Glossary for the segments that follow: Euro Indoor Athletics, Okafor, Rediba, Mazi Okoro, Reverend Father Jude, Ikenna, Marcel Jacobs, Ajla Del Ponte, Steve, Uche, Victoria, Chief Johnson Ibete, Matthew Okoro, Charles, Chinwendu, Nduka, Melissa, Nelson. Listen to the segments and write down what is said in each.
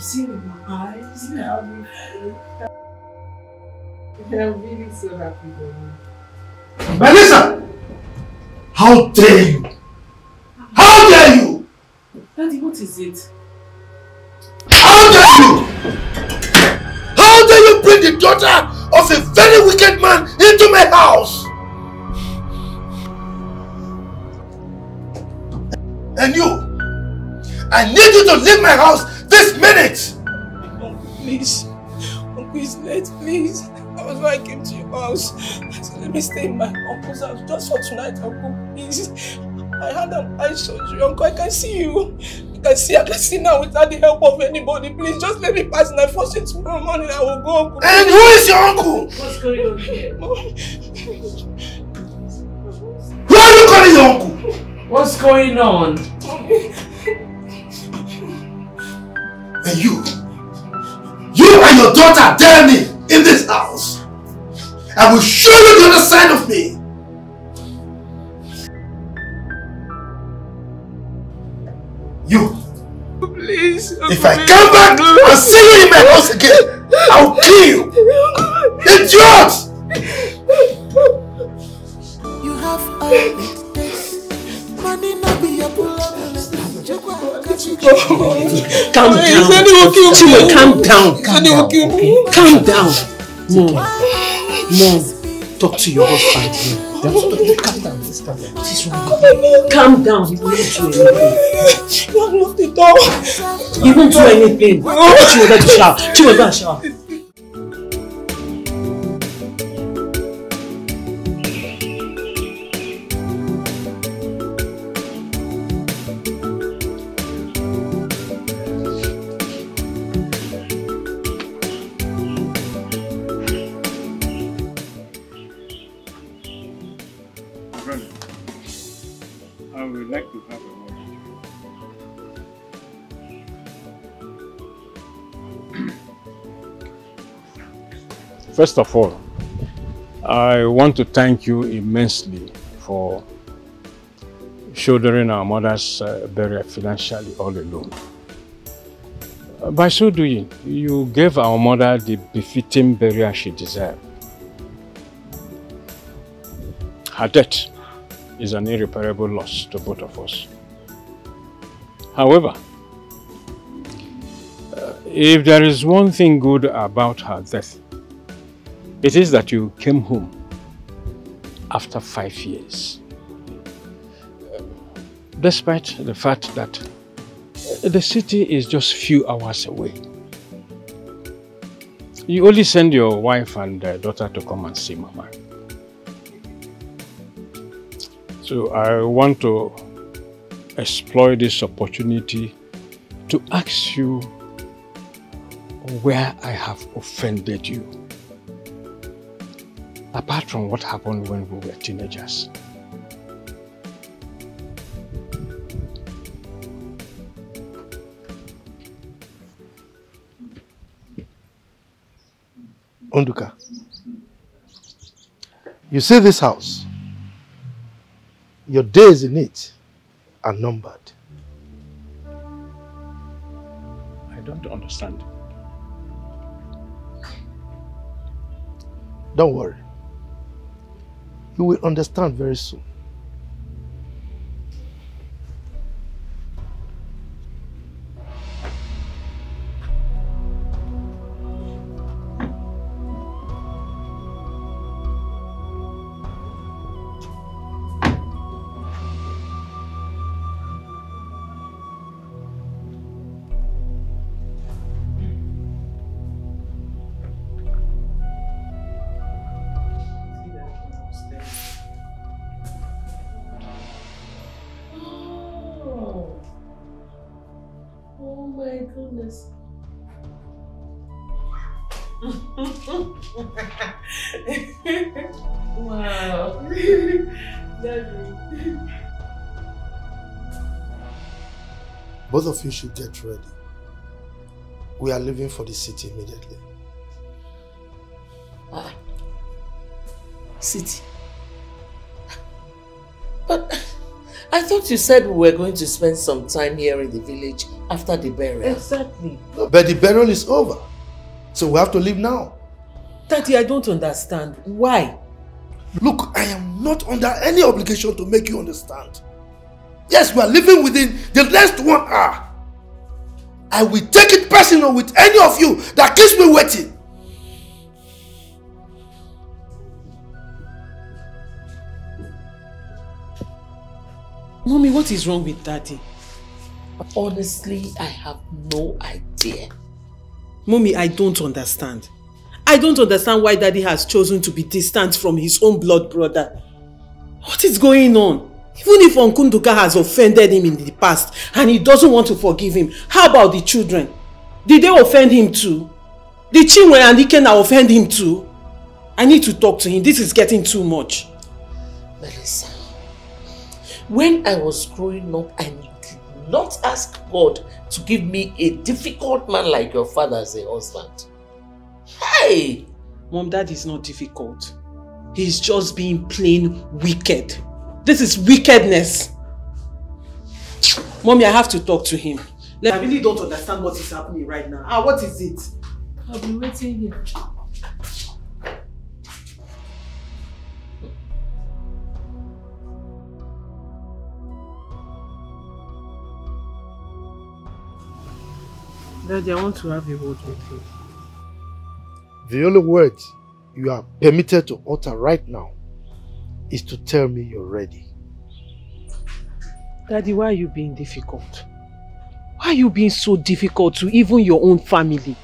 I've seen in my eyes. I'm really so happy for you. Melissa! How dare you! How dare you! Daddy, what is it? How dare you! How dare you bring the daughter of a very wicked man into my house! And you! I need you to leave my house this minute! Oh, please. Oh, please, please. That was why I came to your house. I said, let me stay in my uncle's house just for tonight, uncle, please. I had an eye surgery, uncle. I can see you. I can see now without the help of anybody. Please, just let me pass and I force it tomorrow morning. I will go, uncle. And who is your uncle? What's going on here? Who are you calling your uncle? What's going on? And you? You and your daughter dare me in this house. I will show you the other side of me. You. Please. If I come back and see you in my house again, I will kill you. It's yours. You have earned this. Money not be your calm down. Chima, calm down. Calm down. Mom. Talk to your husband. Calm down, sister. What is wrong? Calm down. He won't do anything. You have locked the door. He won't do anything. Chiwada, shout. Chiwada, shout. First of all, I want to thank you immensely for shouldering our mother's burial financially all alone. By so doing, you gave our mother the befitting burial she deserved. Her death is an irreparable loss to both of us. However, if there is one thing good about her death, it is that you came home after 5 years. Despite the fact that the city is just few hours away. You only send your wife and daughter to come and see Mama. So I want to exploit this opportunity to ask you where I have offended you. Apart from what happened when we were teenagers. Nduka, you see this house, your days in it are numbered. I don't understand. Don't worry. You will understand very soon. Both of you should get ready. We are leaving for the city immediately. Ah. City? But I thought you said we were going to spend some time here in the village after the burial. Exactly. But the burial is over. So we have to leave now. Daddy, I don't understand. Why? Look, I am not under any obligation to make you understand. Yes, we are living within the next 1 hour. I will take it personal with any of you that keeps me waiting. Mommy, what is wrong with Daddy? Honestly, I have no idea. Mommy, I don't understand. I don't understand why Daddy has chosen to be distant from his own blood brother. What is going on? Even if Uncle Nduka has offended him in the past and he doesn't want to forgive him, how about the children? Did they offend him too? Did Chinwe and Ikenna offend him too? I need to talk to him. This is getting too much. Melissa, when I was growing up, I did not ask God to give me a difficult man like your father as a husband. Hey! Mom, that is not difficult. He's just being plain wicked. This is wickedness. Mommy, I have to talk to him. I really don't understand what is happening right now. Ah, what is it? I'll be waiting here. Daddy, I want to have a word with you. The only word you are permitted to utter right now is to tell me you're ready. Daddy, why are you being difficult? Why are you being so difficult to even your own family?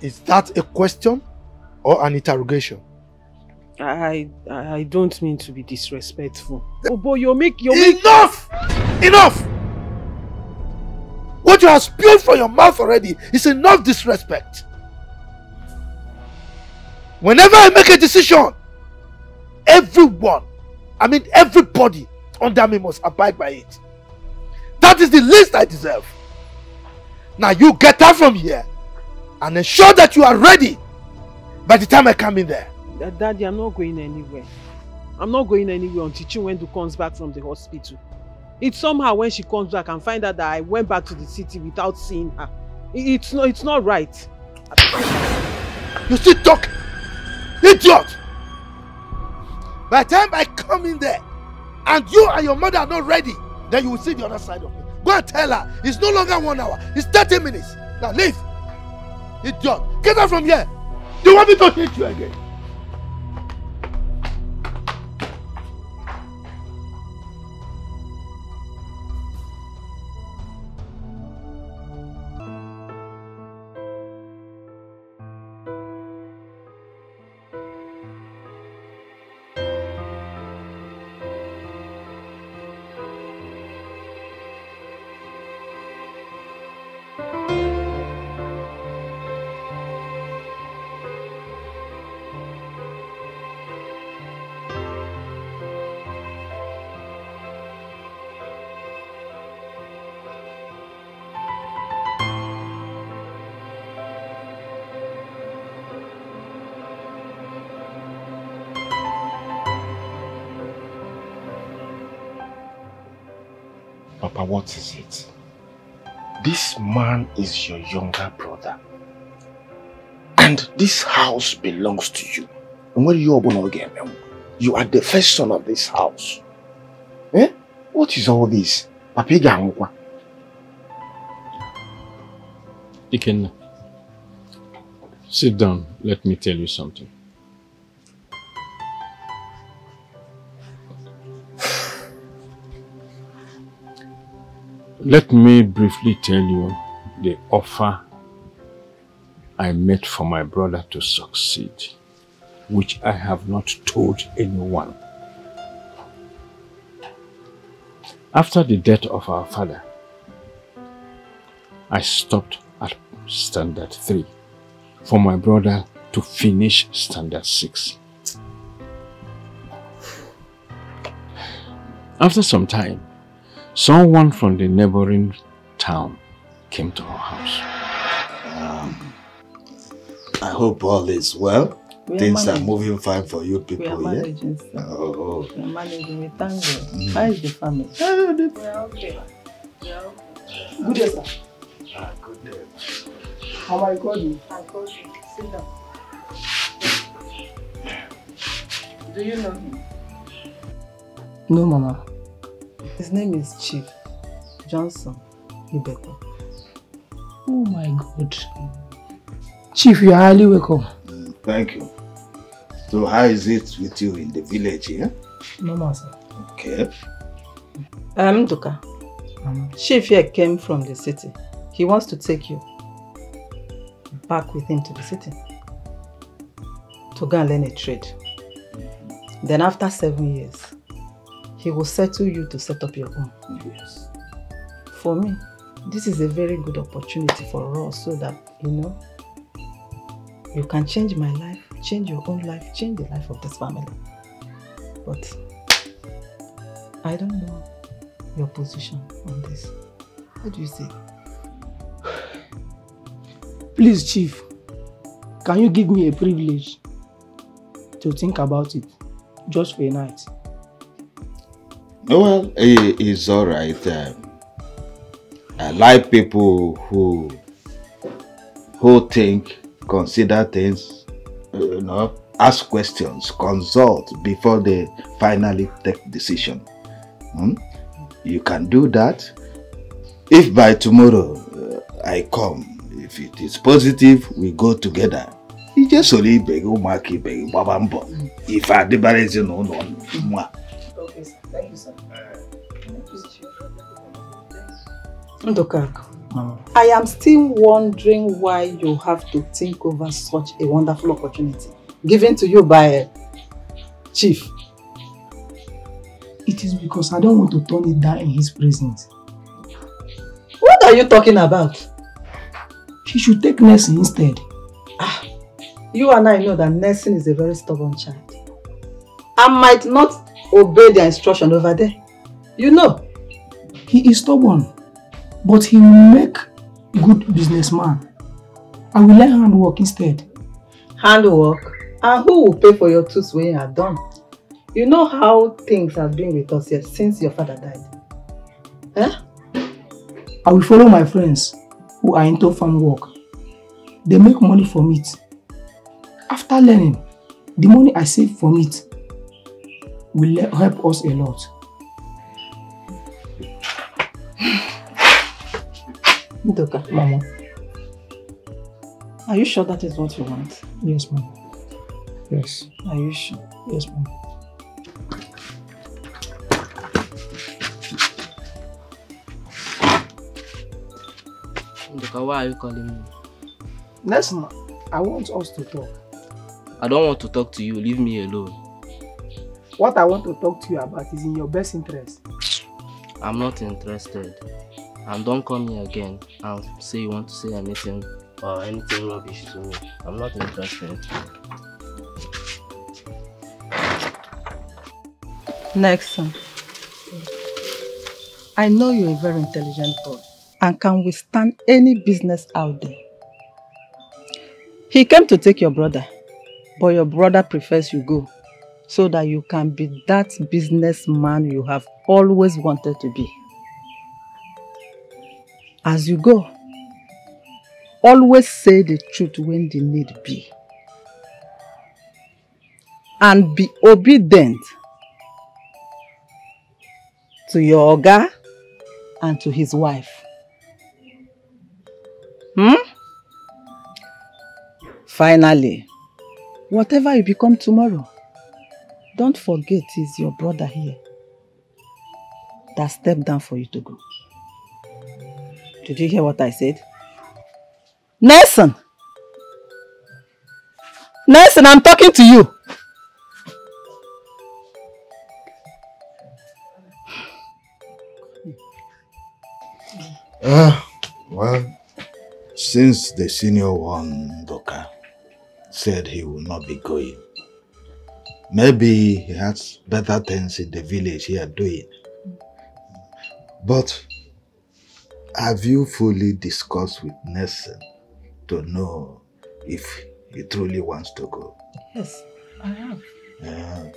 Is that a question or an interrogation? I don't mean to be disrespectful. Oh boy, Enough! What you have spewed from your mouth already is enough disrespect. Whenever I make a decision, everybody under me must abide by it. That is the least I deserve. Now you get out from here and ensure that you are ready by the time I come in there. Daddy, I'm not going anywhere. I'm not going anywhere until Chinwendu comes back from the hospital. It's somehow when she comes back and find out that I went back to the city without seeing her. It's not right. You still talk, idiot! By the time I come in there and you and your mother are not ready, then you will see the other side of me. Go and tell her it's no longer 1 hour, it's 30 minutes. Now leave. Idiot. Get out from here. Do you want me to hit you again? Papa, what is it? This man is your younger brother. And this house belongs to you. And when you are born again, you are the first son of this house. Eh? What is all this? Papiga. Ikenna, sit down. Let me tell you something. Let me briefly tell you the offer I made for my brother to succeed, which I have not told anyone. After the death of our father, I stopped at standard 3 for my brother to finish standard 6. After some time, someone from the neighboring town came to our house. I hope all is well. Things are moving fine for you people, yeah? We are managing, sir. Oh. We are managing, we thank God. How is the family? We are okay. Good day, sir. Good day. How am I calling? I called you. Sit down. Do you know him? No, Mama. His name is Chief Johnson Ibete. Oh my God. Chief, you are highly welcome. Thank you. So how is it with you in the village here? Mama, sir. Okay. I'm Nduka. Chief here came from the city. He wants to take you back with him to the city to go and learn a trade. Then after 7 years, he will settle you to set up your own. Yes. For me, this is a very good opportunity for us so that, you know, you can change my life, change your own life, change the life of this family. But I don't know your position on this. What do you say? Please, Chief, can you give me a privilege to think about it just for a night? Well, it's all right. I like people who think, consider things, you know, ask questions, consult before they finally take decision. You can do that. If by tomorrow I come, if it is positive, we go together. You just only beg, umaki beg, babambo. If I debate, you know, no, no. Okay, sir. Thank you, sir. I am still wondering why you have to think over such a wonderful opportunity given to you by Chief. It is because I don't want to turn it down in his presence. What are you talking about? She should take Nelson instead. You and I know that Nelson is a very stubborn child. I might not obey their instruction over there. You know. He is stubborn, but he will make a good businessman. I will learn handwork instead. Handwork? And who will pay for your tools when you are done? You know how things have been with us here since your father died. Eh? I will follow my friends who are into farm work. They make money from it. After learning, the money I save from it will help us a lot. Nduka, Mama. Are you sure that is what you want? Yes, Mama. Yes. Are you sure? Yes, Mama. Nduka, why are you calling me? Listen, I want us to talk. I don't want to talk to you. Leave me alone. What I want to talk to you about is in your best interest. I'm not interested. And don't come here again and say you want to say anything or anything rubbish to me. I'm not interested. Nelson, I know you're a very intelligent boy and can withstand any business out there. He came to take your brother, but your brother prefers you go so that you can be that businessman you have always wanted to be. As you go, always say the truth when the need be. And be obedient to your Oga and to his wife. Finally, whatever you become tomorrow, don't forget it's your brother here that stepped down for you to go. Did you hear what I said? Nelson! Nelson, I'm talking to you! Well, since the senior one, Nduka, said he will not be going, maybe he has better things in the village here doing. But have you fully discussed with Nelson to know if He truly wants to go. Yes, I have. I have.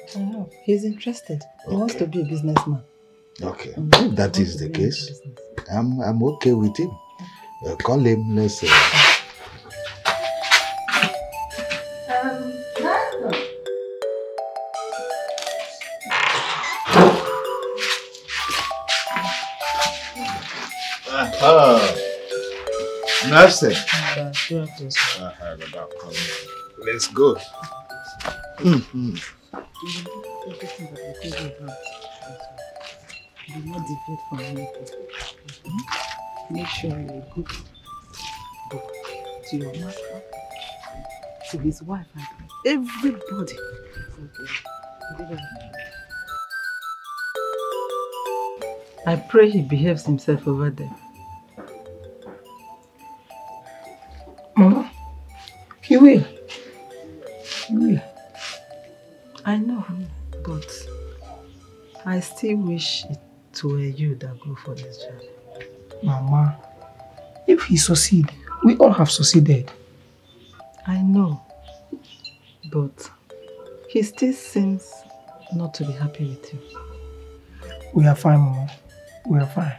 He's interested. Okay. He wants to be a businessman. Okay, if that is the case, I'm okay with him. Okay. Call him, let's say. Nelson. Let's go. Do not defect from me. Make sure you're a good book to your master, to his wife, and everybody. I pray he behaves himself over there. Mama, he will. He will. I know, but I still wish it were you that go for this journey. Mama, if he succeed, we all have succeeded. I know, but he still seems not to be happy with you. We are fine, Mama. We are fine.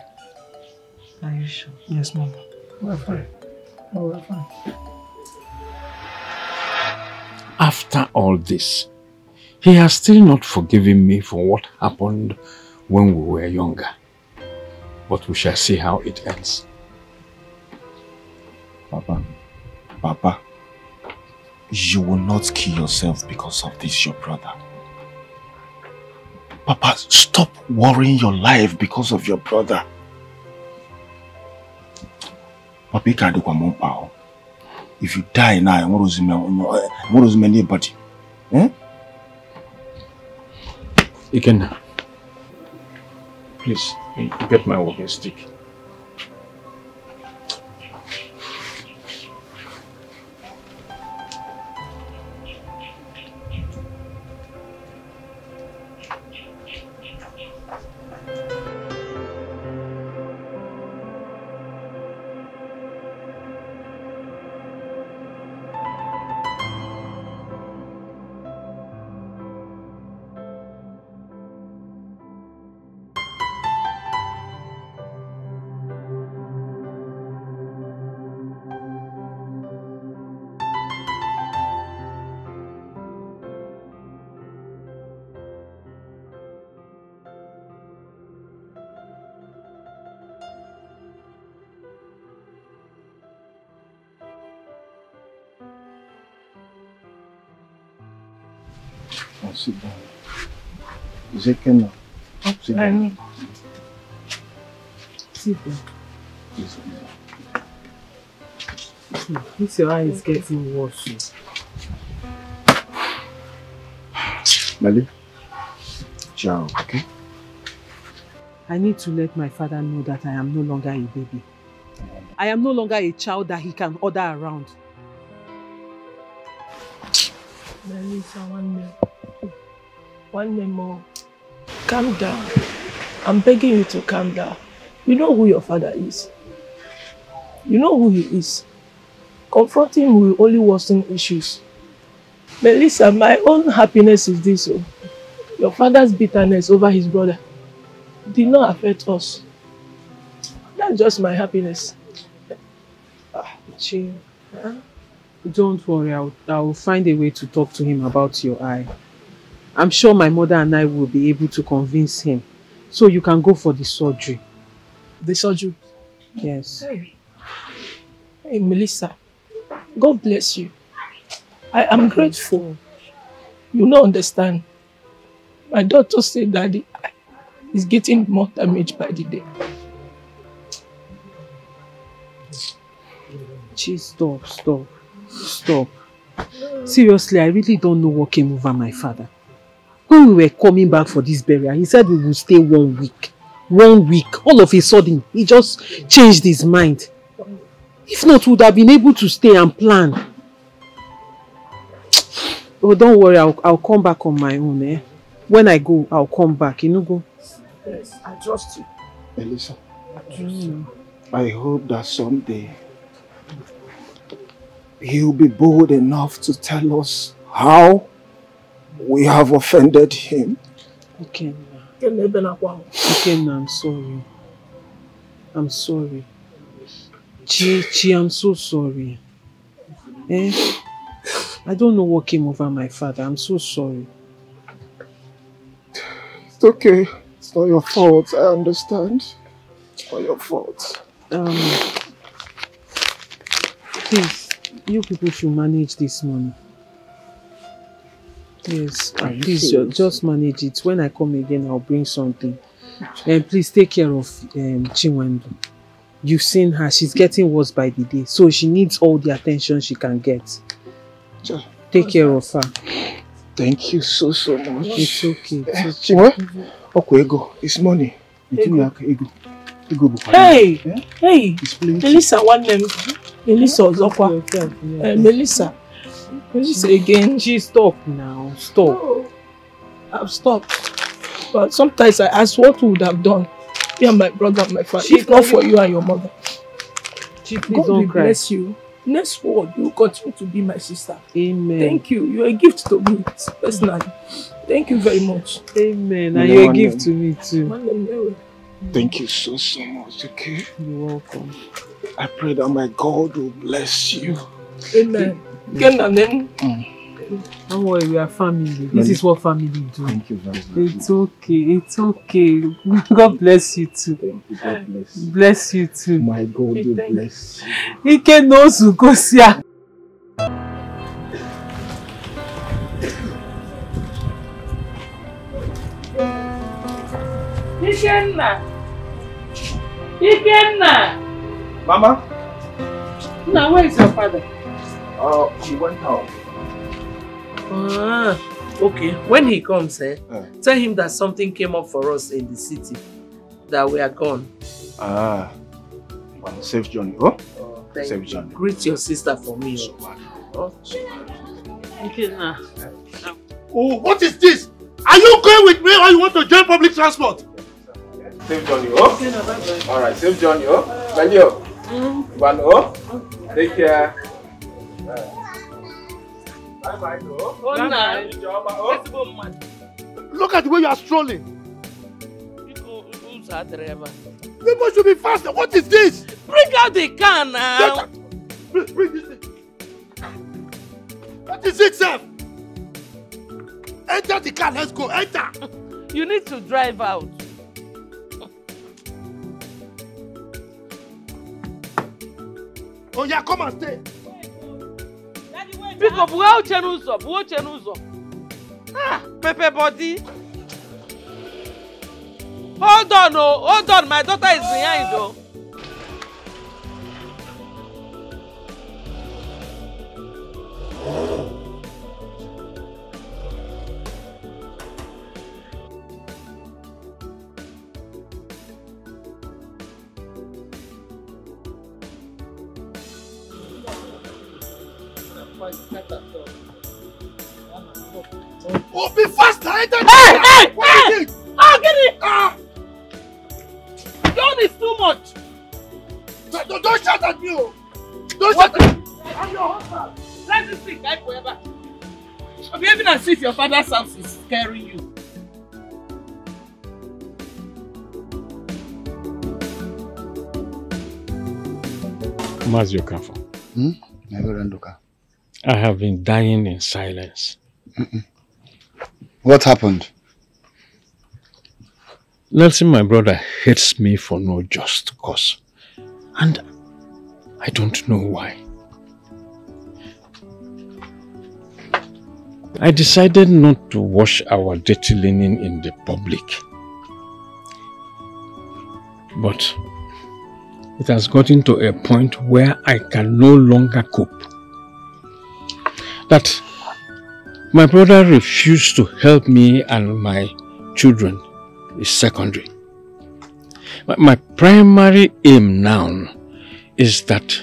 Are you sure? Yes, Mama. We are fine. We are fine. After all this, he has still not forgiven me for what happened when we were younger. But we shall see how it ends. Papa, you will not kill yourself because of this, your brother. Papa, stop worrying your life because of your brother. Papa, if you die now, I won't lose anybody. Eh? Ikenna, please, get my walking stick. Ikenna, sit down. Sit down. This your eye is getting worse. Mali, ciao, okay? I need to let my father know that I am no longer a baby. I am no longer a child that he can order around. Mali, someone, one more. Calm down. I'm begging you to calm down. You know who your father is. You know who he is. Confronting him will only worsen issues. Melissa, my own happiness is this. Your father's bitterness over his brother did not affect us. That's just my happiness. Chill. Huh? Don't worry. I will find a way to talk to him about your eye. I'm sure my mother and I will be able to convince him. So you can go for the surgery. The surgery? Yes. Hey, Melissa. God bless you. I am grateful. You don't understand. My doctor said that the eye is getting more damaged by the day. Geez, stop. Seriously, I really don't know what came over my father. When we were coming back for this burial, he said we would stay 1 week. 1 week. All of a sudden, he just changed his mind. If not, we would have been able to stay and plan. Oh, don't worry. I'll come back on my own. Eh? When I go, I'll come back. You know, go. Yes, I trust you. Melissa, I trust you. I hope that someday he'll be bold enough to tell us how we have offended him. Okay. Ikenna, I'm sorry. I'm sorry. Chi, I'm so sorry. Eh? I don't know what came over my father. I'm so sorry. It's okay. It's not your fault. I understand. It's not your fault. Please, you people should manage this money. Yes, please just manage it. When I come again, I'll bring something. And please take care of Chinwendu. You've seen her. She's getting worse by the day. So she needs all the attention she can get. Take care of her. Thank you so, so much. It's okay. It's okay. Ego. It's money. Hey! Hey! Melissa, one name. Melissa Okoro. Melissa. Melissa again. She stopped now. Stop. Oh, I've stopped. But sometimes I ask what would have done. Me and my brother and my father. If not for you and your mother. Chief, please don't cry. God bless you. Next word, you continue to be my sister. Amen. Thank you. You're a gift to me personally. Thank you very much. Amen. And you're a gift to me too. Thank you so, so much, okay? You're welcome. I pray that my God will bless you. Amen. Don't worry, we are family. This is what family do. Thank you very much. It's okay. It's okay. God bless you too. Thank you. God bless you. Bless you too. My God will bless you. Ikenna Osukosia. Ikenna. Ikenna. Mama. Now, where is your father? Oh, he went out. Ah, okay. When he comes, tell him that something came up for us in the city, that we are gone. Ah, safe journey, huh? Oh, safe journey. Greet your sister for me. Oh. Okay, nah. Oh, what is this? Are you going with me or you want to join public transport? Safe journey, huh? Okay, no, bye-bye. All right, safe journey, huh? Take care. Bye-bye, though. Oh, no. Look at the way you are strolling. People should be faster. What is this? Bring out the car now. Bring this thing. What is it, sir? Enter the car. Let's go. Enter. You need to drive out. Oh, yeah. Come and stay. Pick up, watch and use up. Ah, Pepe body. Hold on, oh, hold on, my daughter is behind, oh. Oh, be faster! Hey! Hey! Oh, get it! Ah! John is too much! Don't shout at me! Don't shout at me! I'm your husband! Let this thing die forever! I'm behaving as if your father's house is scaring you. Mazi Okoro. My Reverend Nduka. I have been dying in silence. What happened? Nelson, my brother, hates me for no just cause. And I don't know why. I decided not to wash our dirty linen in the public. But it has gotten to a point where I can no longer cope. That my brother refused to help me and my children is secondary. My primary aim now is that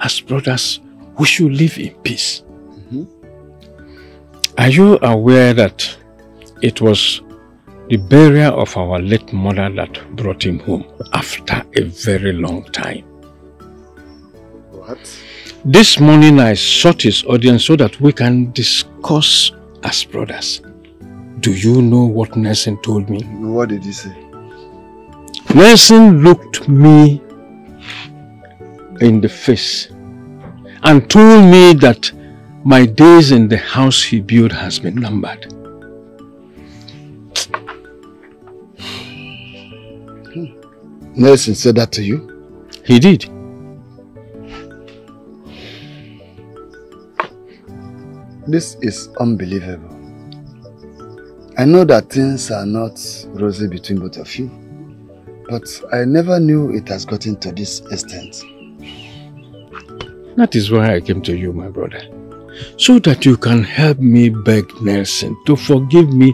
as brothers, we should live in peace. Are you aware that it was the burial of our late mother that brought him home after a very long time? What? This morning I sought his audience so that we can discuss as brothers. Do you know what Nelson told me? What did he say? Nelson looked me in the face and told me that my days in the house he built has been numbered. Nelson said that to you? He did. This is unbelievable. I know that things are not rosy between both of you, but I never knew it has gotten to this extent. That is why I came to you, my brother, so that you can help me beg Nelson to forgive me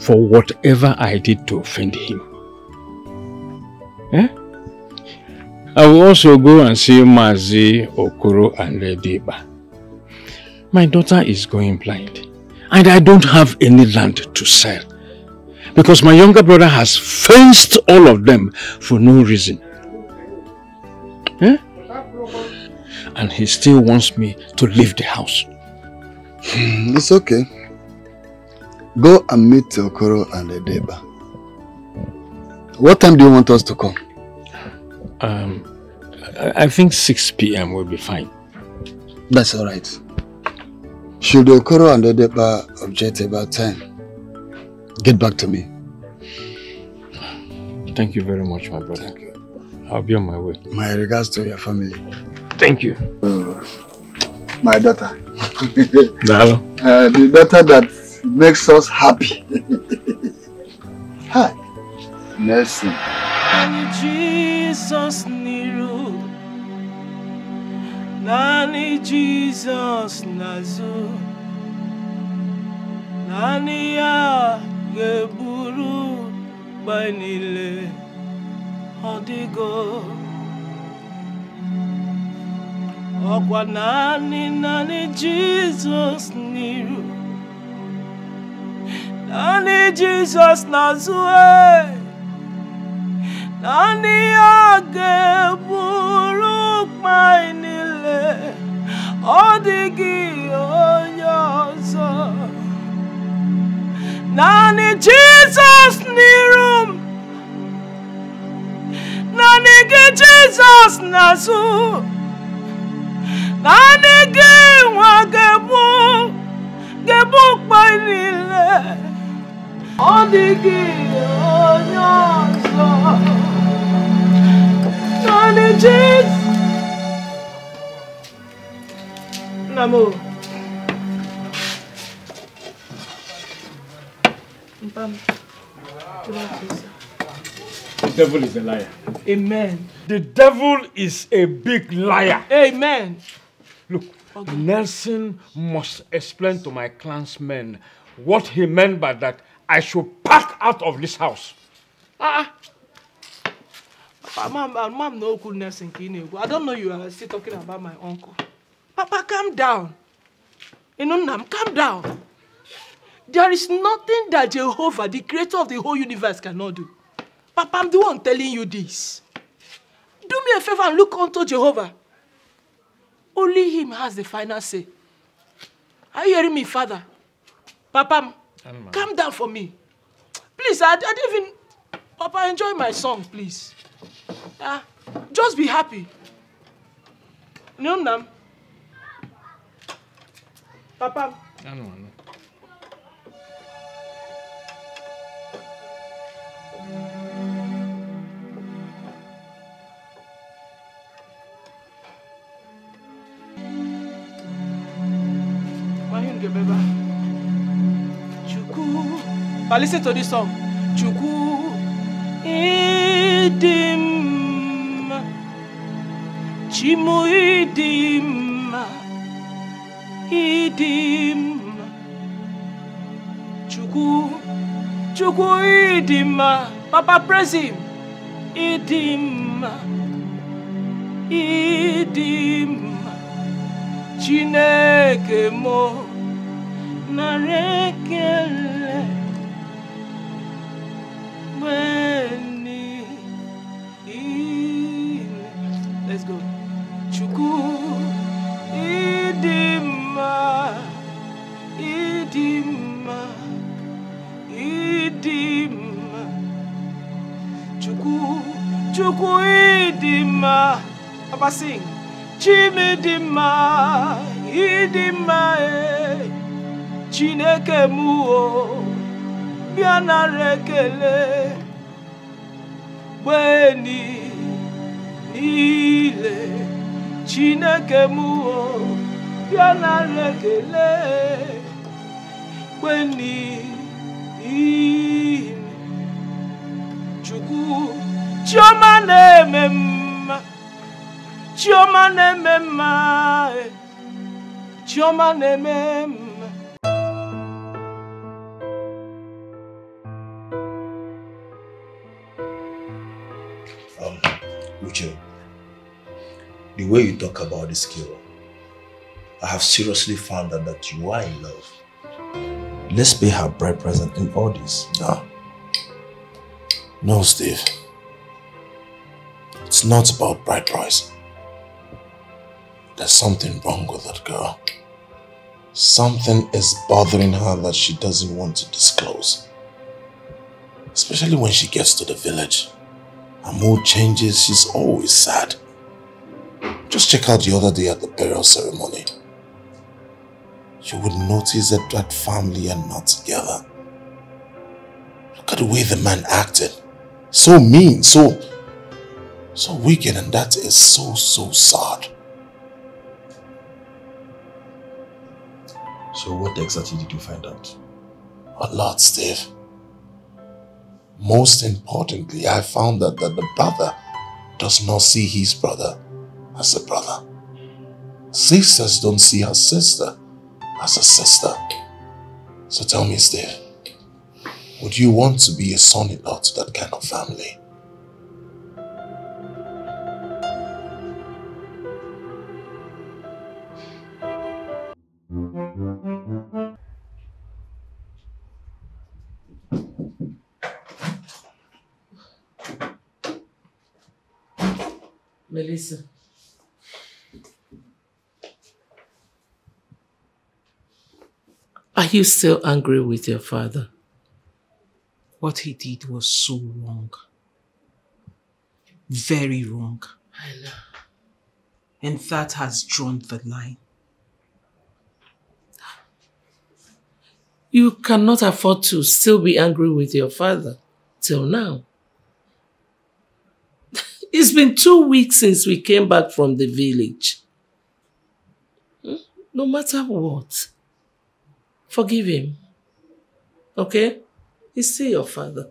for whatever I did to offend him. Eh? I will also go and see Mazi, Okoro and Rediba. My daughter is going blind and I don't have any land to sell because my younger brother has fenced all of them for no reason. Eh? And he still wants me to leave the house. It's okay. Go and meet Okoro and Rediba. What time do you want us to come? I think 6 p.m. will be fine. That's all right. Should Okoro and Rediba object about time, get back to me. Thank you very much, my brother. Thank you. I'll be on my way. My regards to your family. Thank you. My daughter. The daughter that makes us happy. Hi. Nelson. Nani Jesus Nazo Nani ya Geburu Bainile Odigo Okwa Nani Nani Jesus Niru Nani Jesus Nazue Nani ya Geburu Bainile Odigi Oyoso Nani Jesus Nirum Nani ge Jesus Nasu Nani ge Wagebu Gebu Kpainile Odigi Oyoso Nani Jesus Namo. The devil is a liar. Amen. The devil is a big liar. Amen. Look, okay. Nelson must explain to my clansmen what he meant by that I should pack out of this house. Mom, no good Nelson. I don't know you are still talking about my uncle. Papa, calm down. Inunam, calm down. There is nothing that Jehovah, the creator of the whole universe, cannot do. Papa, I'm the one telling you this. Do me a favor and look unto Jehovah. Only him has the final say. Are you hearing me, Father? Papa, calm down for me. Please, I didn't even... Papa, enjoy my song, please. Just be happy. Inunam. Papa. I know. Chuku. But listen to this song. Chuku Idim Chimu Idim Idim Chuku Idim. Papa, praise him. Idim Chineke mo narekele Beni. Let's go. Chuku idim Chuku Chuku idima Abasing Chimidima Idima Chineke muo Biana rekele Weni Ile Chineke muo Biana rekele Weni Chuku Chomane mema Chomane mema Uche, the way you talk about this girl, I have seriously found out that you are in love. Let's pay her bride present in all this. No, Steve. It's not about bride price. There's something wrong with that girl. Something is bothering her that she doesn't want to disclose. Especially when she gets to the village. Her mood changes, she's always sad. Just check out the other day at the burial ceremony. You would notice that that family are not together. Look at the way the man acted. So mean, so wicked, and that is so sad. So what exactly did you find out? A lot, Steve. Most importantly, I found out that the brother does not see his brother as a brother. Sisters don't see her sister as a sister. So tell me, Steve, would you want to be a son-in-law to that kind of family? Melissa. Are you still angry with your father? What he did was so wrong. Very wrong. I know. And that has drawn the line. You cannot afford to still be angry with your father till now. It's been 2 weeks since we came back from the village. No matter what, forgive him. Okay? He's still your father.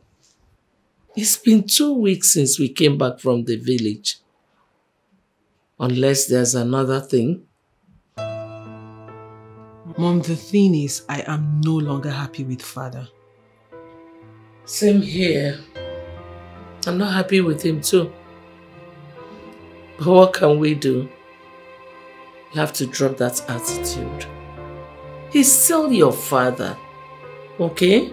It's been 2 weeks since we came back from the village. Unless there's another thing. Mom, the thing is, I am no longer happy with Father. Same here. I'm not happy with him too. But what can we do? You have to drop that attitude. He's still your father, okay?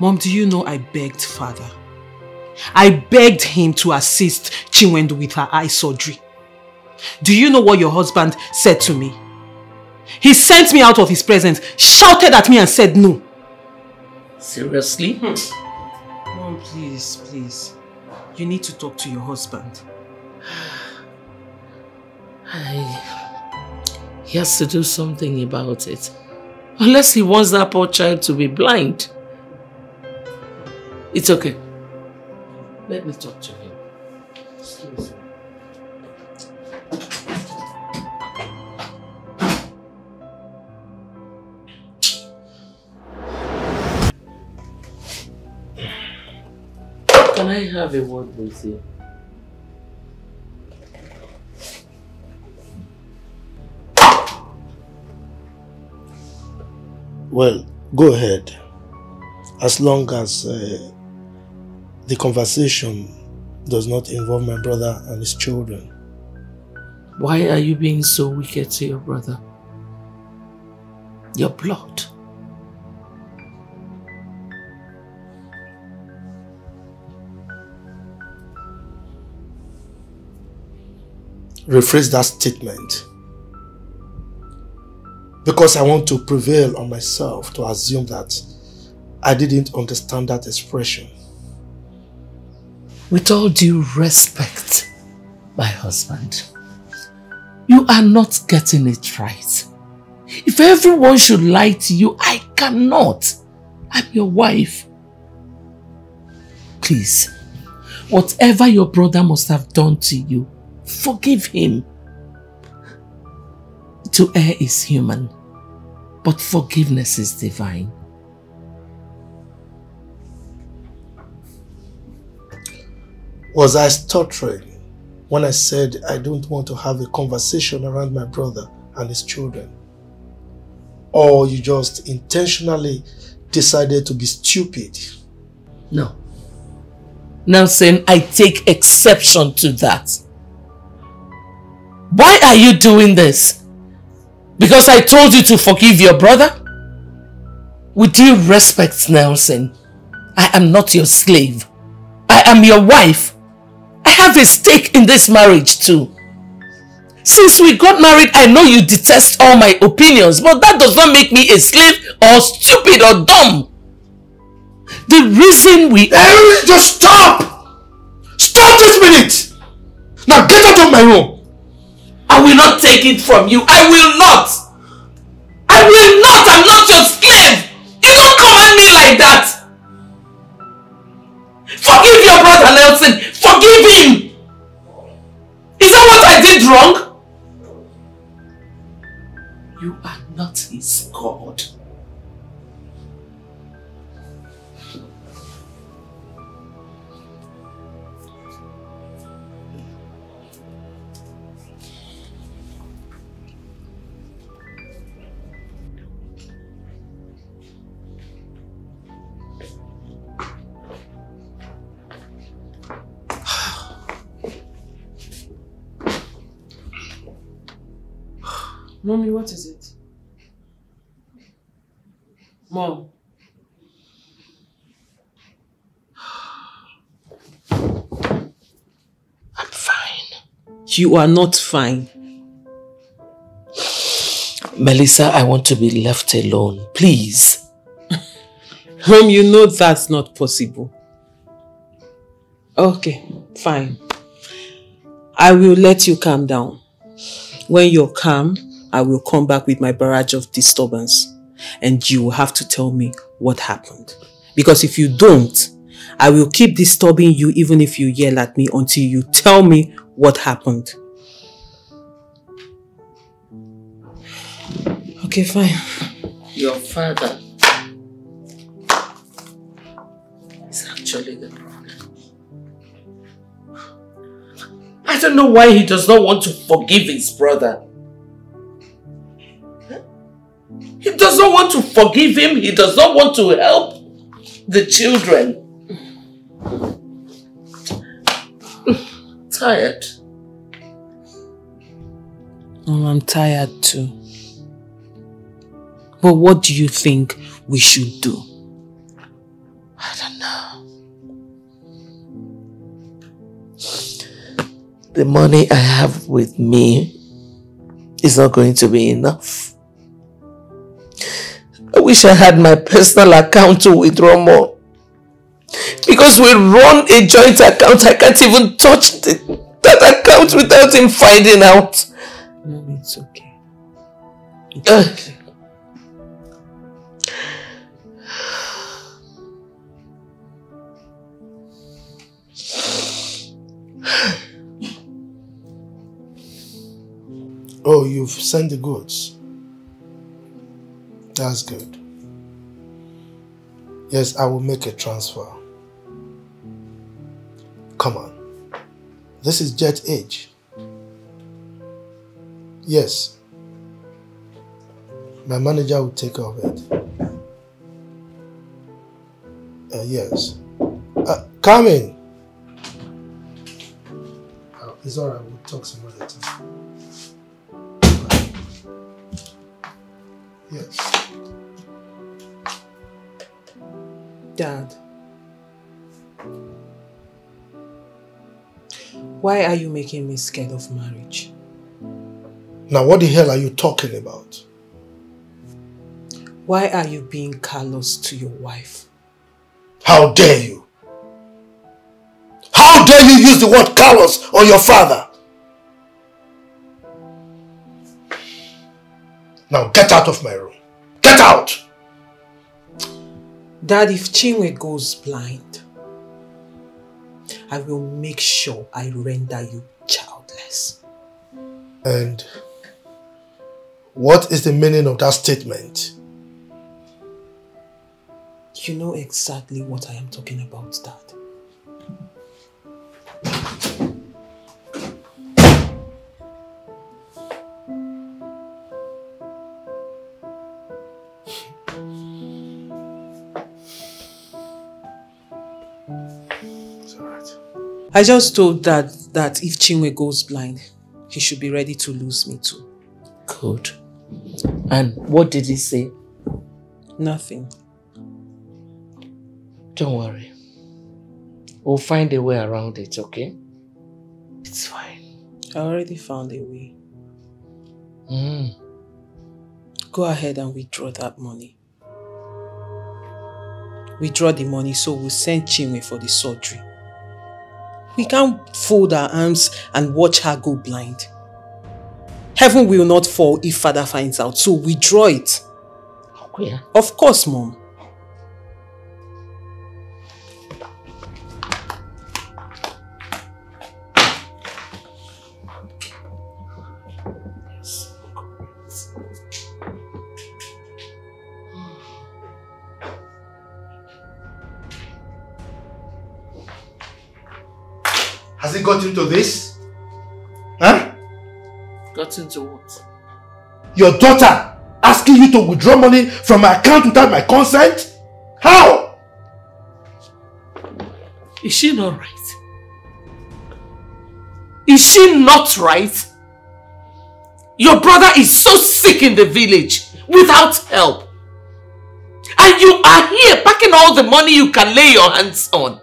Mom, do you know I begged Father? I begged him to assist Chinwendu with her eye surgery. Do you know what your husband said to me? He sent me out of his presence, shouted at me and said no. Seriously? Mom, please, please. You need to talk to your husband. He has to do something about it. Unless he wants that poor child to be blind. It's okay. Let me talk to him. Excuse me. Can I have a word with you? Well, go ahead. As long as the conversation does not involve my brother and his children. Why are you being so wicked to your brother? Your plot. Rephrase that statement. Because I want to prevail on myself to assume that I didn't understand that expression. With all due respect, my husband, you are not getting it right. If everyone should lie to you, I cannot. I'm your wife. Please, whatever your brother must have done to you, forgive him. To err is human, but forgiveness is divine. Was I stuttering when I said I don't want to have a conversation around my brother and his children? Or you just intentionally decided to be stupid? No. Nelson, I take exception to that. Why are you doing this? Because I told you to forgive your brother? With due respect, Nelson, I am not your slave. I am your wife. I have a stake in this marriage too. Since we got married, I know you detest all my opinions, but that does not make me a slave or stupid or dumb. The reason we... Erin, just stop! Stop this minute! Now get out of my room! I will not take it from you. I will not! I will not! I'm not your slave! You don't command me like that! Forgive your brother, Nelson! Forgive him! Is that what I did wrong? You are not his God. Mommy, what is it? Mom. I'm fine. You are not fine. Melissa, I want to be left alone, please. Mom, you know that's not possible. Okay, fine. I will let you calm down. When you're calm, I will come back with my barrage of disturbance and you will have to tell me what happened. Because if you don't, I will keep disturbing you even if you yell at me until you tell me what happened. Okay, fine. Your father is actually the problem. I don't know why he does not want to forgive his brother. He does not want to forgive him. He does not want to help the children. Tired. Oh, I'm tired too. But what do you think we should do? I don't know. The money I have with me is not going to be enough. I wish I had my personal account to withdraw more. Because we run a joint account, I can't even touch that account without him finding out. No, it's okay. It's okay. Oh, you've sent the goods. That's good. Yes, I will make a transfer. Come on. This is jet age. Yes. My manager will take care of it. Yes. Come in. Oh, it's alright, we'll talk some other time. Yes. Dad, why are you making me scared of marriage? Now what the hell are you talking about? Why are you being callous to your wife? How dare you? How dare you use the word cowards on your father? Now get out of my room. Get out! Dad, if Chinwe goes blind, I will make sure I render you childless. And what is the meaning of that statement? You know exactly what I am talking about, Dad. I just told Dad that if Chinwe goes blind, he should be ready to lose me too. Good. And what did he say? Nothing. Don't worry. We'll find a way around it, okay? It's fine. I already found a way. Mm. Go ahead and withdraw that money. Withdraw the money so we'll send Chinwe for the surgery. We can't fold our arms and watch her go blind. Heaven will not fall if Father finds out, so withdraw it. Okay. Yeah. Of course, Mom. Has it got into this? Huh? Got into what? Your daughter asking you to withdraw money from my account without my consent? How? Is she not right? Is she not right? Your brother is so sick in the village without help. And you are here packing all the money you can lay your hands on.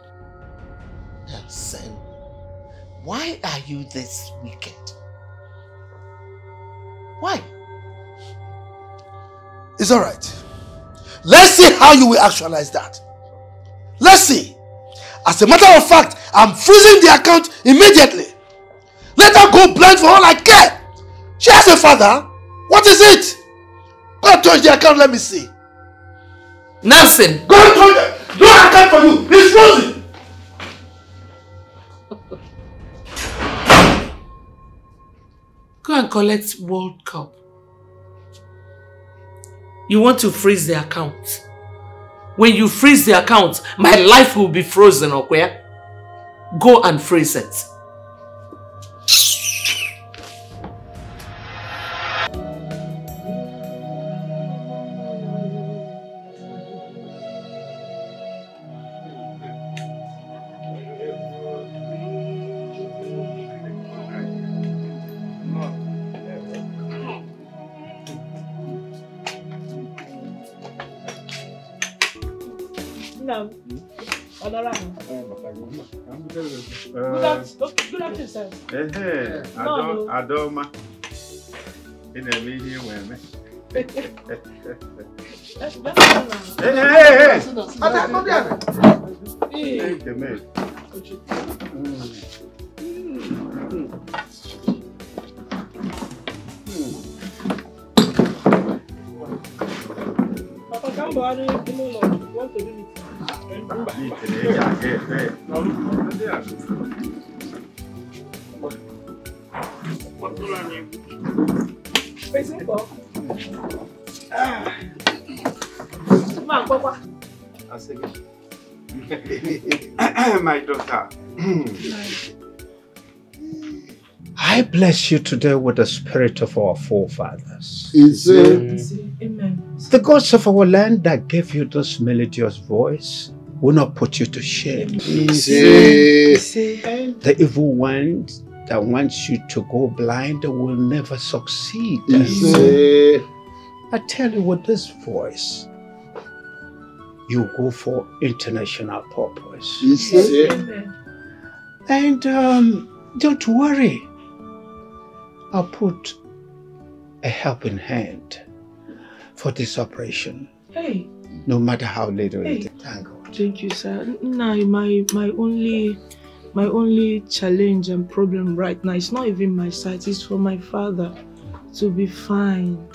Why are you this wicked? Why? It's all right. Let's see how you will actualize that. Let's see. As a matter of fact, I'm freezing the account immediately. Let her go blind for all I care. She has a father. What is it? Go and touch the account, let me see. Nelson. Go and touch the account for you. It's frozen. Go and collect World Cup. You want to freeze the account. When you freeze the account, my life will be frozen, okay? Go and freeze it. Adoma. In a video, women. Hey, hey, hey! Papa, come borrow want to do it. What do I need? My daughter. I bless you today with the spirit of our forefathers. Amen. The gods of our land that gave you this melodious voice will not put you to shame. The evil ones that wants you to go blind will never succeed. I tell you, with this voice, you go for international purpose. And don't worry, I'll put a helping hand for this operation. No matter how little it is. Thank God. Thank you, sir. No, my only challenge and problem right now, it's not even my sight, it's for my father to be fine.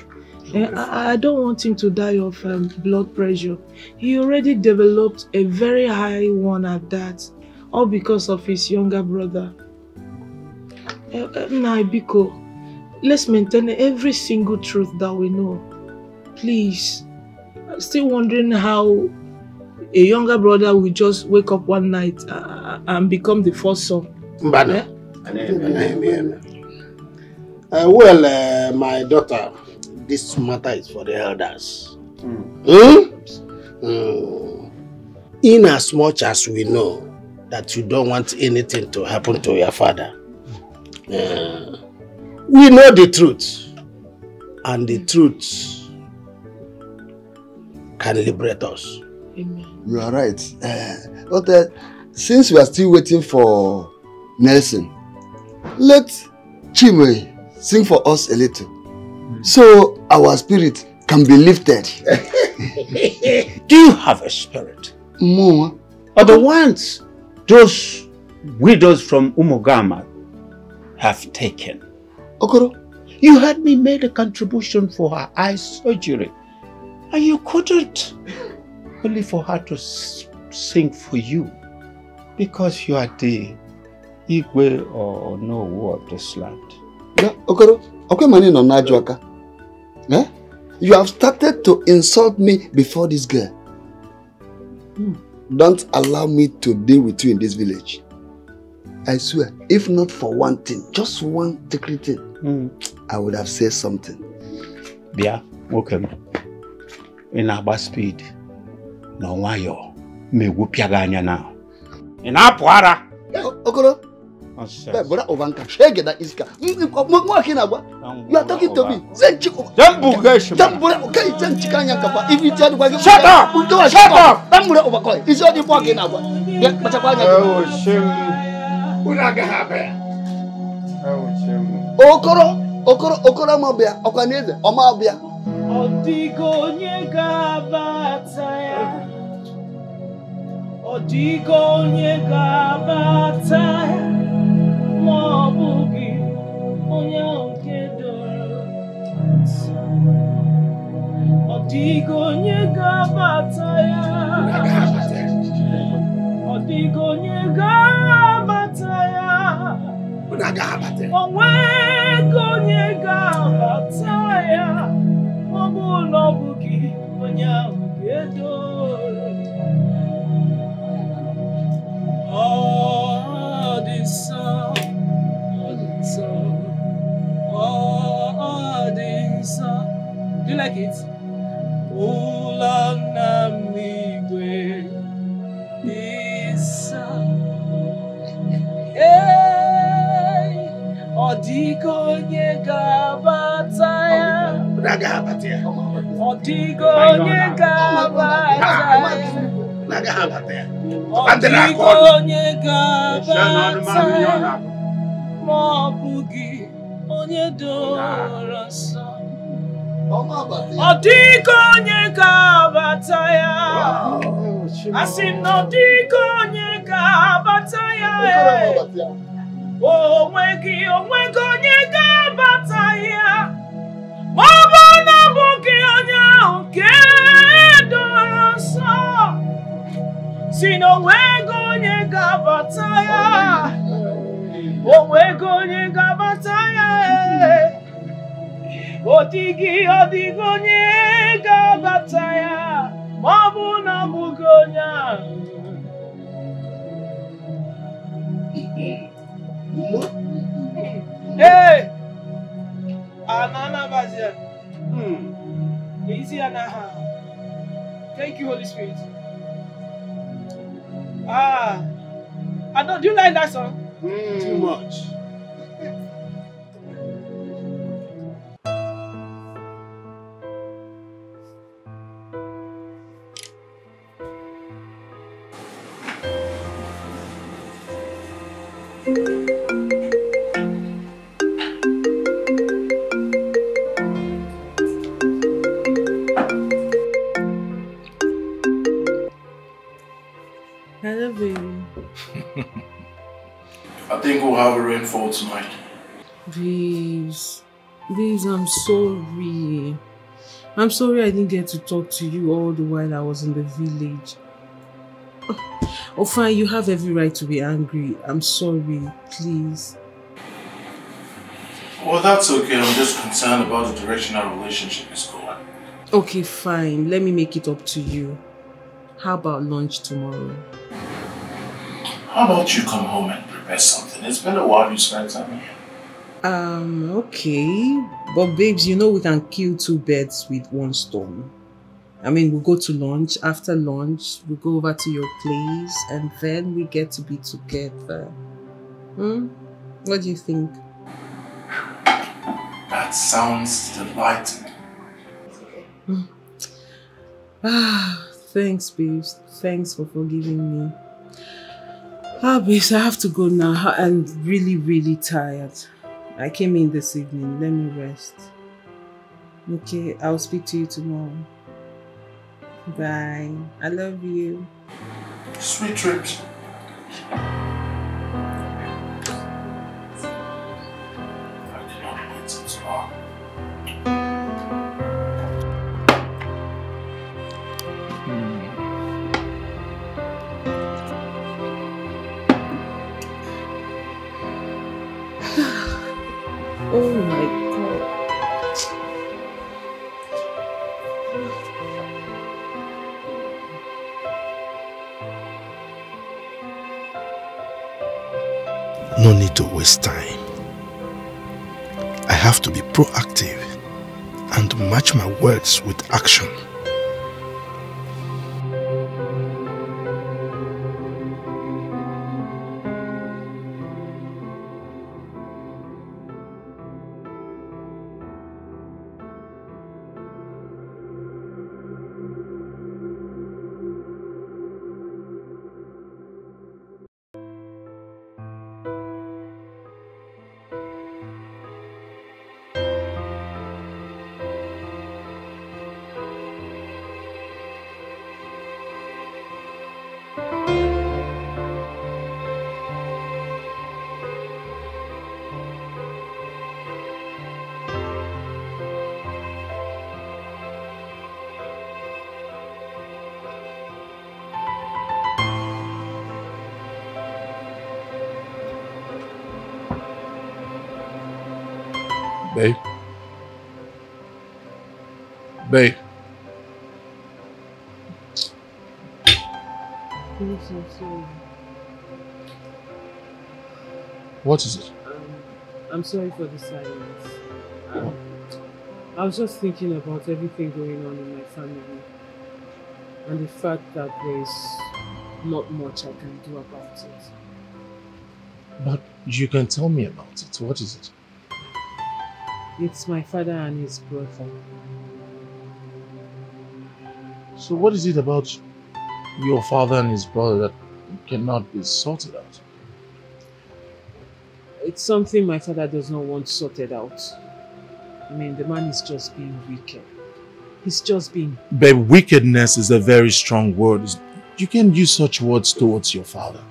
I don't want him to die of blood pressure. He already developed a very high one at that, all because of his younger brother. Biko, let's maintain every single truth that we know. Please. I'm still wondering how a younger brother will just wake up one night and become the first son. Mbana. Well, my daughter, this matter is for the elders. In as much as we know that you don't want anything to happen to your father, we know the truth, and the truth can liberate us. Amen. You are right. But since we are still waiting for Nelson, let Chimwe sing for us a little, so our spirit can be lifted. Do you have a spirit? More. Otherwise, those widows from Umogama have taken. Okoro, you had me made a contribution for her eye surgery, and you couldn't. Only for her to sing for you, because you are the Igwe or no war of this land. Okoro, okay, you have started to insult me before this girl. Don't allow me to deal with you in this village. I swear, if not for one thing, just one secret thing, I would have said something. Yeah, okay. In our speed. No, why you may whoop your ganya now? In our poara. Okoro, brother Ovanka, shake that iska. You are talking to me. If you tell me, shut up. Shut up. It's only walking now. Oh, shame. Okoro, Mabia, Okanese, Omabia. Odiko nyega bataya. Odiko nyega bataya. Mwabugi onya okedoro. Odiko nyega bataya. Odiko nyega bataya. Onwego nyega bataya. Oh, this song, oh, this song. Do you like it? This song. Hey, oh, Diko Nyega Bataya. Bataya. Hey, Anana Bazia. Easy and thank you, Holy Spirit. I don't. Do you like that song? Too much. Hello, baby. I think we'll have a rainfall tonight. Please, I'm sorry. I'm sorry I didn't get to talk to you all the while I was in the village. Oh, fine, you have every right to be angry. I'm sorry, please. Well, that's okay. I'm just concerned about the direction our relationship is going. Okay, fine. Let me make it up to you. How about lunch tomorrow? How about you come home and prepare something? It's been a while you spent time here. Okay. But babes, you know we can kill two birds with one stone. I mean, we'll go to lunch. After lunch, we'll go over to your place and then we get to be together. What do you think? That sounds delightful. Thanks, babes. Thanks for forgiving me. Babes, I have to go now. I'm really, really tired. I came in this evening. Let me rest. Okay, I'll speak to you tomorrow. Bye. I love you. Sweet trips. Time. I have to be proactive and match my words with action. Babe. What is it? I'm sorry for the silence. I was just thinking about everything going on in my family and the fact that there's not much I can do about it. But you can tell me about it. What is it? It's my father and his brother. So what is it about your father and his brother that cannot be sorted out? It's something my father does not want sorted out. I mean, the man is just being wicked. He's just being... But wickedness is a very strong word. You can't use such words towards your father.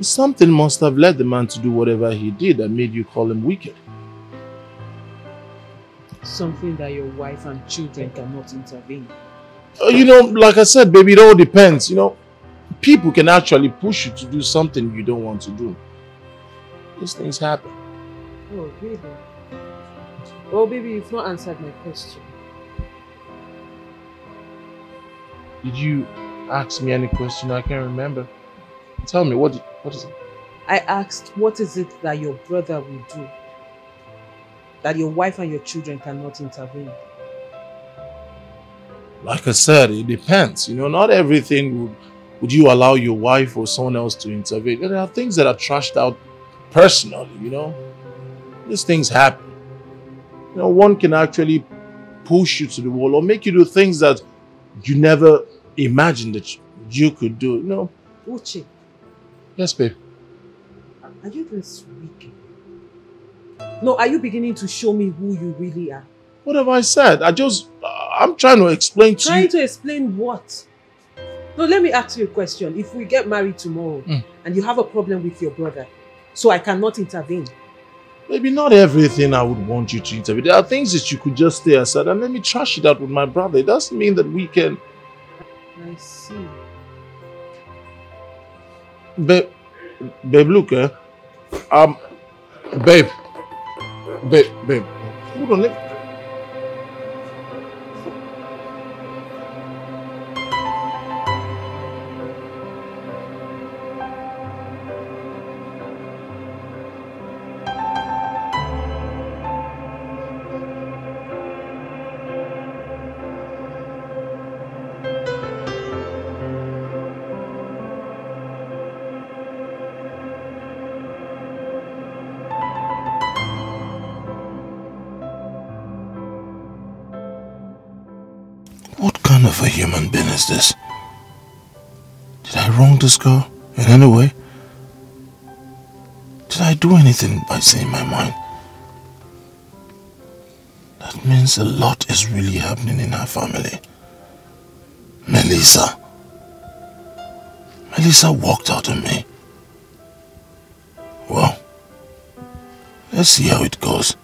Something must have led the man to do whatever he did that made you call him wicked. Something that your wife and children cannot intervene. You know, like I said, baby, it all depends. You know, people can actually push you to do something you don't want to do. These things happen. Oh, baby. Oh, baby, you've not answered my question. Did you ask me any question? I can't remember. Tell me, what is it? I asked, what is it that your brother will do that your wife and your children cannot intervene? Like I said, it depends. You know, not everything would you allow your wife or someone else to intervene. There are things that are trashed out personally, you know. These things happen. You know, one can actually push you to the wall or make you do things that you never imagined that you could do, you know. Uche. Yes, babe. Are you this weekend? No, are you beginning to show me who you really are? What have I said? I'm trying to explain to you. Trying to explain what? No, let me ask you a question. If we get married tomorrow and you have a problem with your brother, so I cannot intervene. Maybe not everything I would want you to intervene. There are things that you could just stay aside and let me trash it out with my brother. It doesn't mean that we can... I see. Babe, look, Babe. Hold on, let me... What kind of a human being is this? Did I wrong this girl in any way? Did I do anything by saying my mind? That means a lot is really happening in her family. Melissa walked out on me. Well, let's see how it goes.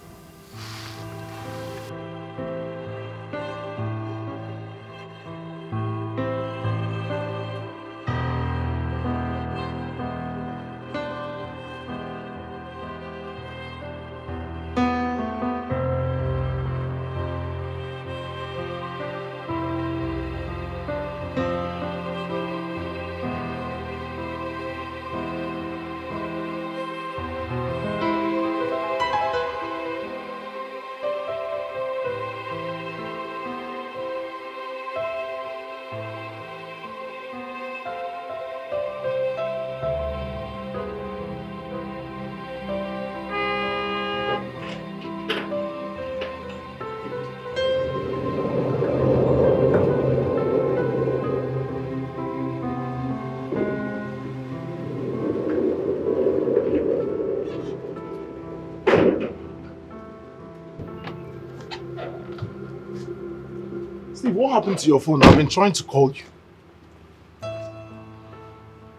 What happened to your phone? I've been trying to call you.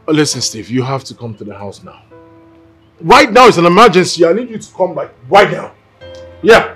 Listen, Steve, you have to come to the house now. Right now, it's an emergency. I need you to come, like, right now. Yeah.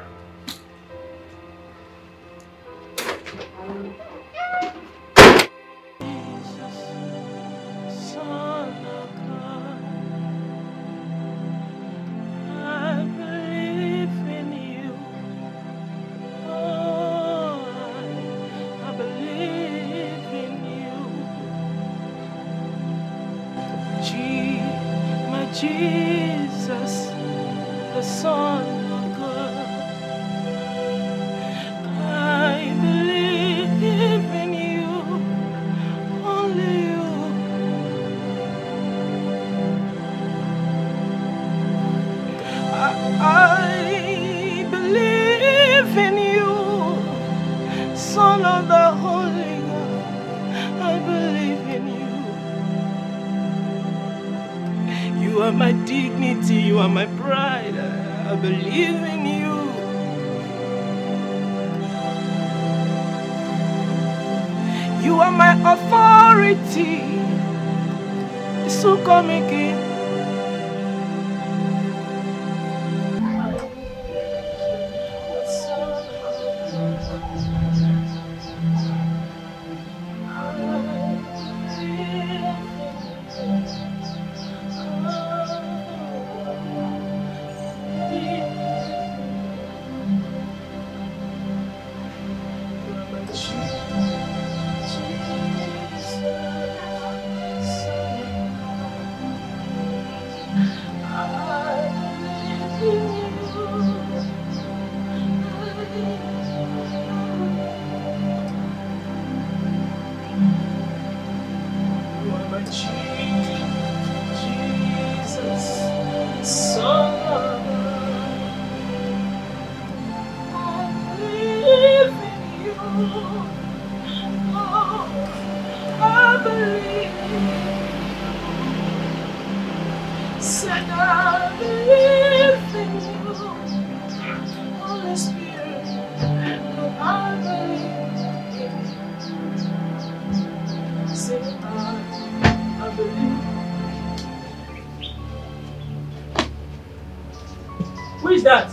is that?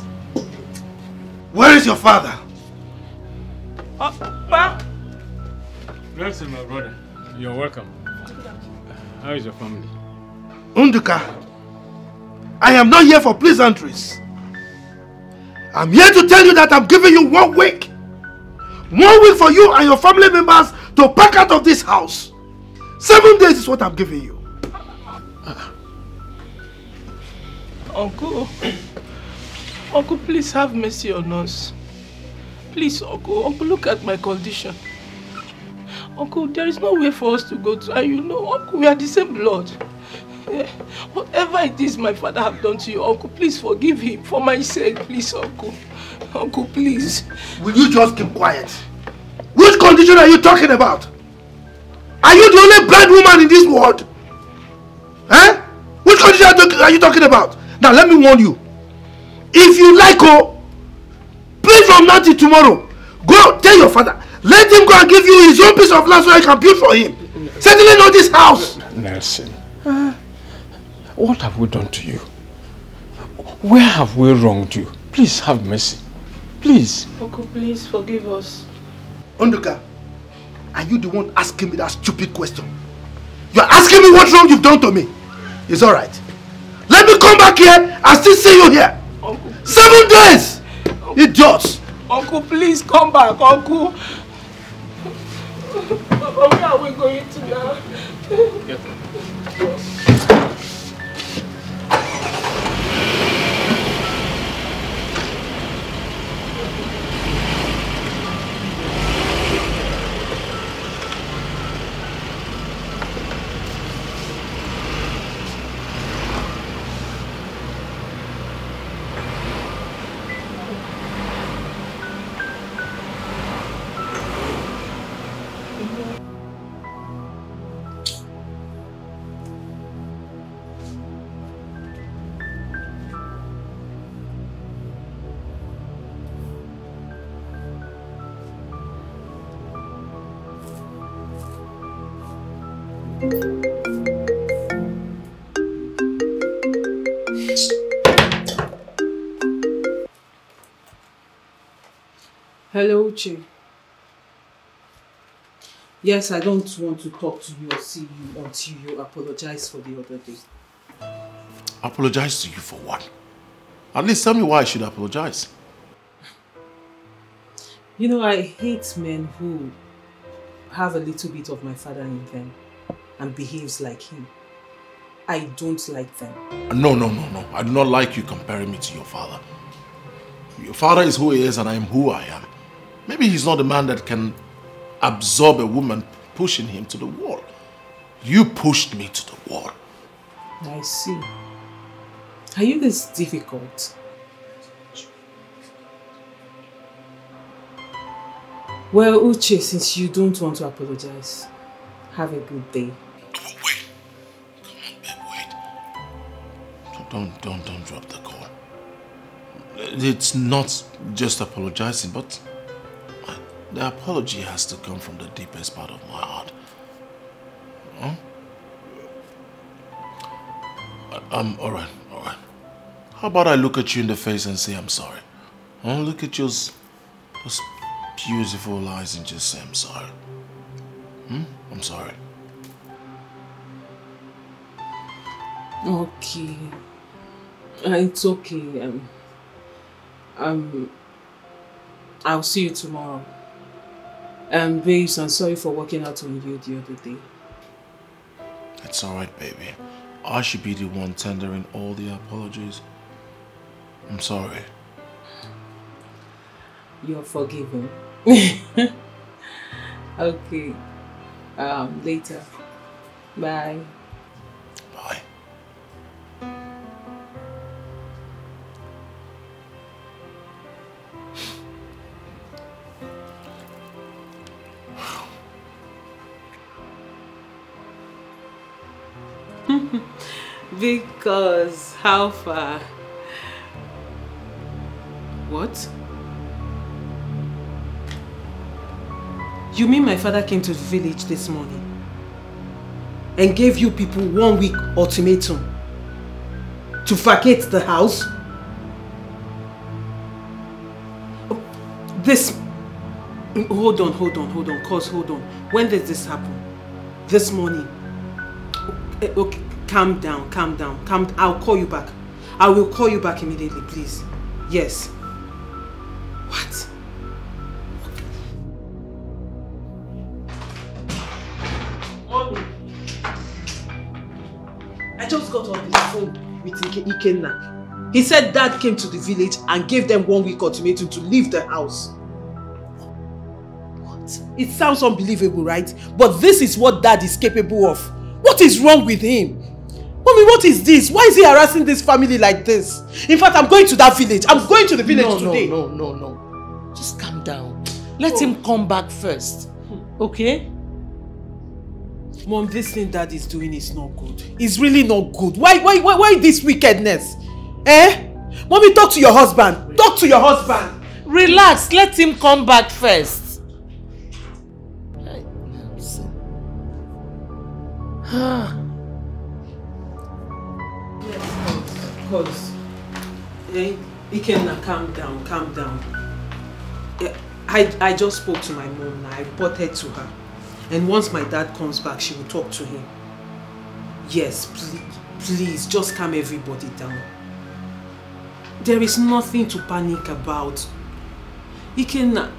Where is your father? Pa? Nelson, my brother. You're welcome. How is your family? Nduka, I am not here for pleasantries. I'm here to tell you that I'm giving you 1 week. 1 week for you and your family members to pack out of this house. 7 days is what I'm giving you. Uncle, Uncle, please have mercy on us. Please, Uncle, look at my condition. Uncle, there is no way for us to go to, and you know, Uncle, we are the same blood. Yeah. Whatever it is my father have done to you, Uncle, please forgive him for my sake, please, Uncle. Uncle, please. Will you just keep quiet? Which condition are you talking about? Are you the only blind woman in this world? Eh? Which condition are you talking about? Now, let me warn you. If you like her, please from now till tomorrow, go tell your father. Let him go and give you his own piece of land so I can build for him. Certainly not this house. Nelson, what have we done to you? Where have we wronged you? Please have mercy. Please. Uncle, please forgive us. Nduka, are you the one asking me that stupid question? You're asking me what wrong you've done to me. It's alright. Let me come back here and still see you here. Uncle, 7 days! Idiots! Uncle, please come back, Uncle. Where are we going to now? Hello, Uche. Yes, I don't want to talk to you or see you until you apologize for the other day. Apologize to you for what? At least tell me why I should apologize. You know, I hate men who have a little bit of my father in them and behaves like him. I don't like them. No. I do not like you comparing me to your father. Your father is who he is and I am who I am. Maybe he's not a man that can absorb a woman pushing him to the wall. You pushed me to the wall. I see. Are you this difficult? Well, Uche, since you don't want to apologize, have a good day. Oh, wait. Come on, babe, wait. Don't drop the call. It's not just apologizing, but the apology has to come from the deepest part of my heart. Huh? Alright. How about I look at you in the face and say I'm sorry? Huh? Look at those beautiful eyes and just say I'm sorry. Hmm? I'm sorry. Okay. It's okay. I'll see you tomorrow. Babes, I'm sorry for working out on you the other day. It's alright, baby. I should be the one tendering all the apologies. I'm sorry. You're forgiven. Okay. Later. Bye. Bye. Because how far? What? You mean my father came to the village this morning and gave you people 1 week ultimatum to vacate the house? This... Hold on. Cause, hold on. When did this happen? This morning. Okay, calm down. I'll call you back. I will call you back immediately, please. Yes. What? I just got on the phone with Ikenna. He said Dad came to the village and gave them 1 week ultimatum to leave the house. What? It sounds unbelievable, right? But this is what Dad is capable of. What is wrong with him? Mommy, what is this? Why is he harassing this family like this? In fact, I'm going to that village. I'm going to the village today. No. Just calm down. Let him come back first. Okay? Mom, this thing Dad is doing is not good. It's really not good. Why this wickedness? Eh? Mommy, talk to your husband. Talk to your husband. Relax. Let him come back first. Because Ikenna, calm down. I just spoke to my mom now. I reported to her. And once my dad comes back, she will talk to him. Yes, please, just calm everybody down. There is nothing to panic about. Ikenna.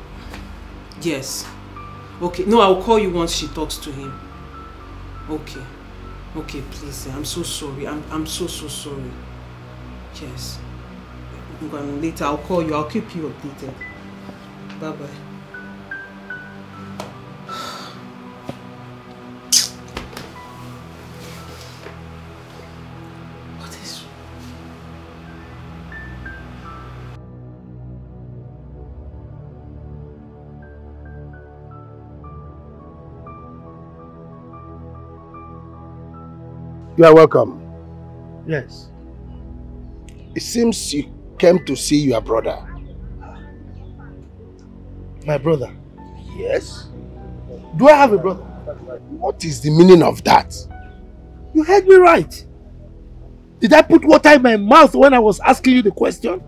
Yes. Okay, no, I'll call you once she talks to him. Okay. Okay, please, I'm so sorry. I'm so sorry. Yes. Later, I'll call you. I'll keep you updated. Bye-bye. You are welcome. Yes. It seems you came to see your brother. My brother? Yes. Do I have a brother? What is the meaning of that? You heard me right. Did I put water in my mouth when I was asking you the question?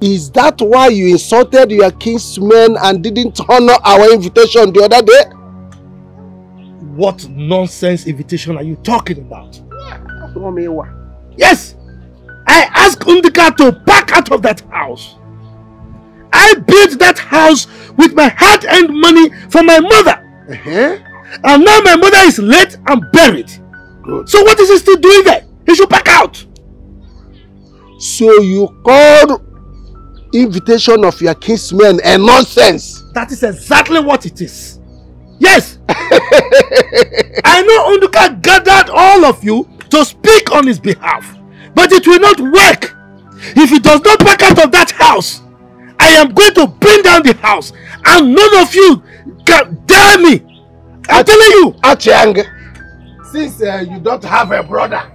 Is that why you insulted your kinsmen and didn't honor our invitation the other day? What nonsense invitation are you talking about? Yes! I asked Nduka to back out of that house. I built that house with my hard-earned money for my mother. And now my mother is late and buried. Good. So what is he still doing there? He should back out. So you called invitation of your kinsmen a nonsense? That is exactly what it is. Yes! I know Nduka gathered all of you to speak on his behalf, but it will not work. If he does not back out of that house, I am going to bring down the house and none of you can dare me. I'm telling you. Achiang, since you don't have a brother,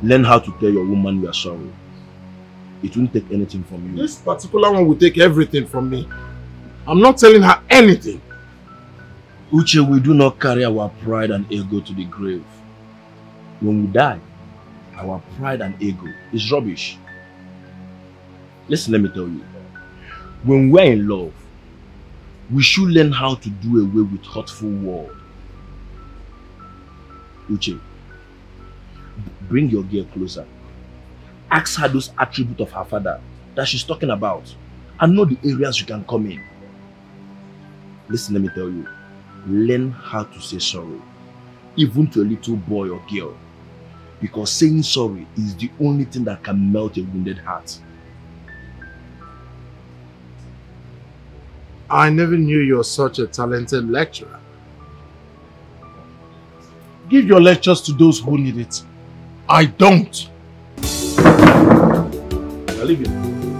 learn how to tell your woman you are sorry. It won't take anything from you. This particular one will take everything from me. I'm not telling her anything. Uche, we do not carry our pride and ego to the grave. When we die, our pride and ego is rubbish. Listen, let me tell you. When we are in love, we should learn how to do away with hurtful words. Uche, bring your girl closer. Ask her those attributes of her father that she's talking about and know the areas you can come in. Listen, let me tell you, learn how to say sorry, even to a little boy or girl, because saying sorry is the only thing that can melt a wounded heart. I never knew you were such a talented lecturer. Give your lectures to those who need it. I don't. I'll leave you.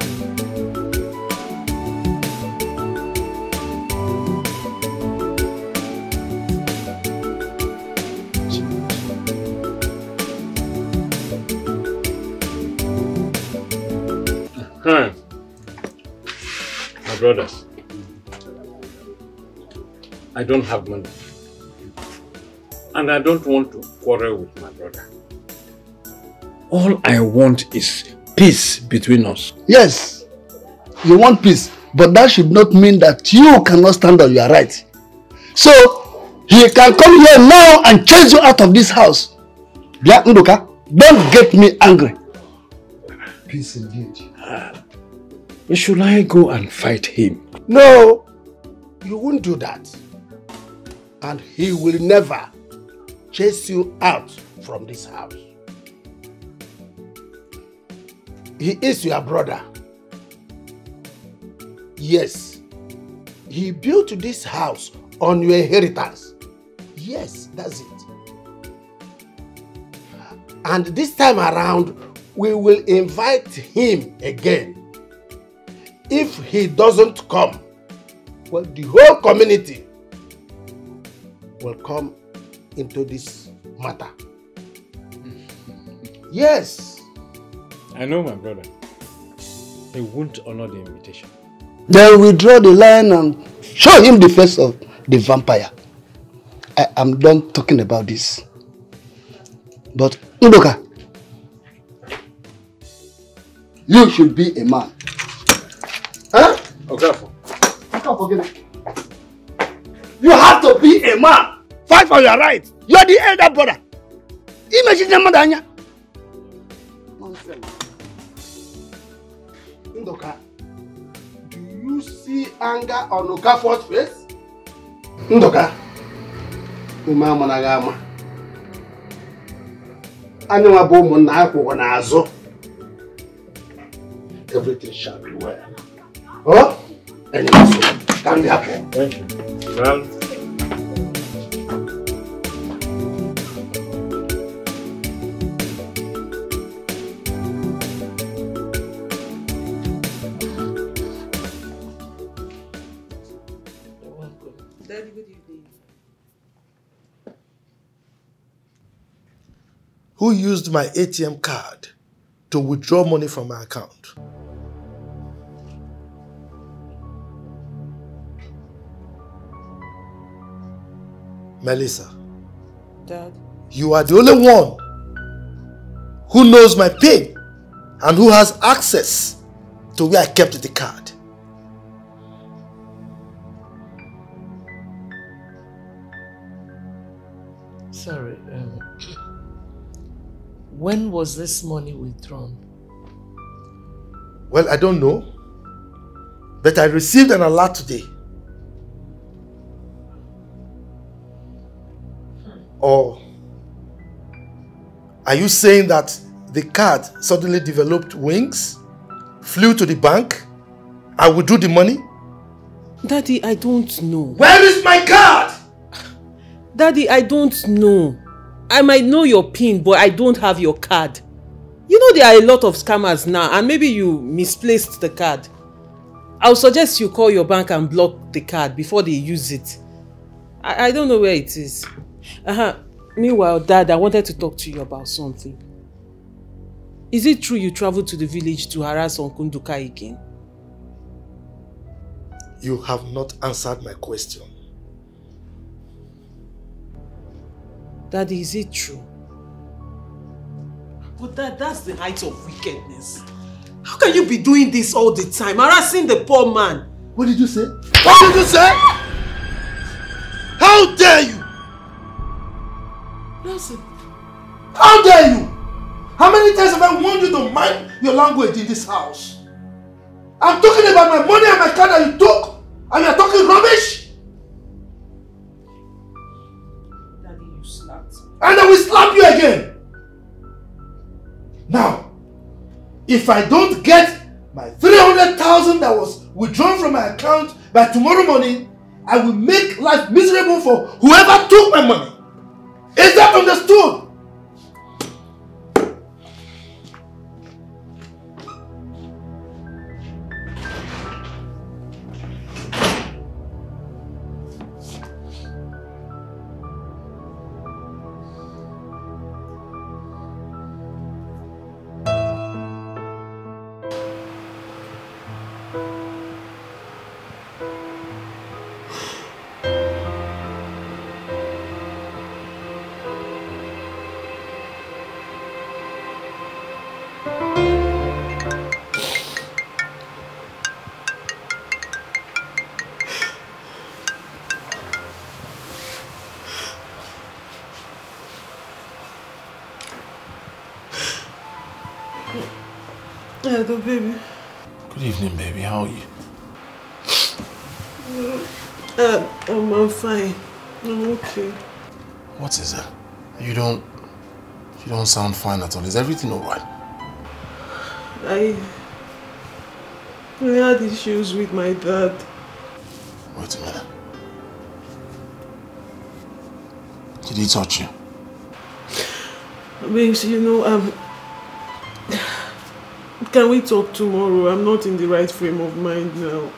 My brother, I don't have money. And I don't want to quarrel with my brother. All I want is peace between us. Yes, you want peace, but that should not mean that you cannot stand on your right. So, he can come here now and chase you out of this house. Yeah, Nduka, don't get me angry. Peace indeed. Should I go and fight him? No, you won't do that. And he will never chase you out from this house. He is your brother. Yes, he built this house on your inheritance. Yes, that's it. And this time around, we will invite him again. If he doesn't come, well, the whole community will come into this matter. Yes. I know my brother. He won't honor the invitation. Then we draw the line and show him the face of the vampire. I am done talking about this. But Nduka, you should be a man. Huh? Okafor. You have to be a man. Fight for your right. You are the elder brother. Imagine the mother. Nonsense. Nduka, do you see anger on Okafor's face? Nduka, Umamanagama. Anywabu Munaku Wanazo. Everything shall be well. Oh? Anyway, so can be happen. Thank you. Well. Who used my ATM card to withdraw money from my account? Melissa. Dad. You are the only one who knows my PIN and who has access to where I kept the card. Sorry, when was this money withdrawn? Well, I don't know, but I received an alert today. Or are you saying that the card suddenly developed wings, flew to the bank, I withdrew the money? Daddy, I don't know. Where is my card? Daddy, I don't know. I might know your PIN, but I don't have your card. You know there are a lot of scammers now, and maybe you misplaced the card. I'll suggest you call your bank and block the card before they use it. I don't know where it is. Meanwhile, Dad, I wanted to talk to you about something. Is it true you traveled to the village to harass Uncle Nduka again? You have not answered my question. Daddy, is it true? But that's the height of wickedness. How can you be doing this all the time, harassing the poor man? What did you say? What did you say? How dare you? Nelson. How dare you? How many times have I warned you to mind your language in this house? I'm talking about my money and my card that you took, and you're talking rubbish? And I will slap you again. Now, if I don't get my 300,000 that was withdrawn from my account by tomorrow morning, I will make life miserable for whoever took my money. Is that understood? Hello, baby. Good evening, baby. How are you? I'm fine. I'm okay. What is it? You don't sound fine at all. Is everything alright? I had issues with my dad. Wait a minute. Did he touch you? Babes, you know, can we talk tomorrow? I'm not in the right frame of mind now.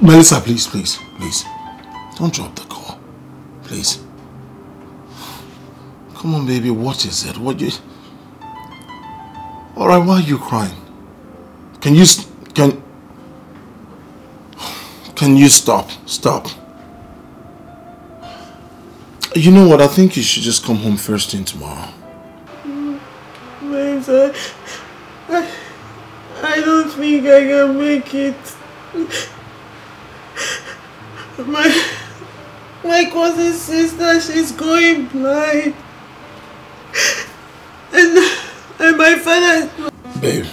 Melissa, please. Don't drop the call. Please. Come on, baby, what is it? Alright, why are you crying? Can you stop? Stop. You know what, I think you should just come home first thing tomorrow. Babes, I don't think I can make it. My cousin's sister, she's going blind. And my father... Babe.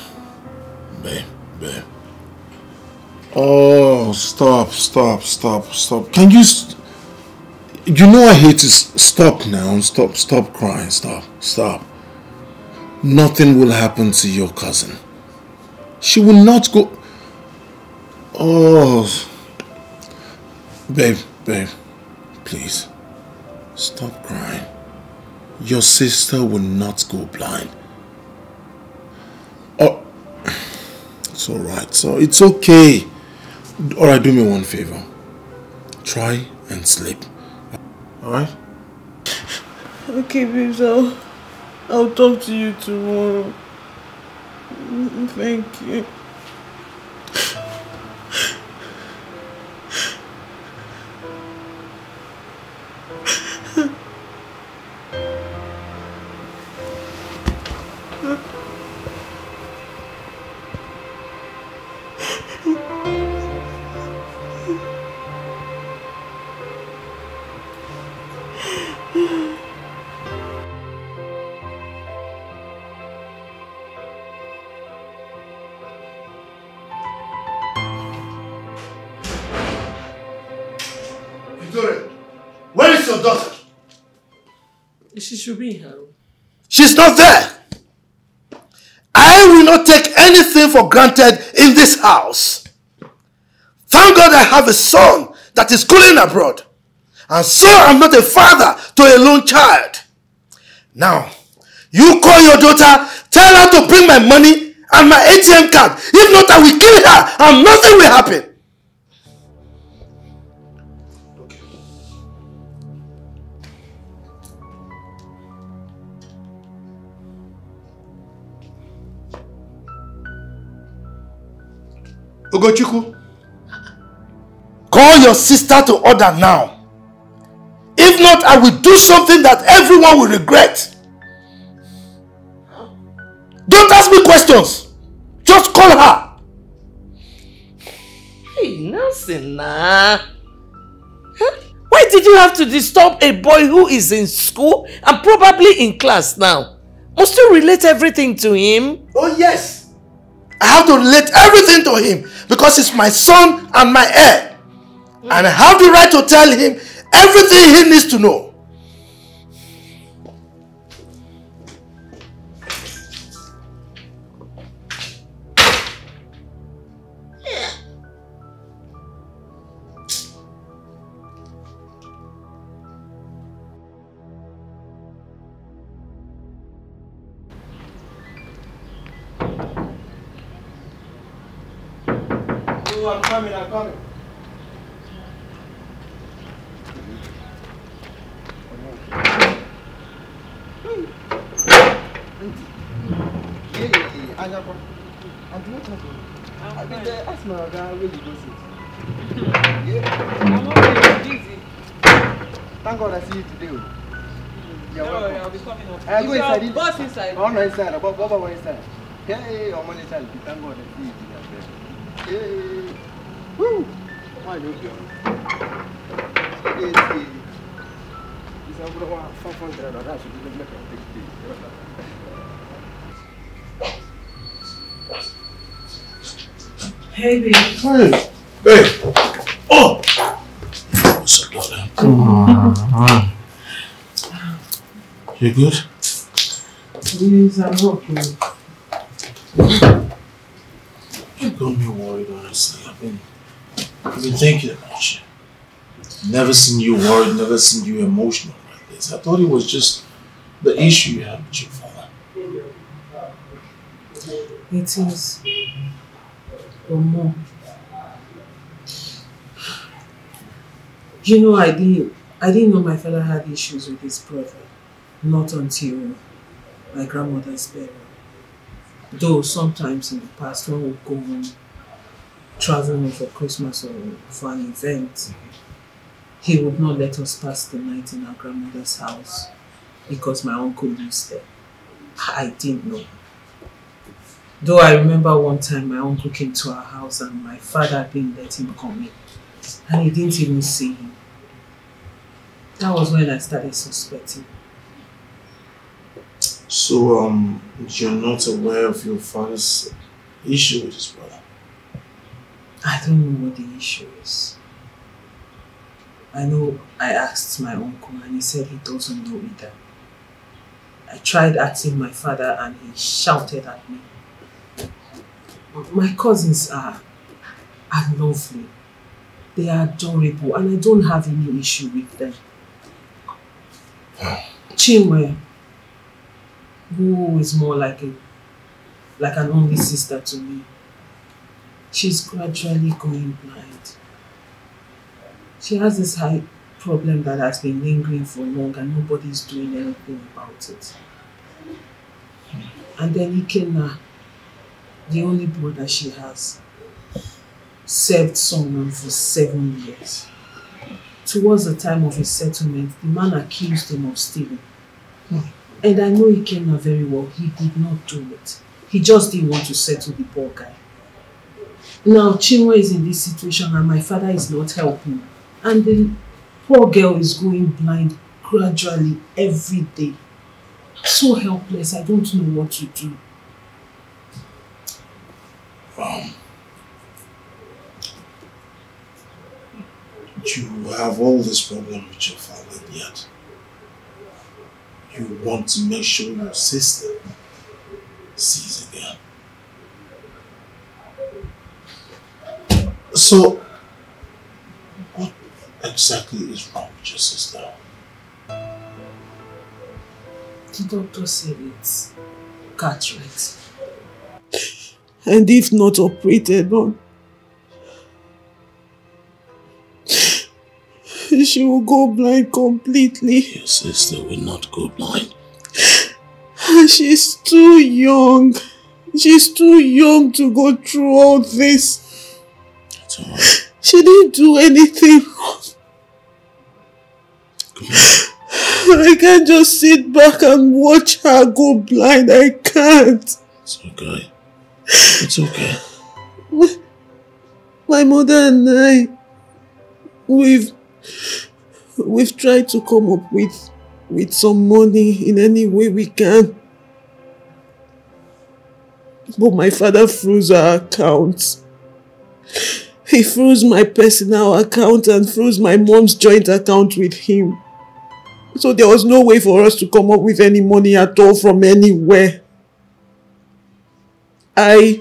Oh, stop. Can you... You know I hate to... Stop now. Stop crying. Stop. Nothing will happen to your cousin. She will not go... Oh... Babe, please, stop crying. Your sister will not go blind. Oh, it's alright, so it's okay. Alright, do me one favor. Try and sleep. Alright? Okay, babes, I'll talk to you tomorrow. Thank you. Should be her. She's not there. I will not take anything for granted in this house. Thank God I have a son that is schooling abroad. And so I'm not a father to a lone child. Now, you call your daughter, tell her to bring my money and my ATM card. If not, I will kill her and nothing will happen. Ogochukwu, call your sister to order now. If not, I will do something that everyone will regret. Don't ask me questions. Just call her. Hey, Nelson, huh? Why did you have to disturb a boy who is in school and probably in class now? Must you relate everything to him? Oh, yes. I have to relate everything to him because he's my son and my heir. And I have the right to tell him everything he needs to know. I'm coming. I'm busy. Thank God I see you today. I'll be coming up. I'll go inside. Boss inside. I'm not inside. Boba inside. Hey, I'm on inside. Thank God I see you today. Hey. Woo! Why do you go? Hey, babe. Hey. Hey. Oh! What's up, darling? You good? Yes, I'm okay. You got me worried, honestly. I've been thinking about you. Never seen you worried, never seen you emotional like this. I thought it was just the issue you had with your father. It is. Or more. You know, I didn't know my father had issues with his brother. Not until my grandmother's burial. Though sometimes in the past when we'd go on traveling for Christmas or for an event, he would not let us pass the night in our grandmother's house because my uncle lives there. I didn't know. Though I remember one time my uncle came to our house and my father didn't let him come in. And he didn't even see him. That was when I started suspecting. So, you're not aware of your father's issue with his brother? I don't know what the issue is. I know I asked my uncle and he said he doesn't know either. I tried asking my father and he shouted at me. My cousins are lovely. They are adorable and I don't have any issue with them. Chinwe, who is more like an only sister to me, she's gradually going blind. She has this high problem that has been lingering for long and nobody's doing anything about it. And then Ikenna, the only brother she has, served someone for 7 years. Towards the time of his settlement, the man accused him of stealing. And I know Ikenna very well. He did not do it. He just didn't want to settle the poor guy. Now, Chinwe is in this situation and my father is not helping. And the poor girl is going blind gradually every day. So helpless, I don't know what to do. You have all this problem with your father, and yet you want to make sure your sister sees it again. So, what exactly is wrong with your sister? The doctor said it's cataract. And if not operated on, she will go blind completely. Your sister will not go blind. She's too young. She's too young to go through all this. That's all right. She didn't do anything wrong. I can't just sit back and watch her go blind. I can't. It's okay. It's okay. My mother and I, we've tried to come up with some money in any way we can. But my father froze our accounts. He froze my personal account and froze my mom's joint account with him. So there was no way for us to come up with any money at all from anywhere. I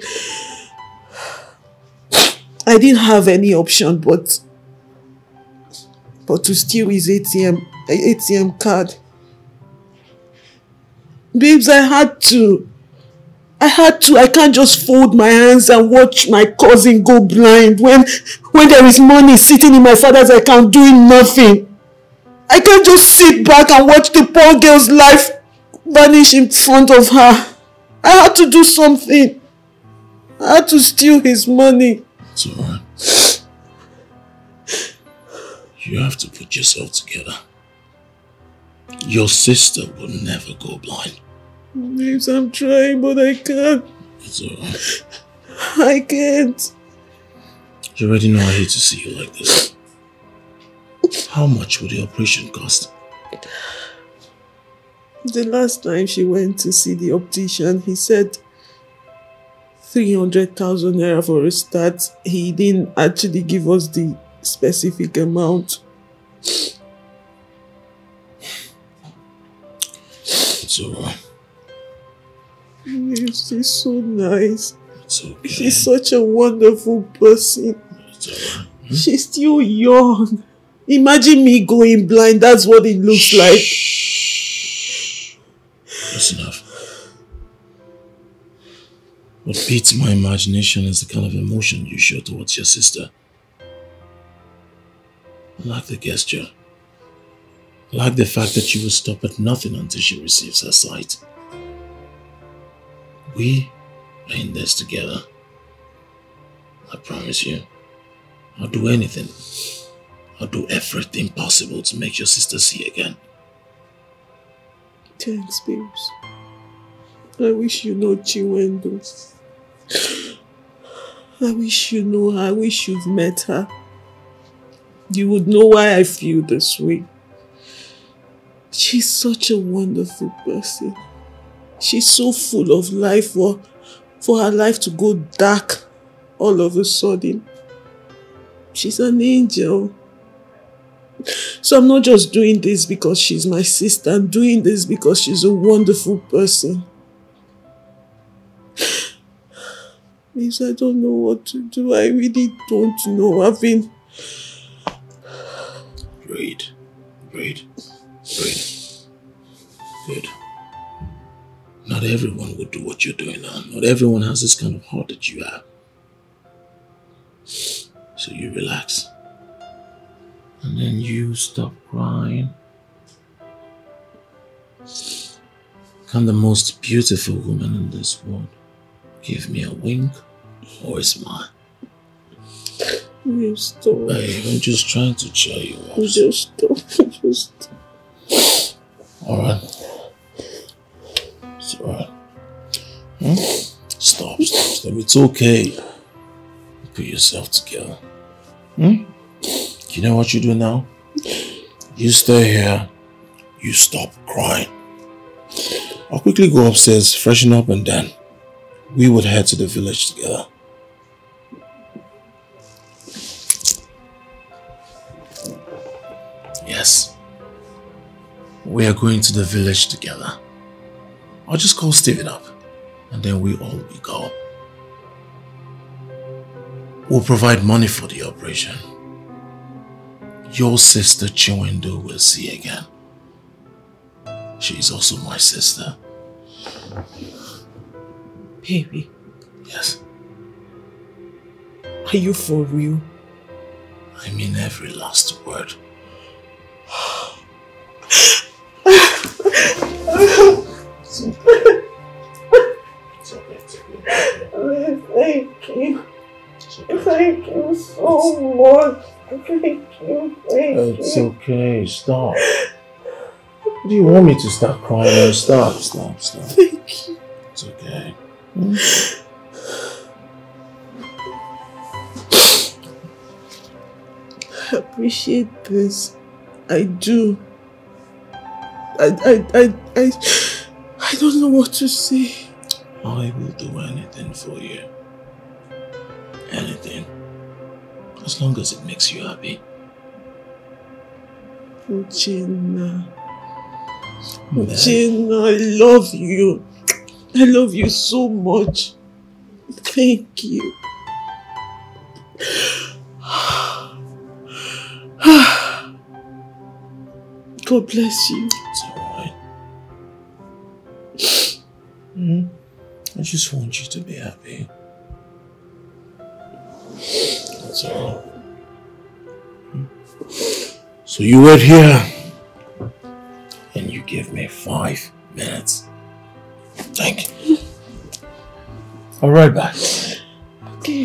didn't have any option but to steal his ATM card. Babes, I had to. I can't just fold my hands and watch my cousin go blind when there is money sitting in my father's account doing nothing. I can't just sit back and watch the poor girl's life vanish in front of her. I had to do something. I had to steal his money. It's alright. You have to put yourself together. Your sister will never go blind. Babes, I'm trying, but I can't. It's alright. I can't. You already know I hate to see you like this. How much would the operation cost? The last time she went to see the optician, he said 300,000 naira for a start. He didn't actually give us the specific amount. So, she's so nice. Okay. She's such a wonderful person. She's still young. Imagine me going blind. That's what it looks like. That's enough. What beats my imagination is the kind of emotion you show towards your sister. I like the gesture. I like the fact that she will stop at nothing until she receives her sight. We are in this together. I promise you, I'll do anything. I'll do everything possible to make your sister see again. Thanks, babes. I wish you know Chinwendu. I wish you know her. I wish you've met her. You would know why I feel this way. She's such a wonderful person. She's so full of life for her life to go dark all of a sudden. She's an angel. So I'm not just doing this because she's my sister. I'm doing this because she's a wonderful person. Please, I don't know what to do. I really don't know. I've been... Great. Good. Not everyone would do what you're doing now. Not everyone has this kind of heart that you have. So you relax. And then you stop crying. Become the most beautiful woman in this world. Give me a wink or a smile. You stop. Hey, I'm just trying to cheer you up. You just stop. Alright. It's alright. Hmm? Stop. It's okay. Put yourself together. Hmm? You know what you do now? You stay here. You stop crying. I'll quickly go upstairs, freshen up, and then we would head to the village together. Yes. We are going to the village together. I'll just call Steven up, and then we all will go. We'll provide money for the operation. Your sister Chinwendu will see again. She is also my sister. Baby. Yes. Are you for real? I mean every last word. Thank you so much. Thank you. It's okay. Stop. Do you want me to stop crying? Stop. Thank you. It's okay. Hmm? I appreciate this. I do. I don't know what to say. I will do anything for you. Anything. As long as it makes you happy. Uchenna, I love you. I love you so much. Thank you. God bless you. It's alright. I just want you to be happy. That's all. So you wait here and you give me 5 minutes. Thank you. I'll be right back. Okay.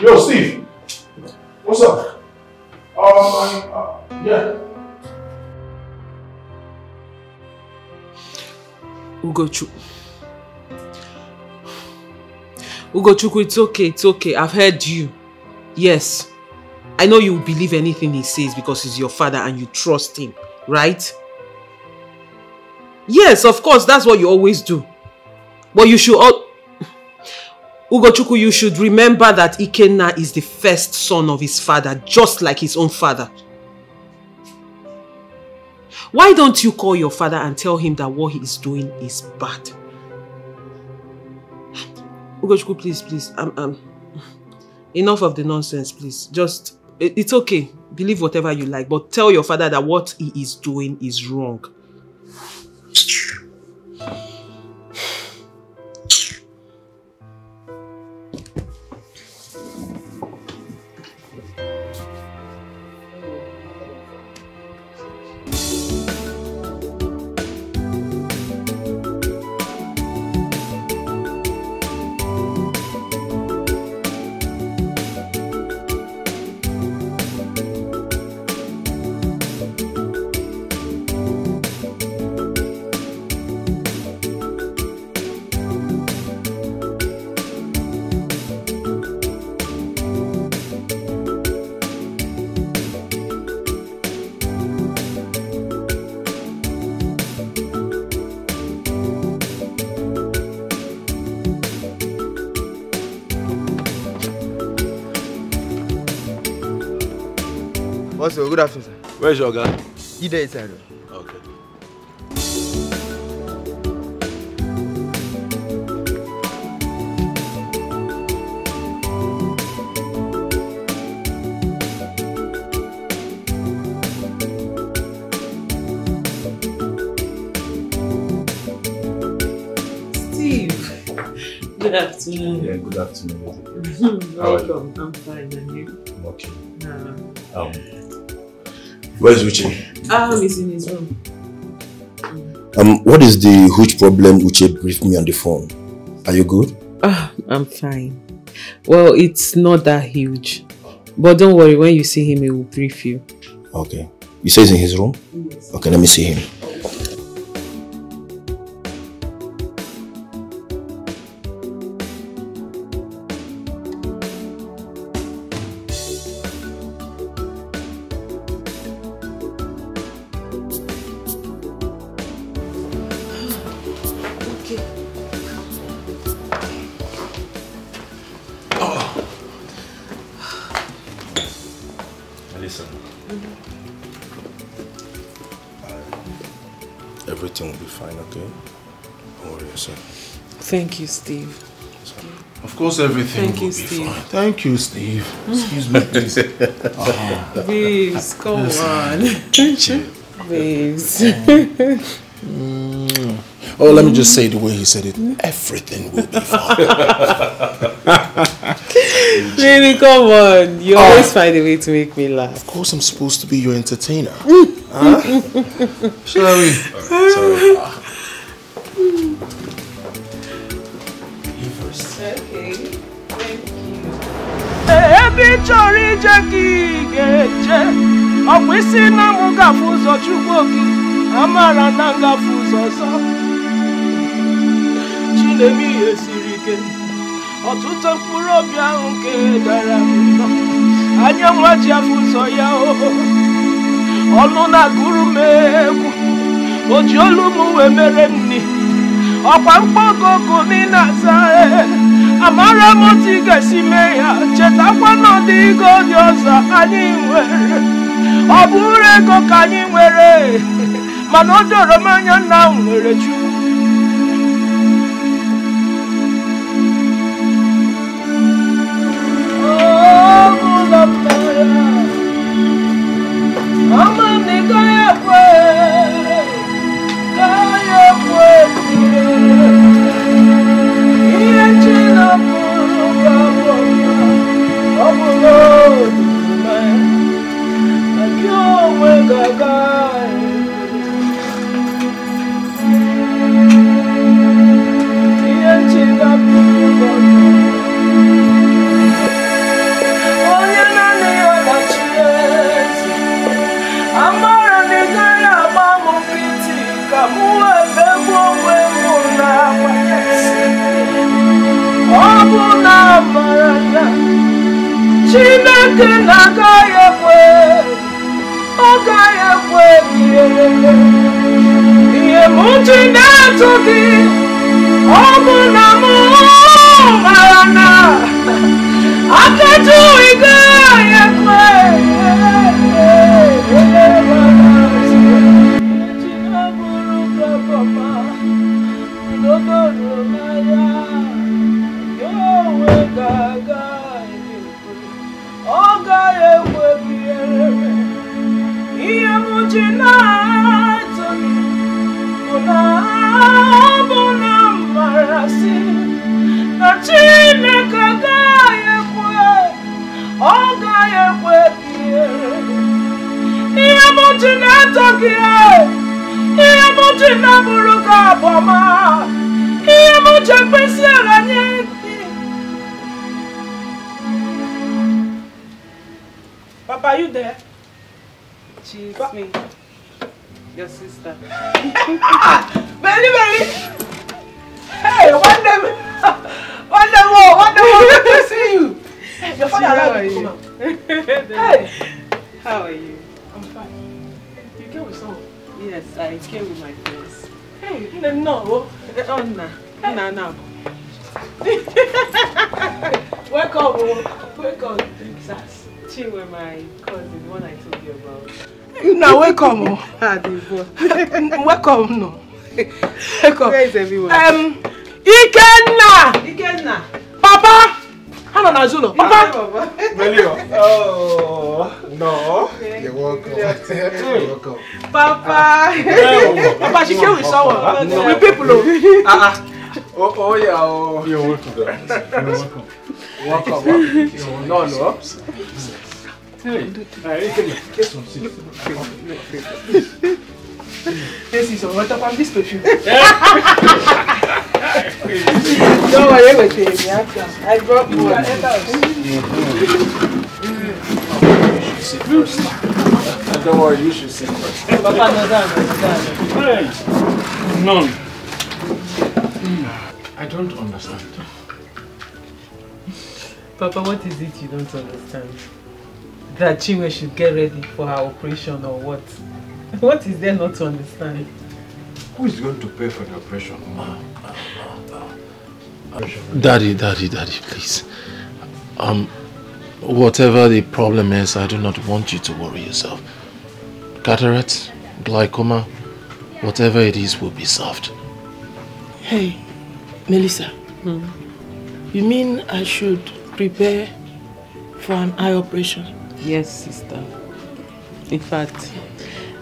Yo, Steve. What's up? Yeah. Ugochukwu, it's okay. I've heard you. Yes. I know you believe anything he says because he's your father and you trust him, right? Yes, of course, that's what you always do. But you should all... Ugochukwu, you should remember that Ikenna is the first son of his father, just like his own father. Why don't you call your father and tell him that what he is doing is bad? Ugochukwu, please. Enough of the nonsense, please. Just, it's okay. Believe whatever you like, but tell your father that what he is doing is wrong. So, good afternoon, sir. Where's your guy? He there inside. Okay. Steve, good afternoon. Yeah, good afternoon. Welcome. I'm fine, and you? Okay. Where's Uche? He's in his room. What is the huge problem Uche briefed me on the phone? Are you good? I'm fine. Well, it's not that huge. But don't worry, when you see him, he will brief you. Okay. You say he's in his room? Yes. Okay, let me see him. Thank you, Steve. Of course, everything will be fine. Thank you, Steve. Excuse me, please. Babes, go on. Babes. Oh, let me just say the way he said it. Everything will be fine. Really, come on. You always find a way to make me laugh. Of course, I'm supposed to be your entertainer. Shall we? Sorry. Chori jeki geche akwisi na muga fuzo chukoki amara nanga fuzo so chilemi esirike otuto kpuro bia nke dara mino anya mwaji afuzo ya o oluna gurumeku oji olumu emere nni okwa mpogogo mi na sae Amara moti gesimeya, chetakwa no digo diosa anyiwere. Obure ko kanyiwere, manodoro manya na unrechu. Oh, mulapaya, amani kaya kwe. Chineke na gaya kwe, o gaya kwe, to thee, welcome, no. Welcome. Where is everyone? Ikenna! Ikenna! Papa! Hang on, Azulo. Papa! Melio. Oh, no. Okay. You're welcome. You're welcome. Papa! Papa, she came with someone. With people. Oh, yeah. Oh. You're welcome. Welcome. No, no. This is all right up on this perfume. Don't worry, I brought you one. You should sit first. Don't worry, you should sit first. Papa, no. I don't understand. Papa, what is it you don't understand? That Chinwe should get ready for her operation or what? What is there not to understand? Who is going to pay for the operation? Daddy, please. Whatever the problem is, I do not want you to worry yourself. Cataracts, glaucoma, whatever it is will be solved. Hey, Melissa. You mean I should prepare for an eye operation? Yes, sister. In fact,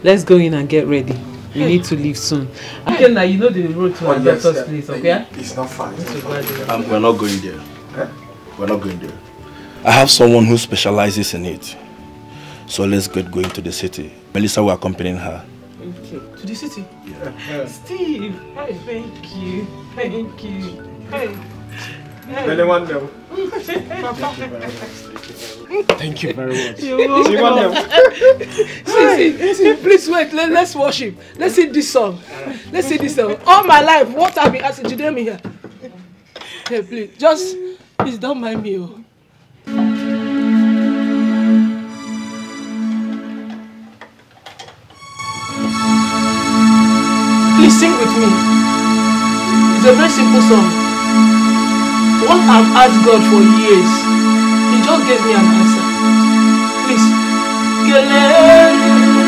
let's go in and get ready. We need to leave soon. Okay, now you know the road to our doctor's place, okay? It's not far. We're not going there. Huh? We're not going there. I have someone who specializes in it. So let's get going to the city. Melissa will accompany her. Okay. To the city? Yeah. Steve, hey, thank you. Thank you. Hey. Anyone know? Thank you very much. See, please wait. Let's worship. Let's sing this song. All my life, what I've been asking today, me here. Hey, please, please don't mind me. Please sing with me. It's a very simple song. What I've asked God for years, He just gave me an answer. Please. Do you know it?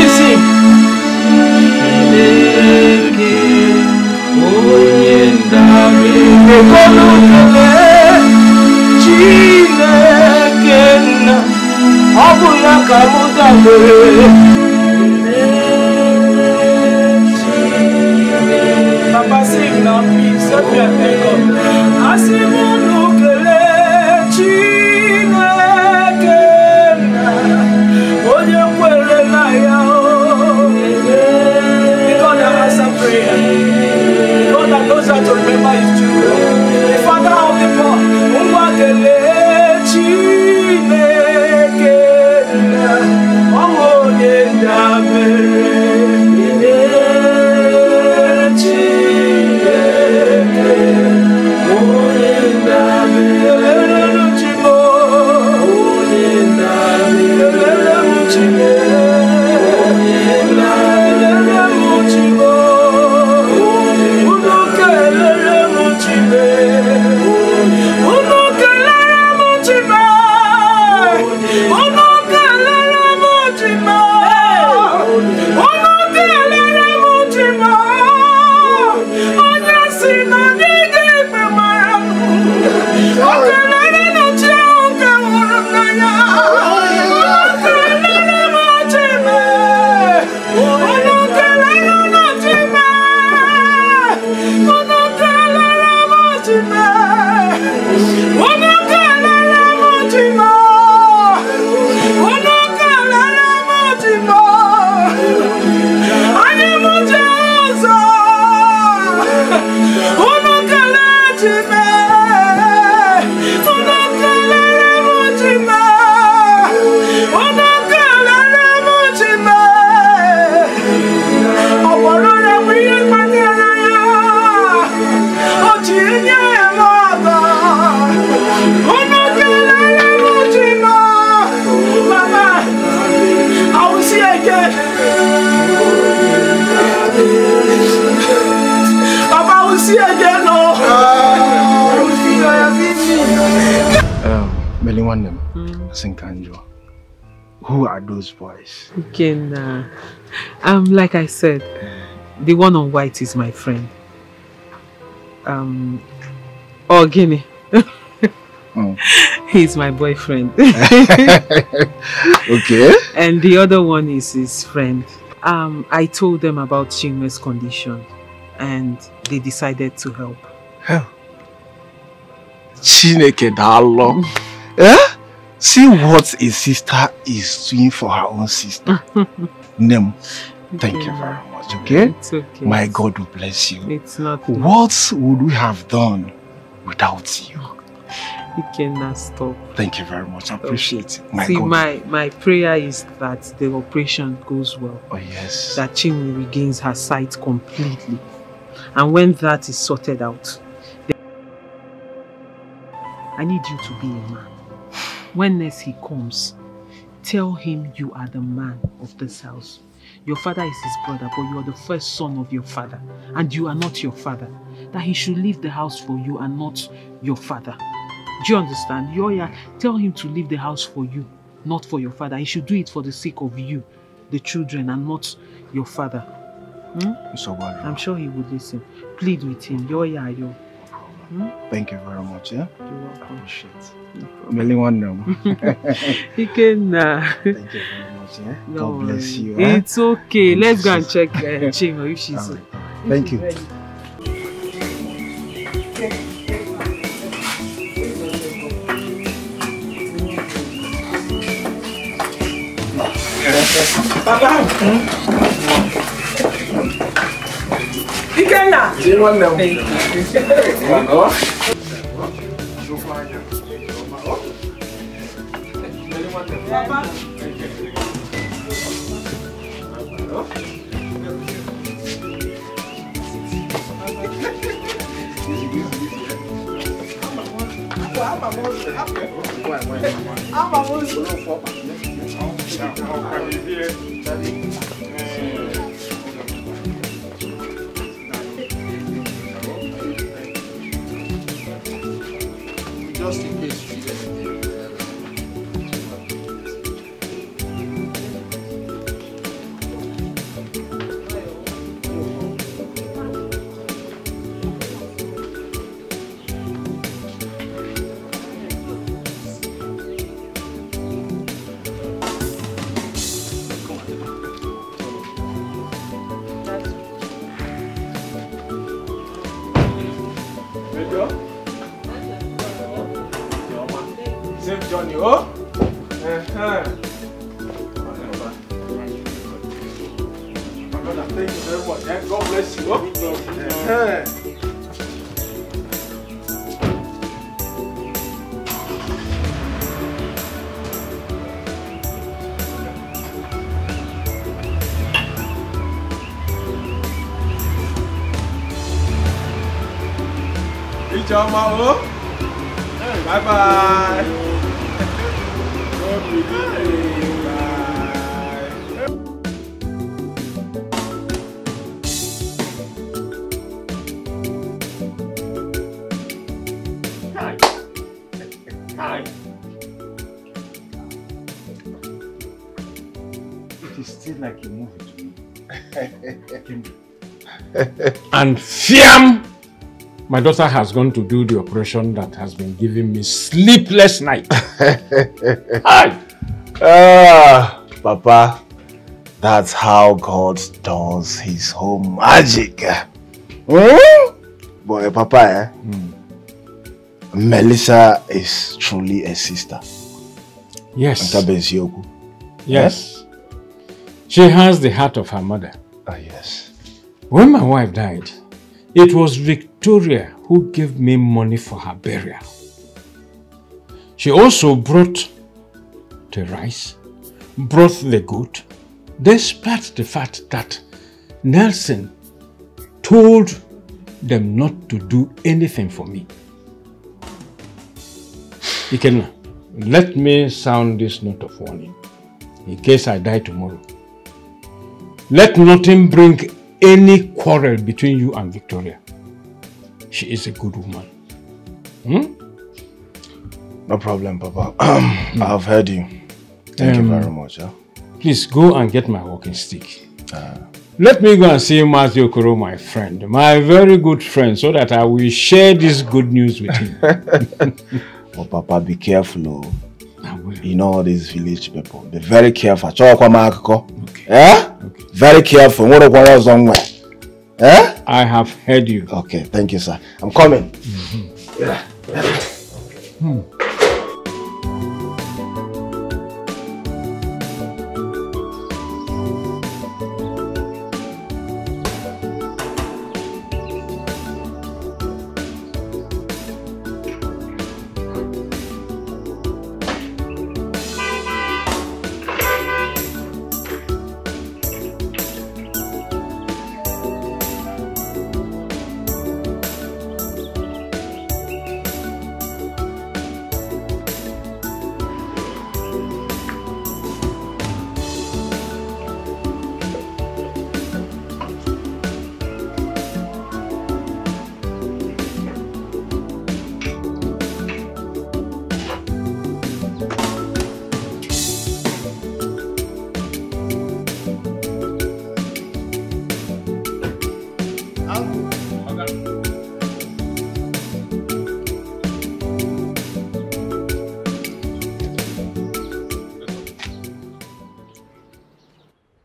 Please sing. Papa, sing now, please. Set me a thing up. The God that answers prayer. The God that knows how to remember His children. The Father of the poor. Who are those boys? Ikenna. Like I said, the one on white is my friend. Oh, Guinea. He's my boyfriend. Okay. And the other one is his friend. I told them about Chinwendu's condition and they decided to help. Help? Chineke Dalo. Eh? See what a sister is doing for her own sister. Nemu, thank you very much, okay? It's okay. My God will bless you. It's not. What would we have done without you? You cannot stop. Thank you very much. I appreciate it. See, God. My prayer is that the operation goes well. Oh, yes. That Chinwe regains her sight completely. And when that is sorted out, I need you to be a man. When next he comes, tell him you are the man of this house. Your father is his brother, but you are the first son of your father, and you are not your father. That he should leave the house for you and not your father. Do you understand? Yoya, tell him to leave the house for you, not for your father. He should do it for the sake of you, the children, and not your father. Hmm? I'm sure he would listen. Plead with him. Yoya, yo. Thank you very much. Yeah? You're welcome. I appreciate it. Thank you very much. Yeah? No God bless you. Eh? It's okay. Thank Let's go and check Chinwe if she's right. Thank you. Bye-bye. Ikenna! Just in case she doesn't do and fiam My daughter has gone to do the operation that has been giving me sleepless nights. Hi! Papa, that's how God does his whole magic. But Papa, Melissa is truly a sister. Yes. Yes. She has the heart of her mother. Ah, yes. When my wife died, it was Victoria who gave me money for her burial. She also brought the rice, brought the goat, despite the fact that Nelson told them not to do anything for me. Ikenna, let me sound this note of warning, in case I die tomorrow. Let nothing bring any quarrel between you and Victoria. She is a good woman. No problem, Papa. I've heard you. Thank you very much. Huh? Please go and get my walking stick. Let me go and see Matthew Okoro, my friend, my very good friend, so that I will share this good news with him. Oh, Papa, be careful. You know all these village people. Be very careful. Okay. Eh? Okay. Very careful. Eh? I have heard you. Okay, thank you, sir. I'm coming. Yeah.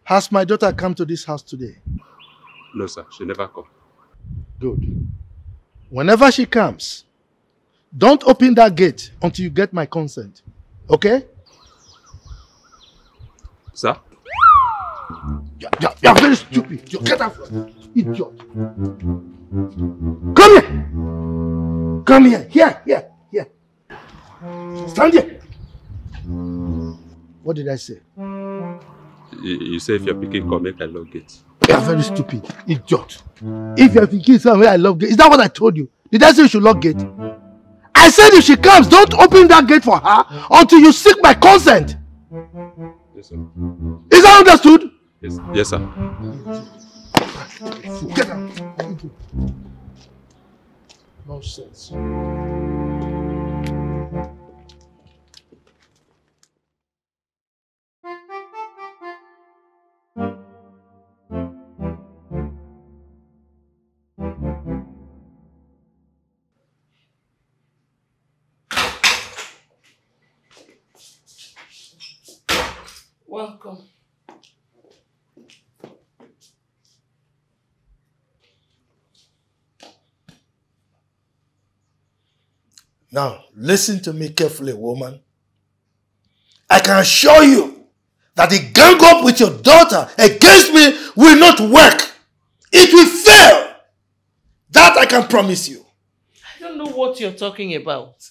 Has my daughter come to this house today? No, sir. She never comes. Good. Whenever she comes, don't open that gate until you get my consent. Okay? Sir? You're very stupid. You get out of here. Idiot. Come here. Come here. Here. Stand here. What did I say? You say if you're picking come, make I love it. You're very stupid, idiot. If you're picking somewhere, I love it. Is that what I told you? Did I say you should lock it? I said if she comes, don't open that gate for her until you seek my consent. Yes, sir. Is that understood? Yes, yes sir. Get out. Nonsense. Welcome. Now, listen to me carefully, woman. I can assure you that the gang up with your daughter against me will not work. It will fail. That I can promise you. I don't know what you're talking about.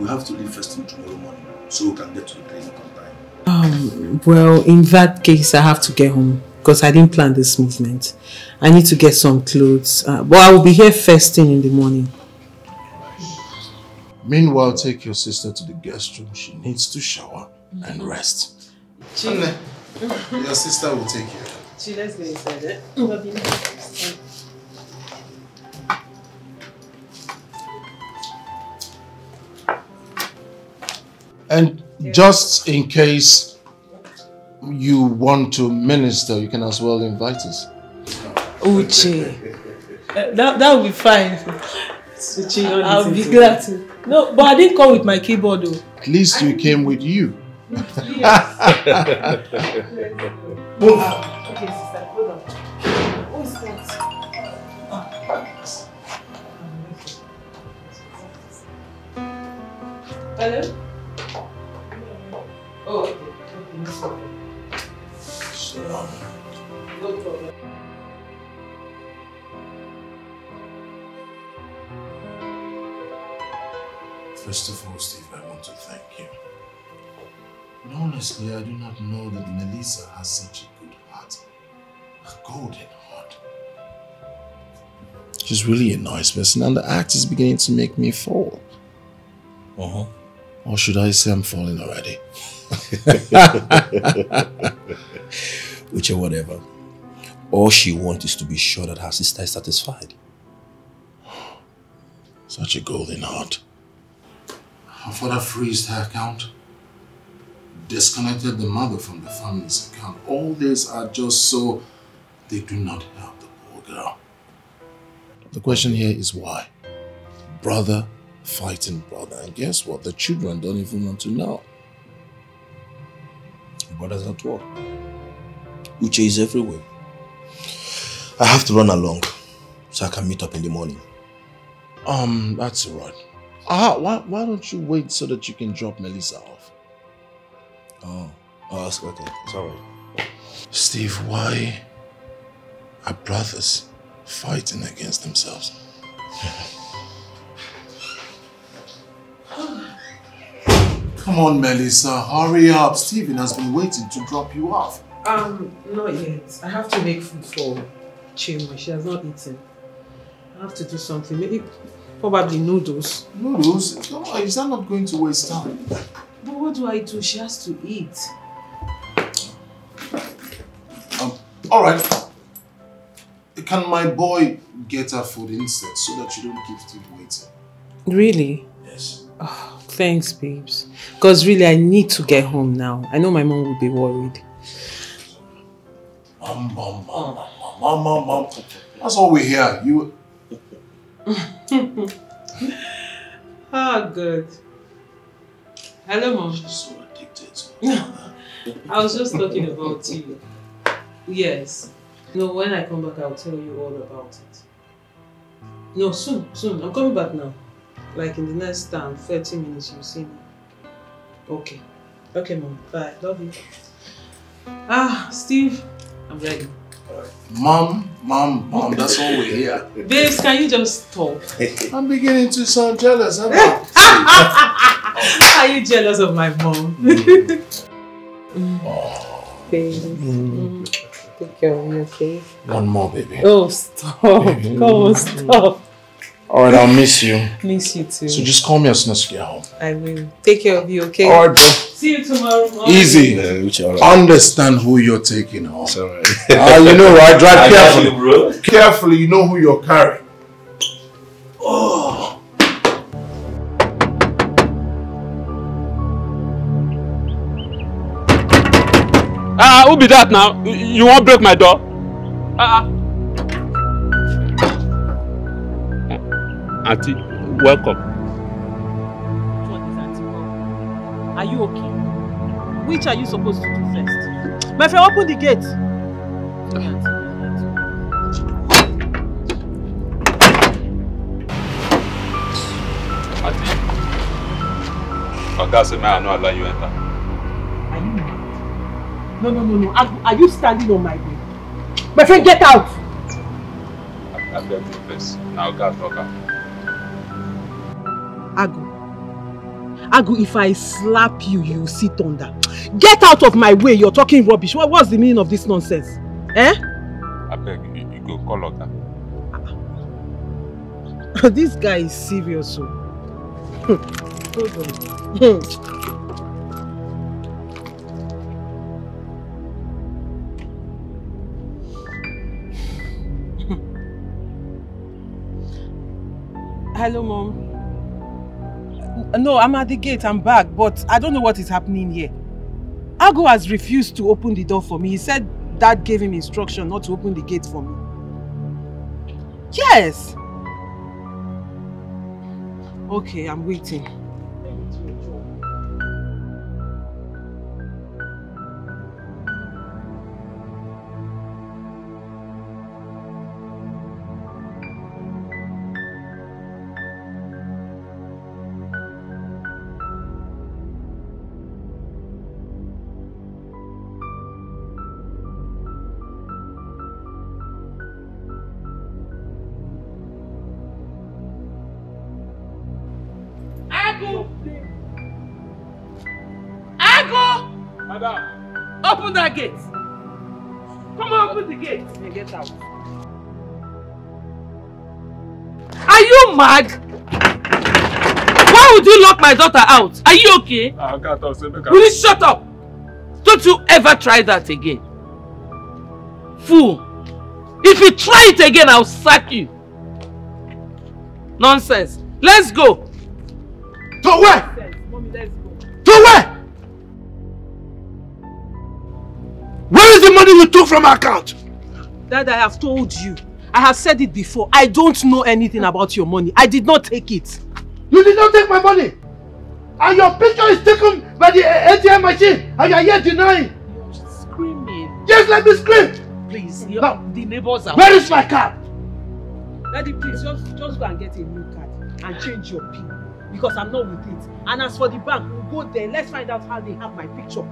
We have to leave first thing tomorrow morning so we can get to the clinic on time. Well, in that case, I have to get home because I didn't plan this movement. I need to get some clothes. But I will be here first thing in the morning. Meanwhile, take your sister to the guest room. She needs to shower and rest. Chile. Your sister will take care. Chile's going inside, eh? And just in case you want to minister, you can as well invite us. Uche. That will be fine. Uche, I'll be glad to. No, but I didn't come with my keyboard though. At least you came with you. Yes. Move. Okay, sister, hold on. Who is that? Hello? Oh, okay. No problem. First of all, Steve, I want to thank you. And honestly, I do not know that Melissa has such a good heart. A golden heart. She's really a nice person, and the act is beginning to make me fall. Uh-huh. Or should I say I'm falling already? Whichever, whatever. All she wants is to be sure that her sister is satisfied. Such a golden heart. Her father freezed her account. Disconnected the mother from the family's account. All these are just so they do not help the poor girl. The question here is why? Brother fighting brother, and guess what? The children don't even want to know. Brother's at work. Uche is everywhere. I have to run along so I can meet up in the morning. That's all right. Why don't you wait so that you can drop Melissa off? Oh, that's okay. It's all right. Steve, why are brothers fighting against themselves? Come on, Melissa, hurry up. Steven has been waiting to drop you off. Not yet. I have to make food for Chinwe. She has not eaten. I have to do something. Maybe, probably noodles. Noodles? No, is that not going to waste time? But what do I do? She has to eat. All right. Can my boy get her food instead so that you don't keep Steve waiting? Really? Yes. Oh, thanks, babes. Because really, I need to get home now. I know my mom will be worried. Mom. That's all we hear. You. Oh, good. Hello, Mom. She's so addicted to I was just talking about you. Yes. No, when I come back, I'll tell you all about it. No, soon. I'm coming back now. Like in the next 30 minutes, you'll see me. Okay. Okay, Mom. Bye. Love you. Steve, I'm ready. Mom, that's all we hear. Babes, can you just stop? I'm beginning to sound jealous, am I? Are you jealous of my mom? Baby. Take care of me, okay? One more, baby. Oh, stop. Baby. Come on, stop. All right, I'll miss you. Miss you too. So just call me as soon as you get home. I will. Take care of you, okay? All right, bro. See you tomorrow morning. Easy. Right. Understand who you're taking home. It's all right. You know, right? Drive carefully, bro. Carefully, you know who you're carrying. Oh. Who be that now? You won't break my door? Auntie, welcome. What is Auntie? Are you okay? Which are you supposed to do first? My friend, open the gate. Auntie. Oh, God said, man, I know I let you enter. Are you mad? No. Are you standing on my way? My friend, get out! I beg you, please. Now, God, knock out. Ago, Agu, if I slap you, you sit under. Get out of my way, you're talking rubbish. What's the meaning of this nonsense? Eh? I beg you, you go call Oga. This guy is serious, so. Hold on. Hello, Mom. No, I'm at the gate. I'm back, but I don't know what is happening here. Agu has refused to open the door for me. He said Dad gave him instruction not to open the gate for me. Yes. Okay, I'm waiting. Gate. Come on, open the gate. And get out. Are you mad? Why would you lock my daughter out? Are you okay? I can't talk. Will you shut up? Don't you ever try that again. Fool. If you try it again, I'll sack you. Nonsense. Let's go. To where? Mommy, let's go. To where? Where is the money you took from my account? Dad, I have told you. I have said it before. I don't know anything about your money. I did not take it. You did not take my money. And your picture is taken by the ATM machine. And you are here denying. You're screaming. Yes, let me scream. Please, now, the neighbors are... Where is my card? Daddy, please, just go and get a new card. And change your PIN. Because I'm not with it. And as for the bank, we'll go there. Let's find out how they have my picture.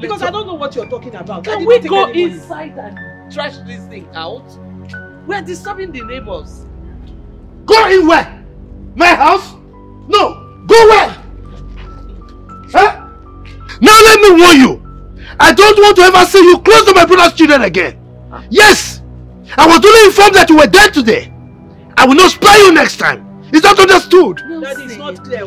Because I don't know what you're talking about. Can we go inside and trash this thing out? We're disturbing the neighbors. Go in where? My house? No. Go where? Huh? Now let me warn you. I don't want to ever see you close to my brother's children again. Huh? Yes. I was only informed that you were dead today. I will not spare you next time. Is that understood? No, that is not clear.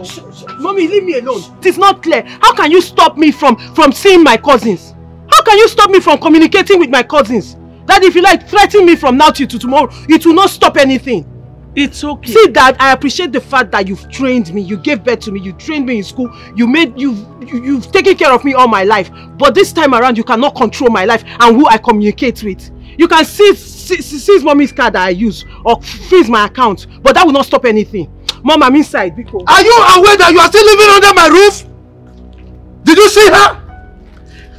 Mommy, leave me alone. It is not clear. How can you stop me from seeing my cousins? How can you stop me from communicating with my cousins? That if you like, threaten me from now till tomorrow, it will not stop anything. It's okay. See, Dad, I appreciate the fact that you've trained me, you gave birth to me, you trained me in school, you've taken care of me all my life. But this time around, you cannot control my life and who I communicate with. You can seize Mommy's card that I use or freeze my account, but that will not stop anything. Mom, I'm inside because... Are you aware that you are still living under my roof? Did you see her?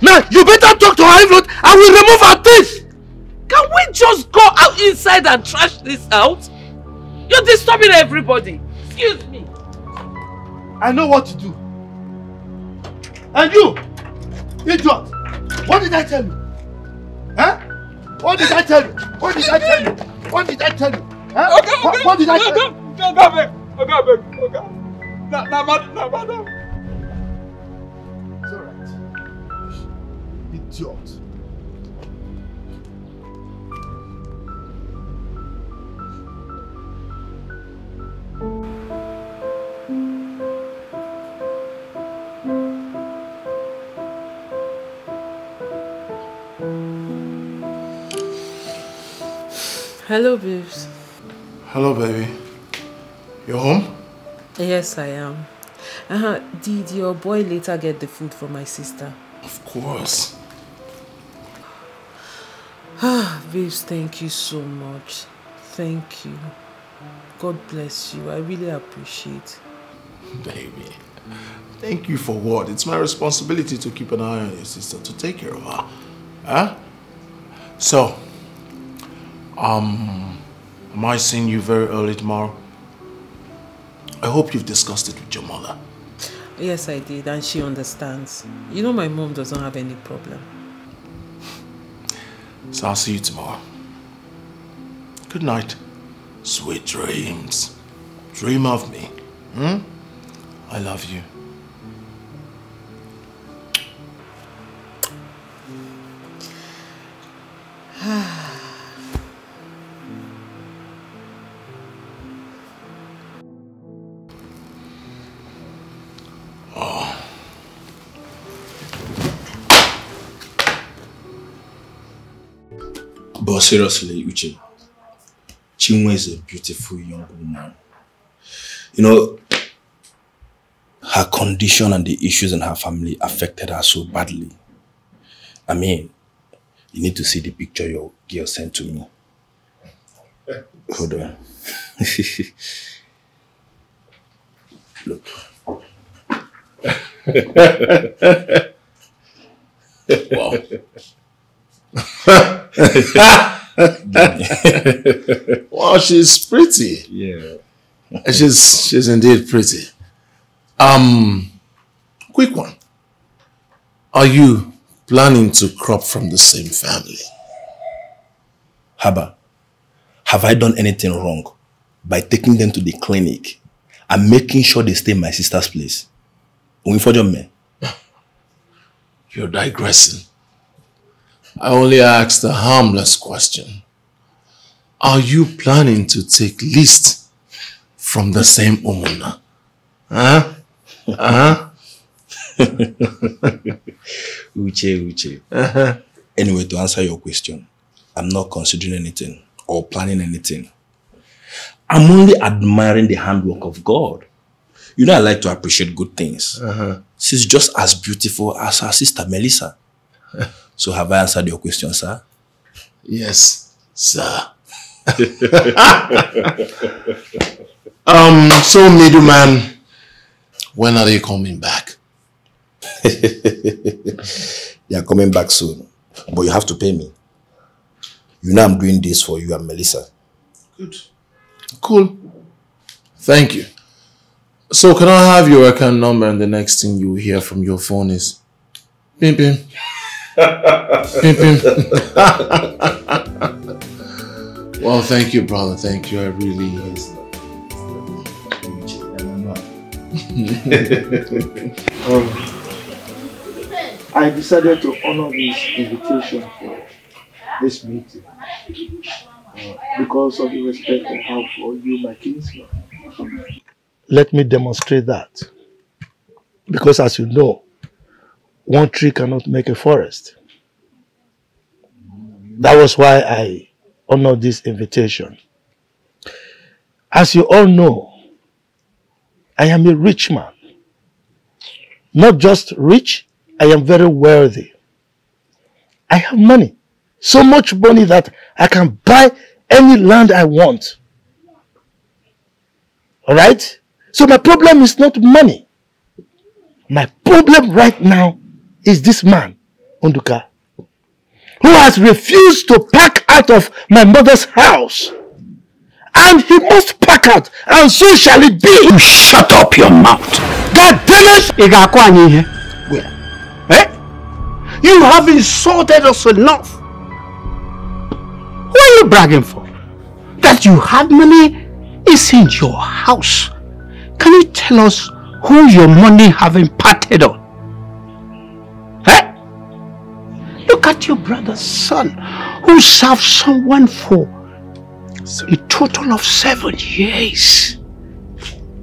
Now, you better talk to her, if not, I will remove her teeth. Can we just go out inside and trash this out? You're disturbing everybody. Excuse me. I know what to do. And you, idiot, what did I tell you? Huh? What did I tell you? What did I tell you? What did I tell you? Huh? Okay, okay. What did I tell you? Okay. No. It's alright. Idiot. Hello, babes. Hello, baby. You're home? Yes, I am. Did your boy later get the food for my sister? Of course. Babes, thank you so much. Thank you. God bless you. I really appreciate it. Baby, thank you for what? It's my responsibility to keep an eye on your sister, to take care of her. Huh? So... am I seeing you very early tomorrow? I hope you've discussed it with your mother. Yes, I did, and she understands. You know my mom doesn't have any problem. So I'll see you tomorrow. Good night. Sweet dreams. Dream of me. I love you. But seriously, Uche, Chinwe is a beautiful young woman. You know, her condition and the issues in her family affected her so badly. I mean, you need to see the picture your girl sent to me. Hold on. Look. Wow. Wow, she's pretty. Yeah. She's indeed pretty. Quick one. Are you planning to crop from the same family? Haba, have I done anything wrong by taking them to the clinic and making sure they stay in my sister's place? You're digressing. I only asked a harmless question. Are you planning to take list from the same umuna? Huh? Uh-huh. Uche. Uh-huh. Anyway, to answer your question, I'm not considering anything or planning anything. I'm only admiring the handwork of God. You know, I like to appreciate good things. Uh-huh. She's just as beautiful as her sister, Melissa. So have I answered your question, sir? Yes, sir. So, middleman, when are they coming back? They are coming back soon. But you have to pay me. You know I'm doing this for you and Melissa. Good. Cool. Thank you. So can I have your account number and the next thing you hear from your phone is pim pim. Pim pim. Well, thank you, brother. Thank you. I really I decided to honor this invitation for this meeting because of the respect I have for you, my kinsman. Let me demonstrate that. Because as you know, one tree cannot make a forest. That was why I honored this invitation. As you all know, I am a rich man. Not just rich, I am very wealthy. I have money. So much money that I can buy any land I want. All right? So my problem is not money. My problem right now is this man, Nduka, who has refused to pack out of my mother's house. And he must pack out, and so shall it be. You shut up your mouth. God damn it! You have insulted us enough. Who are you bragging for? That you have money is in your house. Can you tell us who your money have imparted on? Eh? Look at your brother's son who served someone for a total of 7 years.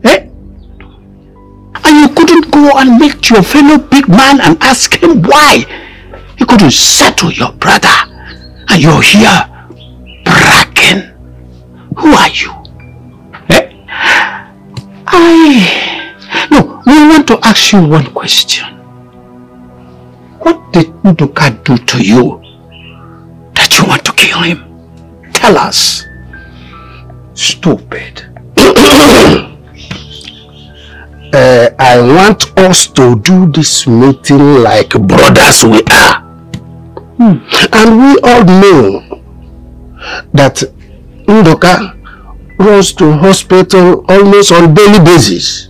Eh? And you couldn't go and meet your fellow big man and ask him why. You couldn't settle your brother and you're here bragging. Who are you? No, we want to ask you one question. What did Nduka do to you that you want to kill him? Tell us. Stupid. I want us to do this meeting like brothers we are. And we all know that Nduka goes to hospital almost on daily basis.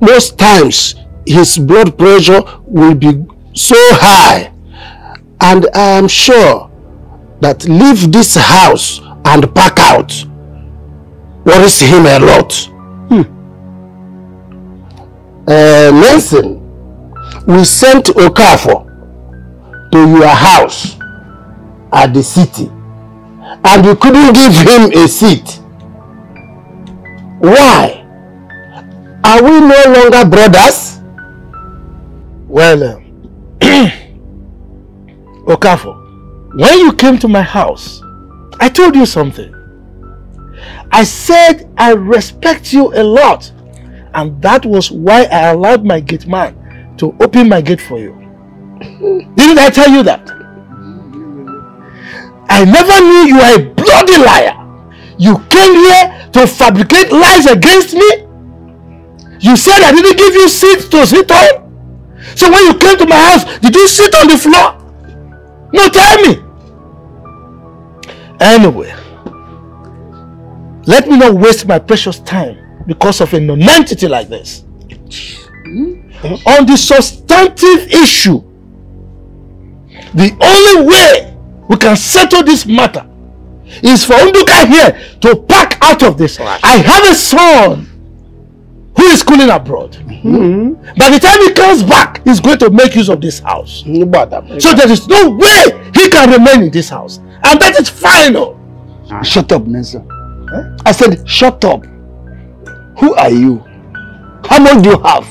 Most times his blood pressure will be so high, and I am sure that leave this house and pack out worries him a lot. Nelson, we sent Okafor to your house at the city. And you couldn't give him a seat. Why? Are we no longer brothers? Well, Okafor, when you came to my house, I told you something. I said I respect you a lot, and that was why I allowed my gate man to open my gate for you. Didn't I tell you that? I never knew you were a bloody liar. You came here to fabricate lies against me. You said I didn't give you seats to sit on. So when you came to my house, did you sit on the floor? No, tell me. Anyway, let me not waste my precious time because of a nonentity like this. On the substantive issue, the only way we can settle this matter is for Nduka here to pack out of this. I have a son who is schooling abroad. By the time he comes back, he's going to make use of this house. So there is no way he can remain in this house. And that is final. Shut up, Nelson. Huh? I said, shut up. Who are you? How much do you have?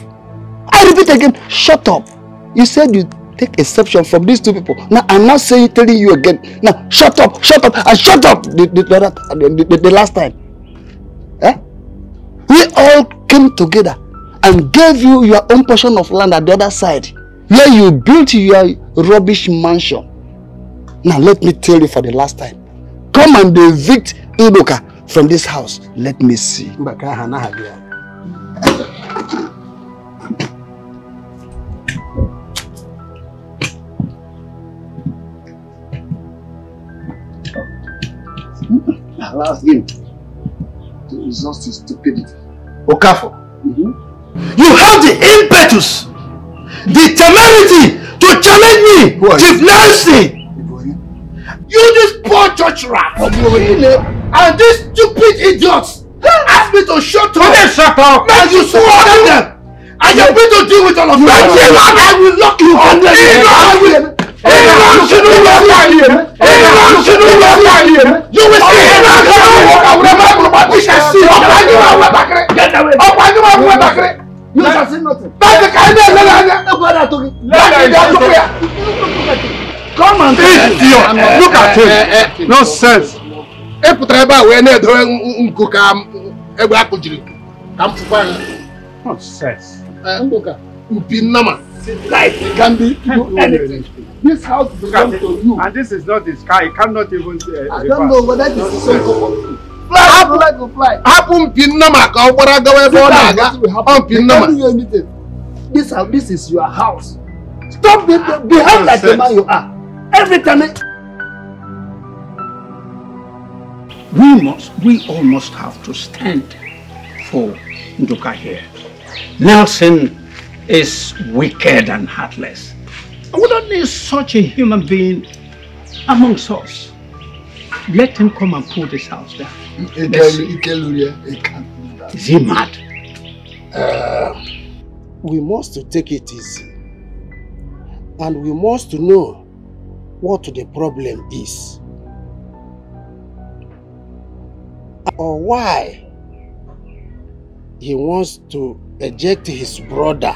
I repeat again, shut up. You said you take exception from these two people. Now I'm not saying, telling you again. Now shut up, and shut up the last time. Eh? We all came together and gave you your own portion of land at the other side, where you built your rubbish mansion. Now let me tell you for the last time. Come and evict Nduka from this house. Let me see. Allow him to exhaust his stupidity. Okafor, you have the impetus, the temerity to challenge me, Chief Nelson. You, this poor church rat, and these stupid idiots asked me to shut up. Shut up. Man, you swore at them. I am going to deal with all of you. I will lock you up. I will. You will see. We shall see. You shall see nothing. Come and look at him. Nonsense. Life can be anything. This house belongs to you. And this is not the sky. It cannot even. I don't know whether this is some couple. Fly, go fly. Happen pinnama. Go for a go. This is your house. Stop behave like the man you are. Every time we all must have to stand for Nduka here. Nelson is wicked and heartless. We don't need such a human being amongst us. Let him come and pull this house down. Is he mad? We must take it easy. And we must know what the problem is, or why he wants to eject his brother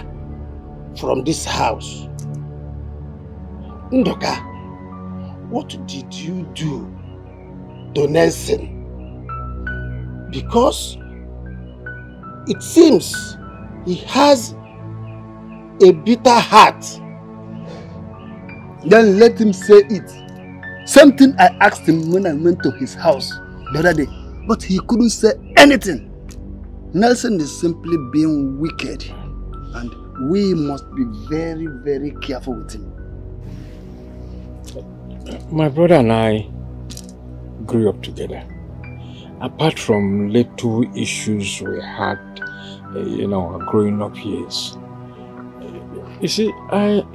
from this house. Nduka, what did you do to Nelson? Because it seems he has a bitter heart. Then let him say it. Something I asked him when I went to his house the other day, but he couldn't say anything. Nelson is simply being wicked, and we must be very, very careful with him. My brother and I grew up together. Apart from little issues we had, you know, growing up years. You see,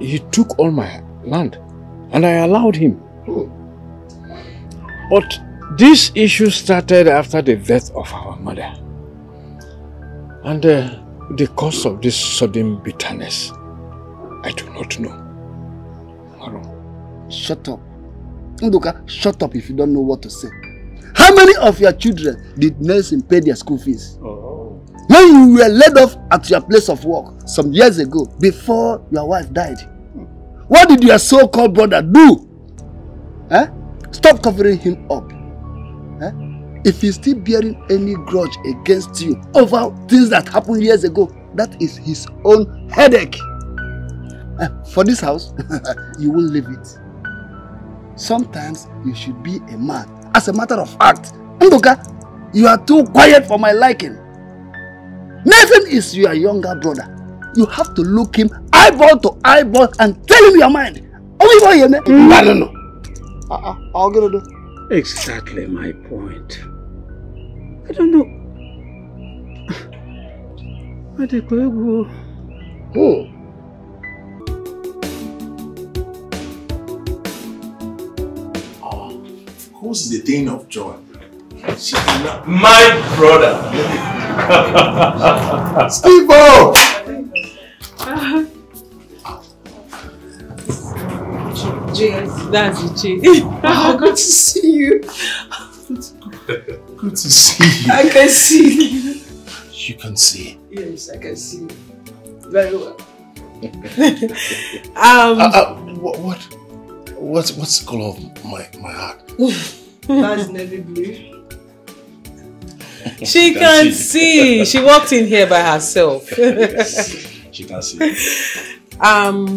he took all my land, and I allowed him. But this issue started after the death of our mother, and the cause of this sudden bitterness, I do not know. Shut up, Nduka. Shut up if you don't know what to say. How many of your children did Nelson pay their school fees? Oh. When you were laid off at your place of work some years ago, before your wife died, what did your so-called brother do Eh? Stop covering him up. Eh? If he's still bearing any grudge against you over things that happened years ago, that is his own headache. For this house, you won't leave it. Sometimes you should be a man. As a matter of fact, Nduka, you are too quiet for my liking. Nathan is your younger brother. You have to look him eyeball to eyeball and tell him your mind. No. I'll get it. Exactly my point. I don't know. Oh. Who's the Dean of Joy? She's not my brother. Steve-o! Yes, that's it. Oh, good to see you. Good to see you. I can see you. You can see. Yes, I can see you. Very well. What's the color of my heart? That's navy blue. She can see. She walked in here by herself. She can see.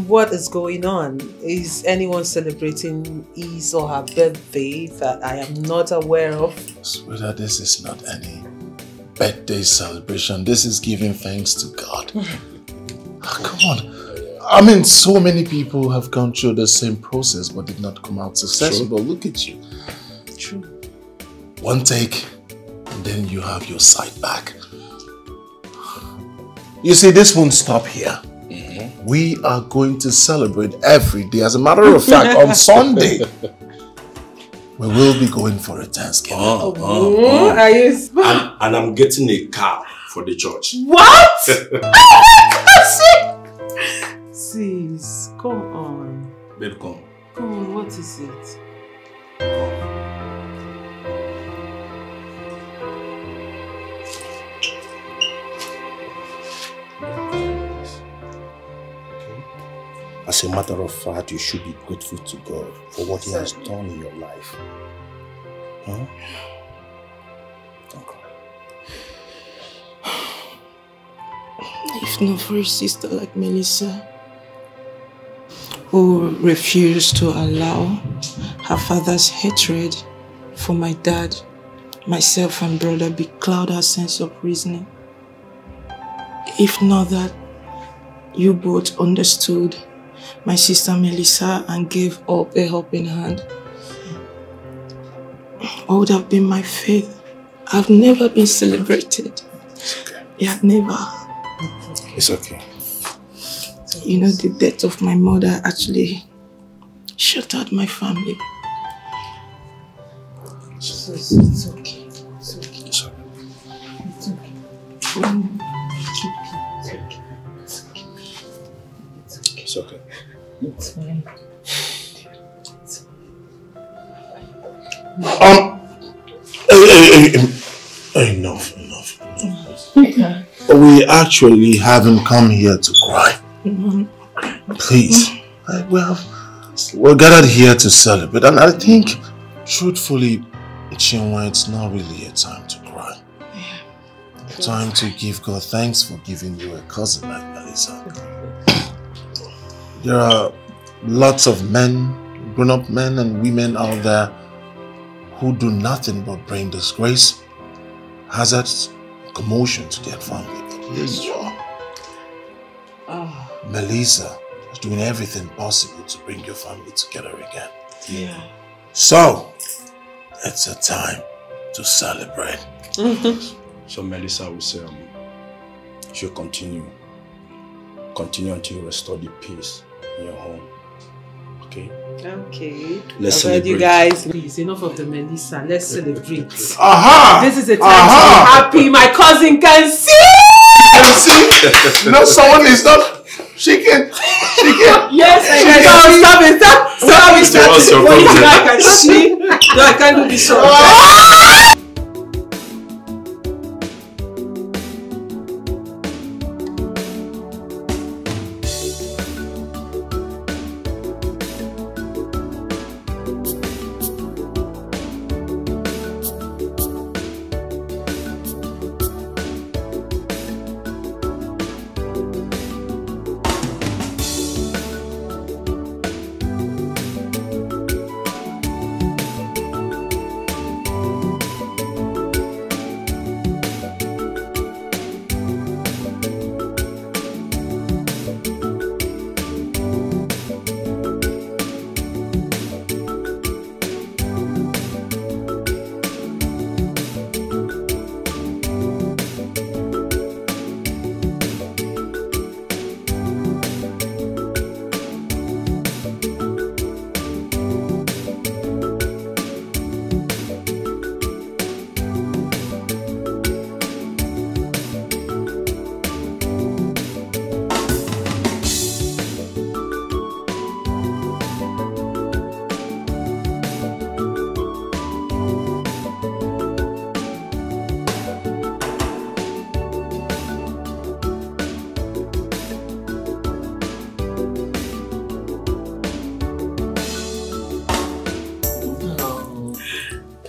What is going on? Is anyone celebrating his or her birthday that I am not aware of? Sweetheart, this is not any birthday celebration. This is giving thanks to God. Come on. I mean, so many people have gone through the same process but did not come out successful. But look at you. True. One take, and then you have your side back. You see, this won't stop here. We are going to celebrate every day. As a matter of fact, on Sunday, we will be going for a Thanksgiving. And I'm getting a car for the church. What? Oh my God! Sis, come on. Babe, come. Come on, what is it? Come. As a matter of fact, you should be grateful to God for what He has done in your life. Huh? Don't cry. If not for a sister like Melissa, who refused to allow her father's hatred for my dad, myself and brother becloud her sense of reasoning. If not that you both understood my sister Melissa and gave up a helping hand, what would have been my fate? I've never been celebrated. It's okay. Yeah, never. It's okay. You know, the death of my mother actually shut out my family. It's okay. It's okay. It's okay. It's okay. It's okay. It's okay. It's fine. Enough. Okay. We actually haven't come here to cry. Please. We're gathered here to celebrate, and I think, truthfully, Chinwendu, it's not really a time to cry. Yeah. Time to give God thanks for giving you a cousin like Melissa. There are lots of men, grown-up men and women out there who do nothing but bring disgrace, hazards, commotion to their family. Yes, you are. Melissa is doing everything possible to bring your family together again. Yeah. So, it's a time to celebrate. So Melissa will say, she'll continue until you restore the peace. Your home. Okay? Okay. Let's celebrate. You guys, please, enough of the Melissa. Let's celebrate. Aha! This is a time to be happy. My cousin can see! Can see? No, someone is not. She can. She can. Yes, I can. Stop it. Stop it. No, I can see. No, I can't do this. Oh.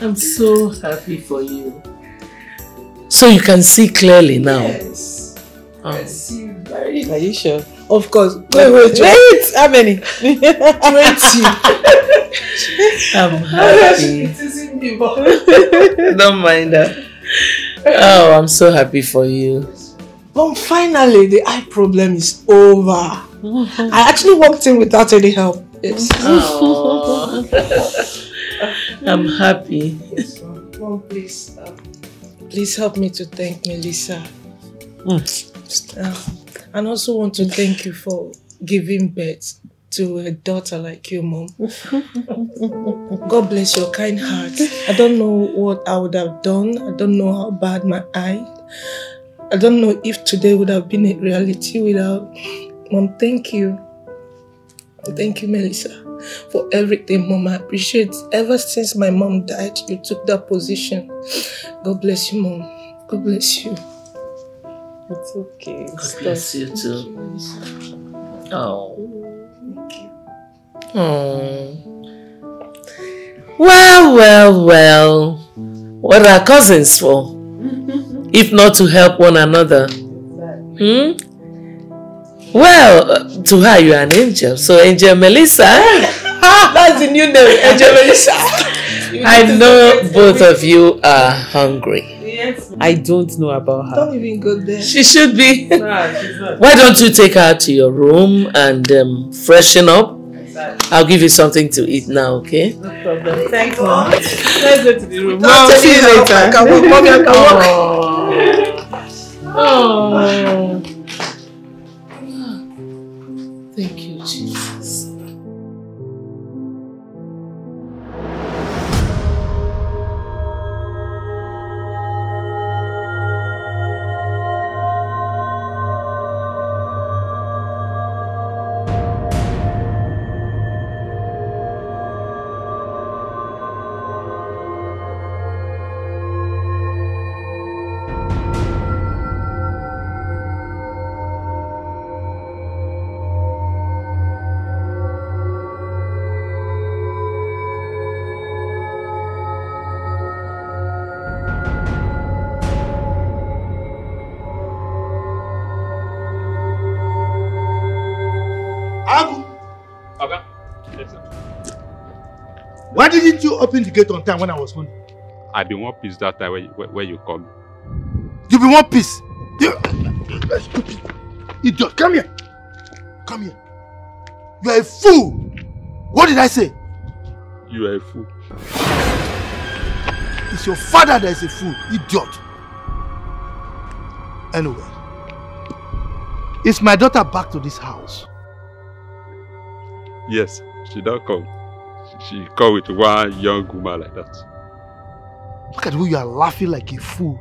I'm so happy for you. So you can see clearly now? Yes. Oh. I see very. Are you sure? Of course. Wait. How many? 20. I'm happy. It isn't me, don't mind that. Oh, I'm so happy for you. But finally, the eye problem is over. I actually walked in without any help. Yes. Oh. I'm happy. Mom, please, please help me to thank Melissa. And also want to thank you for giving birth to a daughter like you, Mom. God bless your kind heart. I don't know what I would have done. I don't know how bad my eye. I don't know if today would have been a reality without... Mom, thank you. Thank you, Melissa, for everything, Mom. I appreciate it. Ever since my mom died, you took that position. God bless you, Mom. God bless you. It's okay. God bless you too. Oh. Thank you. Oh. Well. What are cousins for? If not to help one another. Exactly. Well, to her, you are an angel. So, Angel Melissa. That's the new name, Angel Melissa. I know both of you are hungry. Yes. I don't know about her. Don't even go there. She should be. Nah, she's not. Why don't you take her to your room and freshen up? Exactly. I'll give you something to eat now, okay? No problem. Thanks, Mom. Let's go to the room. Mom, see you later. I can walk. Mommy, I can walk. Oh. Thank you, Jesus. Why didn't you open the gate on time when I was home? I've been one piece that time where you come. You've been one piece? You stupid idiot. Come here. Come here. You are a fool. What did I say? You are a fool. It's your father that is a fool, idiot. Anyway, is my daughter back to this house? Yes, she don't come. She come with one young woman like that. Look at who you are laughing like a fool.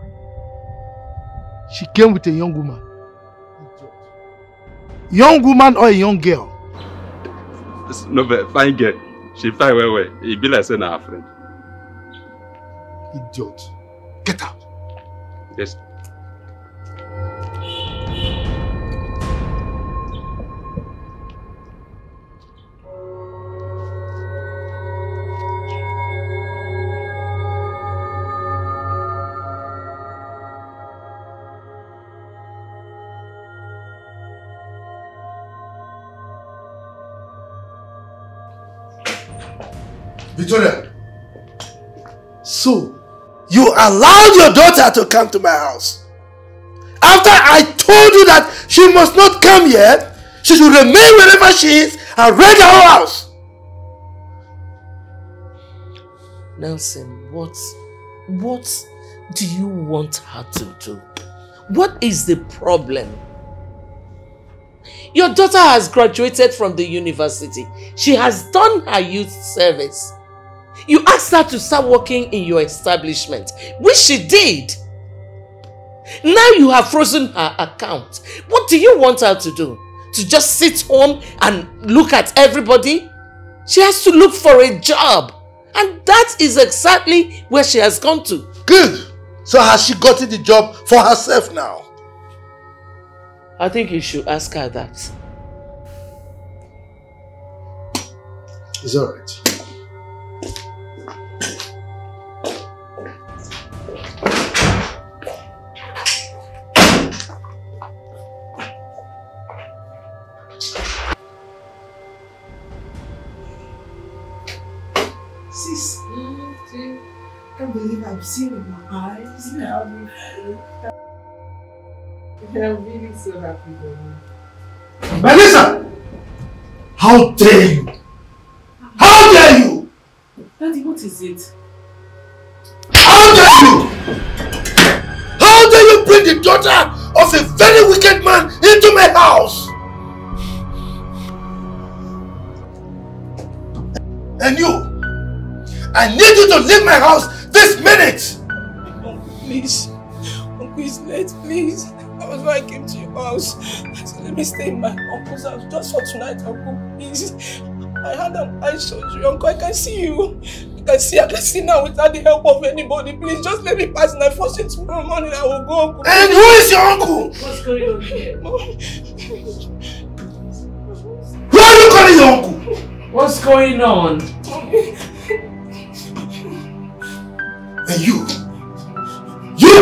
She came with a young woman. Young woman or a young girl? No, but fine girl. She fine well. It be like saying her friend. Idiot. Get out. Yes. Victoria, so you allowed your daughter to come to my house after I told you that she must not come here, she should remain wherever she is and rent her whole house? Nelson, what do you want her to do? What is the problem? Your daughter has graduated from the university. She has done her youth service. You asked her to start working in your establishment, which she did. Now you have frozen her account. What do you want her to do? To just sit home and look at everybody? She has to look for a job. And that is exactly where she has gone to. Good. So has she gotten the job for herself now? I think you should ask her that. It's alright. can't believe I've seen it with my eyes. Yeah, me too. I'm really so happy for you. Melissa! How dare you! How dare you! Daddy, what is it? How dare you! How dare you bring the daughter of a very wicked man into my house! And you! I need you to leave my house this minute! Uncle, please. Uncle is late, please. That was why I came to your house. I said, let me stay in my uncle's house just for tonight, Uncle, please. I had an eye surgery, Uncle. I can see you. I can see now without the help of anybody. Please, just let me pass and I force it tomorrow morning. I will go, Uncle. And who is your uncle? What's going on here? Who are you calling your uncle? What's going on? And you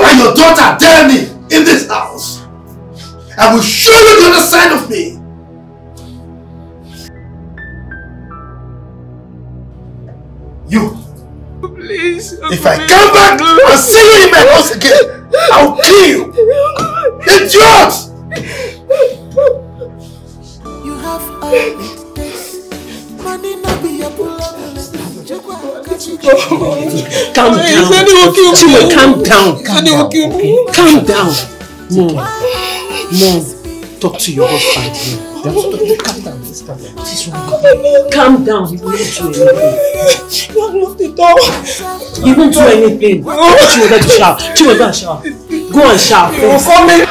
and your daughter dare me in this house. I will show you the other side of me. You. Please. If I come back and see you in my house again, I will kill you. It's yours. You have all this. Money not be your problem. Calm down. Chima, calm down. Calm down. Mom, talk to your husband. Calm down. Calm down. He won't do anything. You have locked the door. He won't do anything. Chima, go and shout. Chima, go and shout. Go and shout. You will come in.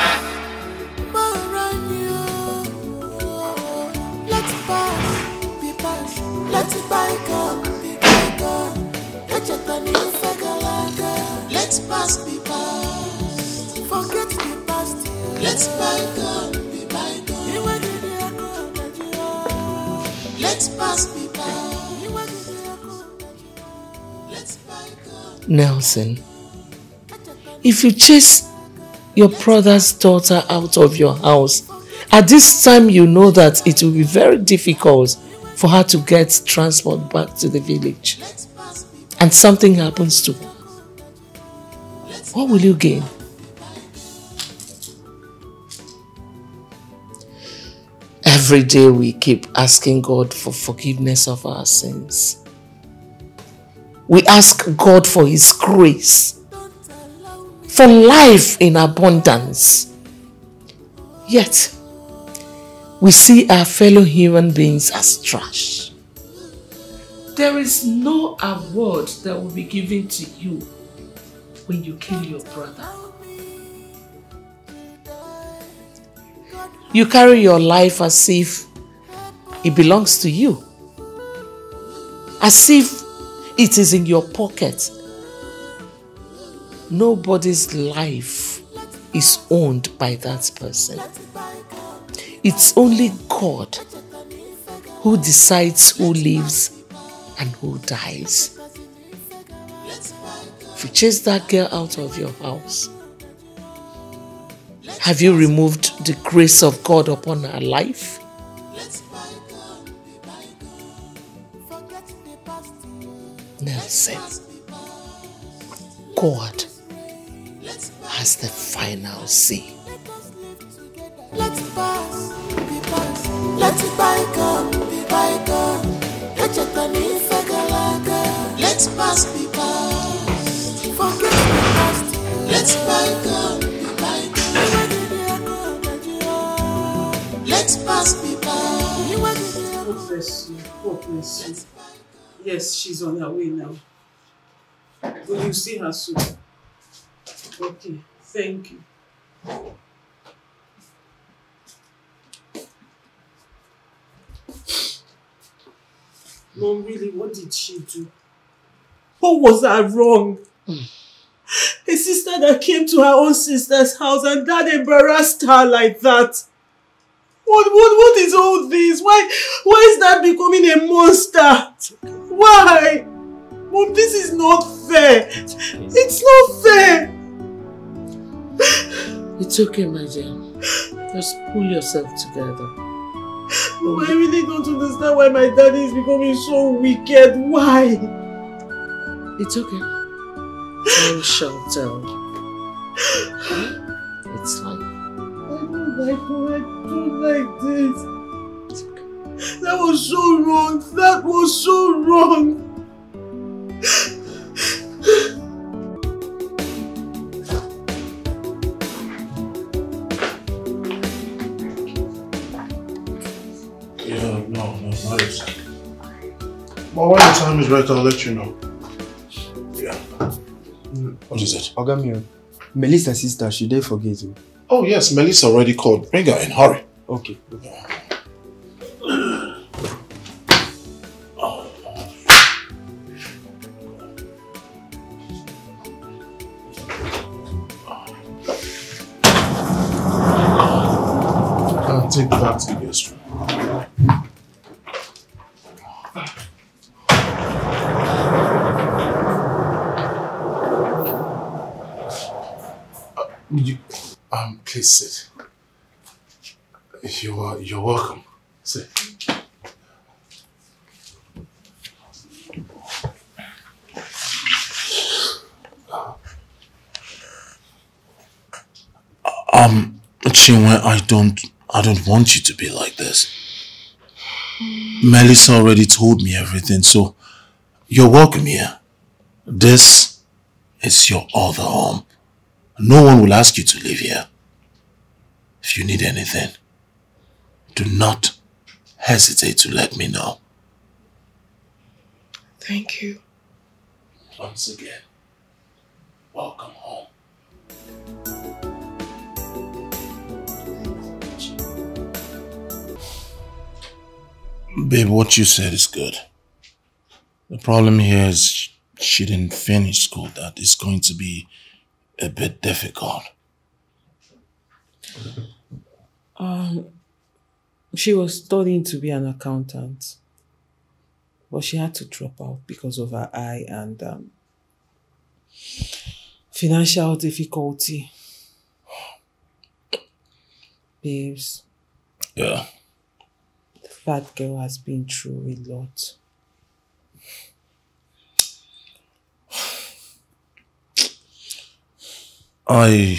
Nelson, if you chase your brother's daughter out of your house, at this time you know that it will be very difficult for her to get transport back to the village. And something happens to her. What will you gain? Every day we keep asking God for forgiveness of our sins. We ask God for His grace, for life in abundance. Yet, we see our fellow human beings as trash. There is no award that will be given to you when you kill your brother. You carry your life as if it belongs to you. As if it is in your pocket. Nobody's life is owned by that person. It's only God who decides who lives and who dies. If you chase that girl out of your house, have you removed the grace of God upon her life? Nelson, God has the final say. Let's pass, be pass. Let's bygone, be bygone. Let's pass, be pass. Forget the past. Let's bygone, be bygone. Let's pass, be pass. God bless you. God bless you. Yes, she's on her way now. Will you see her soon? Okay, thank you. Mom, really, what did she do? What was I wrong? A sister that came to her own sister's house and Dad embarrassed her like that. What is all this? Why is Dad becoming a monster? Why? Mom, this is not fair. It's not fair. It's okay, my dear. Just pull yourself together. Mom, I really don't understand why my daddy is becoming so wicked. Why? It's okay. I shall tell. It's fine. I don't like how I do like this. Okay. That was so wrong. That was so wrong. But when the time is right, I'll let you know. Yeah. What is it? Ogamio, Melissa's sister, she did forget you. Oh yes, Melissa already called. Bring her in, hurry. Okay. I'll take that to the guest room. Please sit. You're welcome. Sit. Chinwe, I don't want you to be like this. Melissa already told me everything, so you're welcome here. This is your other home. No one will ask you to live here. If you need anything, do not hesitate to let me know. Thank you. Once again, welcome home. Babe, what you said is good. The problem here is she didn't finish school. That is going to be a bit difficult. She was studying to be an accountant, but she had to drop out because of her eye and financial difficulty. Babes. Yeah. That girl has been through a lot. I'm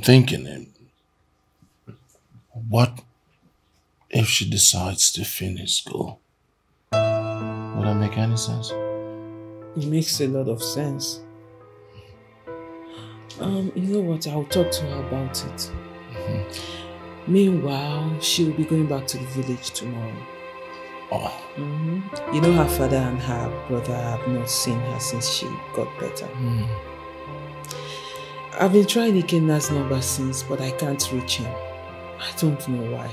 thinking, what if she decides to finish school? Would that make any sense? It makes a lot of sense. You know what? I'll talk to her about it. Mm-hmm. Meanwhile, she'll be going back to the village tomorrow. Oh. Mm-hmm. You know, her father and her brother have not seen her since she got better. Mm. I've been trying Ikenna's number since, but I can't reach him. I don't know why.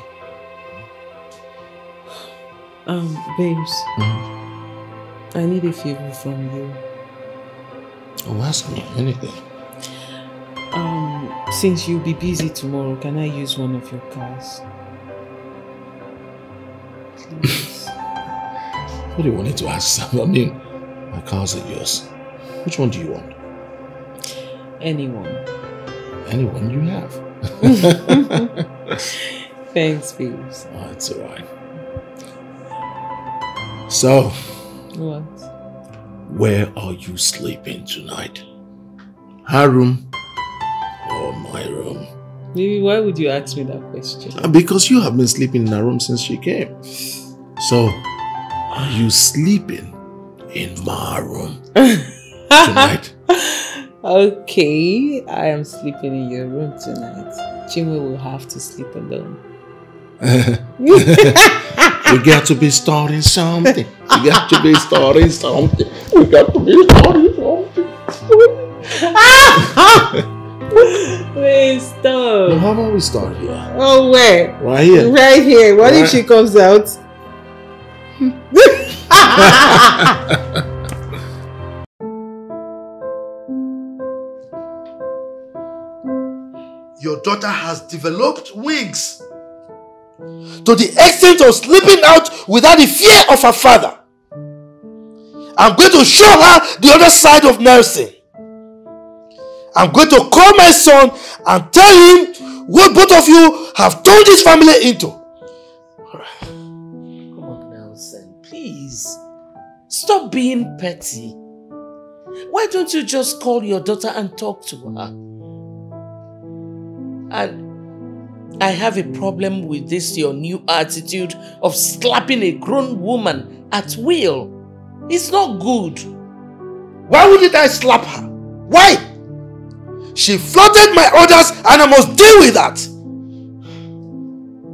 Babes, mm-hmm. I need a favor from you. Oh, ask me anything. Since you'll be busy tomorrow, can I use one of your cars? Please. What do you want to ask? I mean, my cars are yours. Which one do you want? Anyone you have. Thanks, babes. Oh, it's alright. So, what? Where are you sleeping tonight? Her room or my room? Maybe why would you ask me that question? Because you have been sleeping in her room since she came. So, are you sleeping in my room tonight? Okay, I am sleeping in your room tonight. Chinwe will have to sleep alone. We got to be starting something. Wait, stop. Well, how about we start here? Oh, where? Right here. Right here. What if she comes out? Your daughter has developed wings to the extent of slipping out without the fear of her father. I'm going to show her the other side of Nelson. I'm going to call my son and tell him what both of you have turned this family into. Come on, Nelson, please. Stop being petty. Why don't you just call your daughter and talk to her? And I have a problem with this, your new attitude of slapping a grown woman at will. It's not good. Why wouldn't I slap her? Why? She flouted my orders and I must deal with that.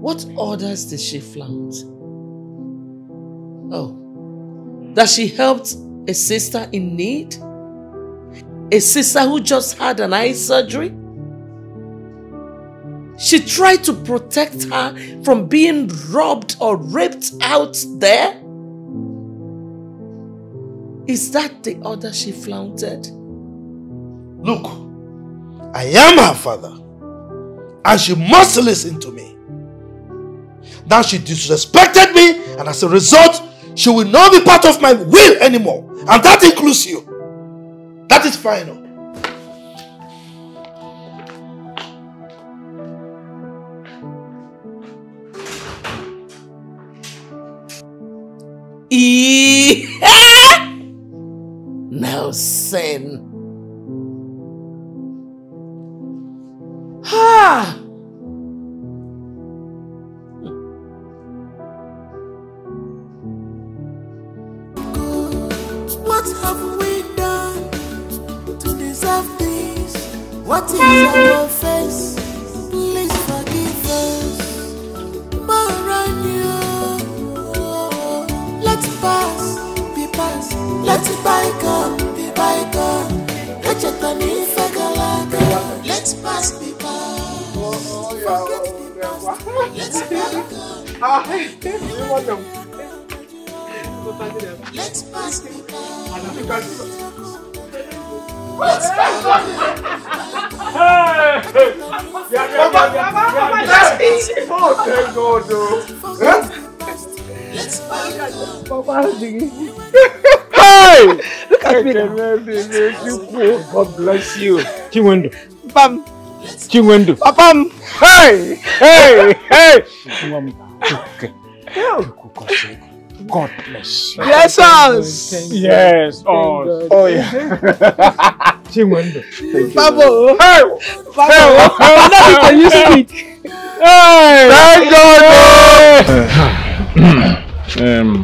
What orders did she flout? Oh, that she helped a sister in need? A sister who just had an eye surgery? She tried to protect her from being robbed or raped out there? Is that the order she flaunted? Look, I am her father, and she must listen to me. Now she disrespected me, and as a result, she will not be part of my will anymore. And that includes you. That is final. Nelson. Ha! What have we done to deserve this? What is our offense? Please forgive us. Let's pass, be past. Let's bygone, be bygone. Let's pass, be past. Let's bygone. Let's pass the Hey! Look at me. God bless you. Chinwendu. Bam. Chinwendu. Bam. Hey! Hey! Hey! God bless you. Bless us. Yes, us. Oh yeah. Chinwendu. Babo. Hey. Babo. Can you speak? Hey. Thank God.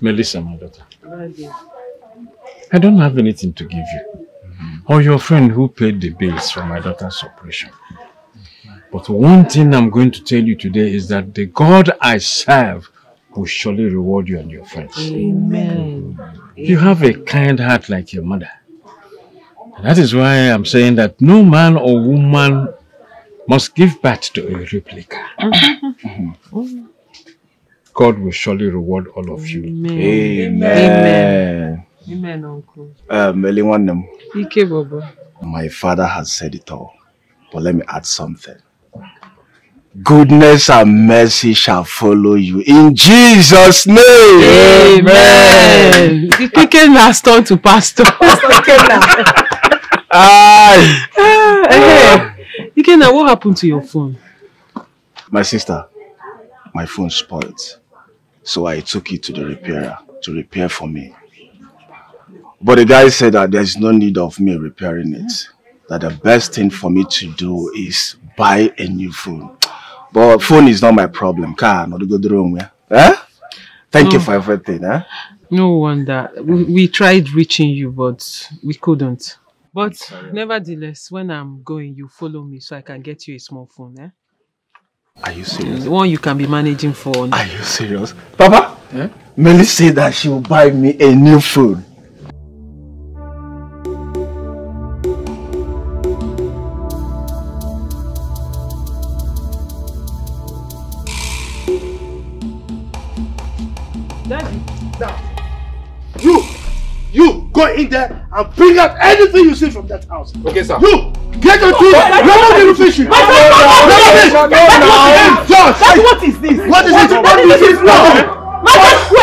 Melissa, my daughter. I don't have anything to give you, or your friend who paid the bills for my daughter's operation. But one thing I'm going to tell you today is that the God I serve will surely reward you and your friends. Amen. You have a kind heart like your mother. And that is why I'm saying that no man or woman must give birth to a replica. God will surely reward all of you. Amen. Amen. Amen, Uncle. My father has said it all, but let me add something. Goodness and mercy shall follow you in Jesus' name. Amen. Ikenna has turned to pastor. Ikenna, what happened to your phone? My sister, my phone spoiled, so I took it to the repairer to repair for me. But the guy said that there is no need of me repairing it. That the best thing for me to do is buy a new phone. But phone is not my problem. Car, not go the wrong way. Eh? Thank you for everything. Eh? No wonder. We tried reaching you, but we couldn't. But nevertheless, when I'm going, you follow me so I can get you a small phone. Eh? Are you serious? The one you can be managing for. Now. Are you serious? Papa, Melly said that she will buy me a new phone. Go in there and bring out anything you see from that house. Okay, sir. You get your tools. What is this? What is it? What is this? Where are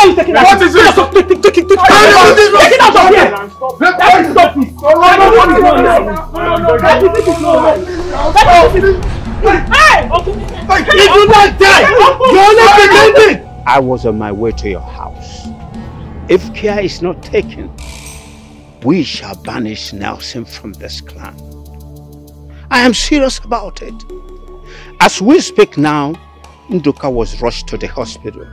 you taking that? What is this? Take it out of here. Stop it. Hey! You do not die. You only pretending. I was on my way to your house. If care is not taken, we shall banish Nelson from this clan. I am serious about it. As we speak now, Nduka was rushed to the hospital.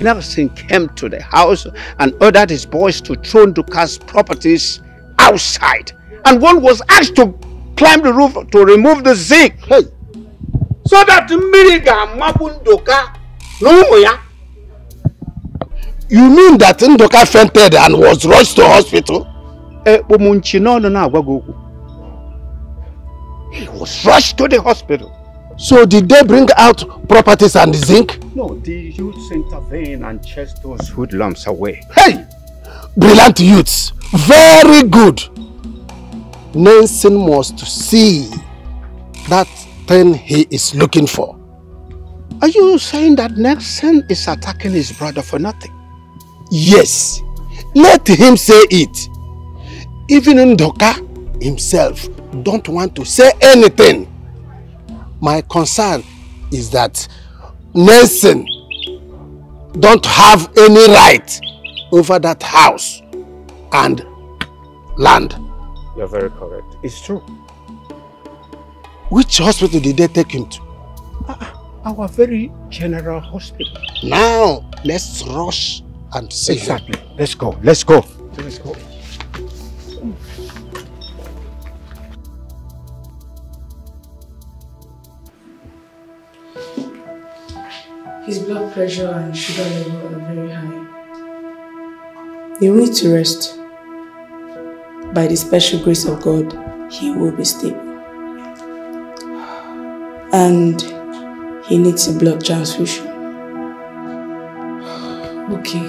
Nelson came to the house and ordered his boys to throw Nduka's properties outside. And one was asked to climb the roof to remove the zinc. Hey. So that Miriga Mabu Nduka no ya. You mean that Nduka fainted and was rushed to hospital? He was rushed to the hospital. So did they bring out properties and zinc? No, the youths intervened and chased those hoodlums away. Hey! Brilliant youths! Very good! Nelson must see that thing he is looking for. Are you saying that Nelson is attacking his brother for nothing? Yes. Let him say it. Even Nduka himself don't want to say anything. My concern is that Nelson don't have any right over that house and land. You're very correct. It's true. Which hospital did they take him to? Our very general hospital. Now, let's rush and see. Exactly. Him. Let's go. Let's go. Let's go. His blood pressure and sugar level are very high. You need to rest. By the special grace of God, he will be stable. And he needs a blood transfusion. Okay.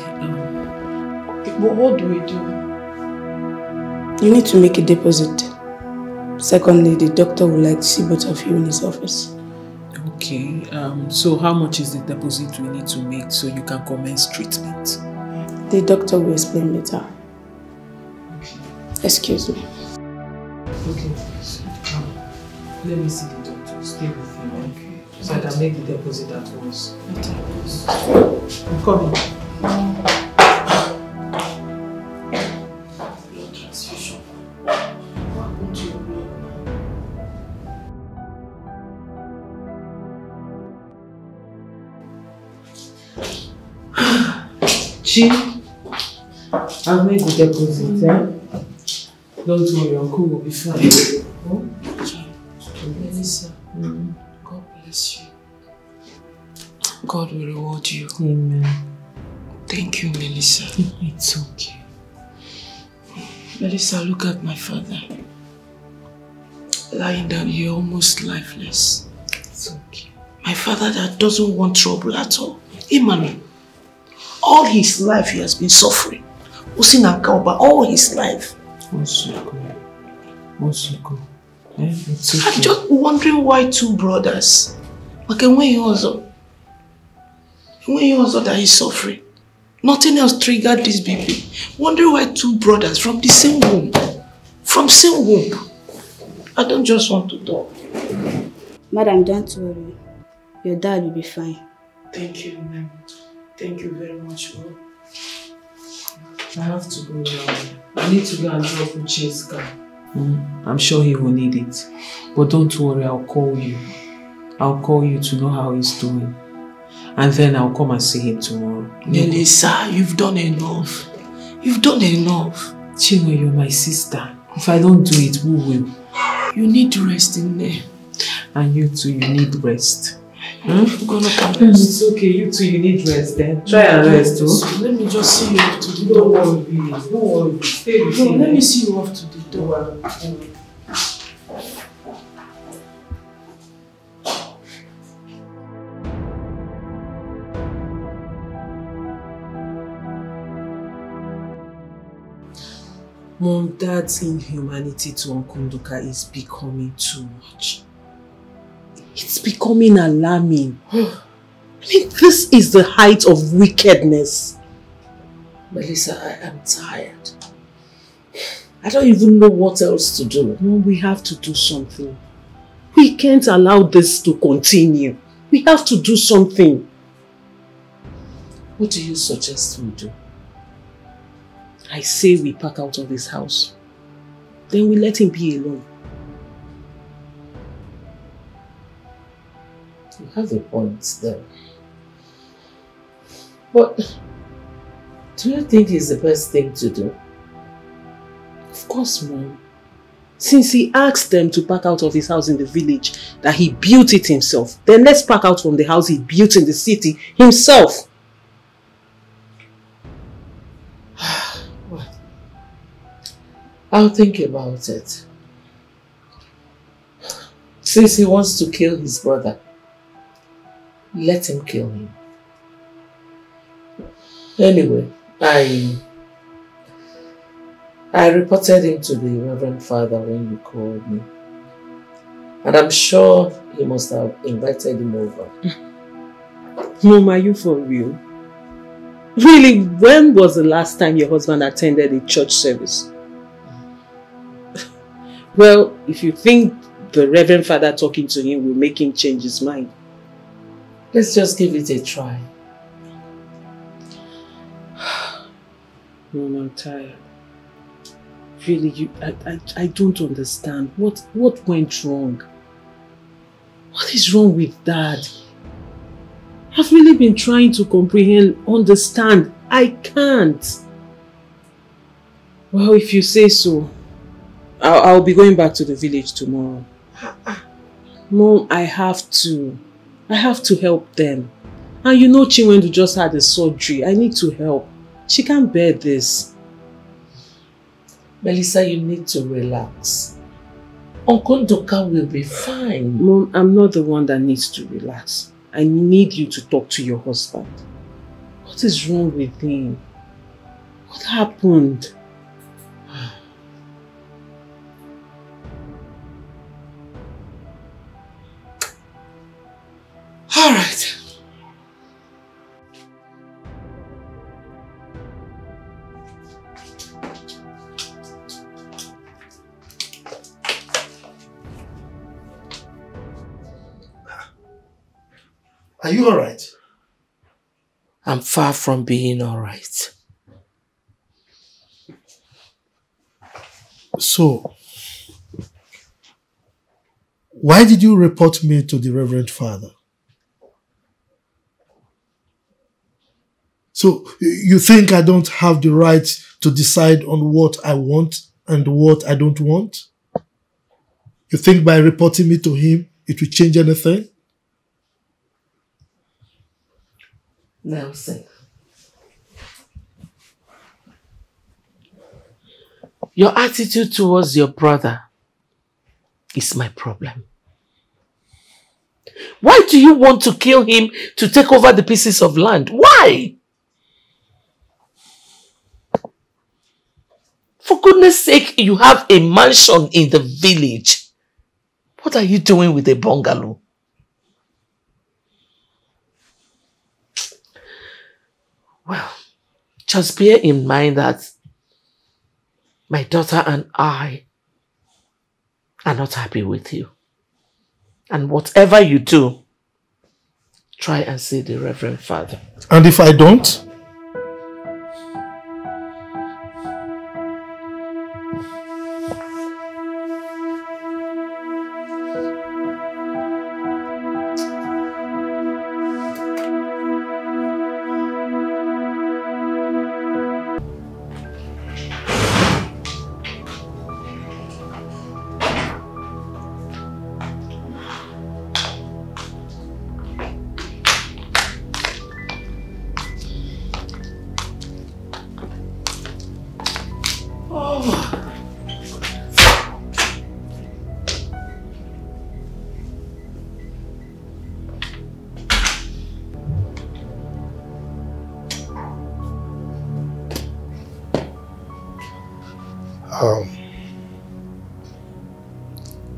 But what do we do? You need to make a deposit. Secondly, the doctor would like to see both of you in his office. Okay. So how much is the deposit we need to make so you can commence treatment? The doctor will explain later. Excuse me. Okay, let me see the doctor. Stay with him, okay? So I can make the deposit at once. I'm coming. Blood transfusion. What happened to your blood? Chief, I've made the deposit, eh? Don't worry, uncle will be fine. Oh? Melissa, God bless you. God will reward you. Amen. Thank you, Melissa. It's okay. Melissa, look at my father. Lying down here, almost lifeless. It's okay. My father that doesn't want trouble at all. Imani, all his life he has been suffering. Usinakaoba, all his life. Mosuko. Eh? It's okay. I'm just wondering why two brothers. Like when you also that he's suffering. Nothing else triggered this baby. Wondering why two brothers from the same womb. I don't just want to talk. Madam, don't worry. Your dad will be fine. Thank you, ma'am. Thank you very much, bro. I have to go now. I need to go and drop Uche's car. I'm sure he will need it. But don't worry, I'll call you. I'll call you to know how he's doing. And then I'll come and see him tomorrow. Melissa, you've done enough. You've done enough. Chinwe, you're my sister. If I don't do it, who will? You need rest in there. And you too, you need rest. It's okay, you too, you need rest then. Try and rest, too. Let me just see you off to the door. Don't worry. Stay with me. Let me see you off to the door. Mom, Dad's inhumanity to Uncle Nduka is becoming too much. It's becoming alarming. I mean, this is the height of wickedness. Melissa, I am tired. I don't even know what else to do. No, we have to do something. We can't allow this to continue. We have to do something. What do you suggest we do? I say we pack out of this house. Then we let him be alone. You have a point there. But do you think it's the best thing to do? Of course, Mom. Since he asked them to pack out of his house in the village, that he built it himself, then let's pack out from the house he built in the city himself. Well, I'll think about it. Since he wants to kill his brother, let him kill him. Anyway, I reported him to the Reverend Father when you called me. And I'm sure he must have invited him over. Mom, are you for real? Really, when was the last time your husband attended a church service? Well, if you think the Reverend Father talking to him will make him change his mind. Let's just give it a try. Mom, I'm tired. Really, I don't understand. What went wrong? What is wrong with Dad? I've really been trying to comprehend, understand. I can't. Well, if you say so, I'll be going back to the village tomorrow. Mom, I have to help them. And you know Chinwendu just had a surgery. I need to help. She can't bear this. Melissa, you need to relax. Uncle Nduka will be fine. Mom, I'm not the one that needs to relax. I need you to talk to your husband. What is wrong with him? What happened? All right. Are you alright? I'm far from being alright. So, why did you report me to the Reverend Father? So, you think I don't have the right to decide on what I want and what I don't want? You think by reporting me to him, it will change anything? Nelson, your attitude towards your brother is my problem. Why do you want to kill him to take over the pieces of land? Why? For goodness sake, you have a mansion in the village. What are you doing with a bungalow? Well, just bear in mind that my daughter and I are not happy with you. And whatever you do, try and see the Reverend Father. And if I don't?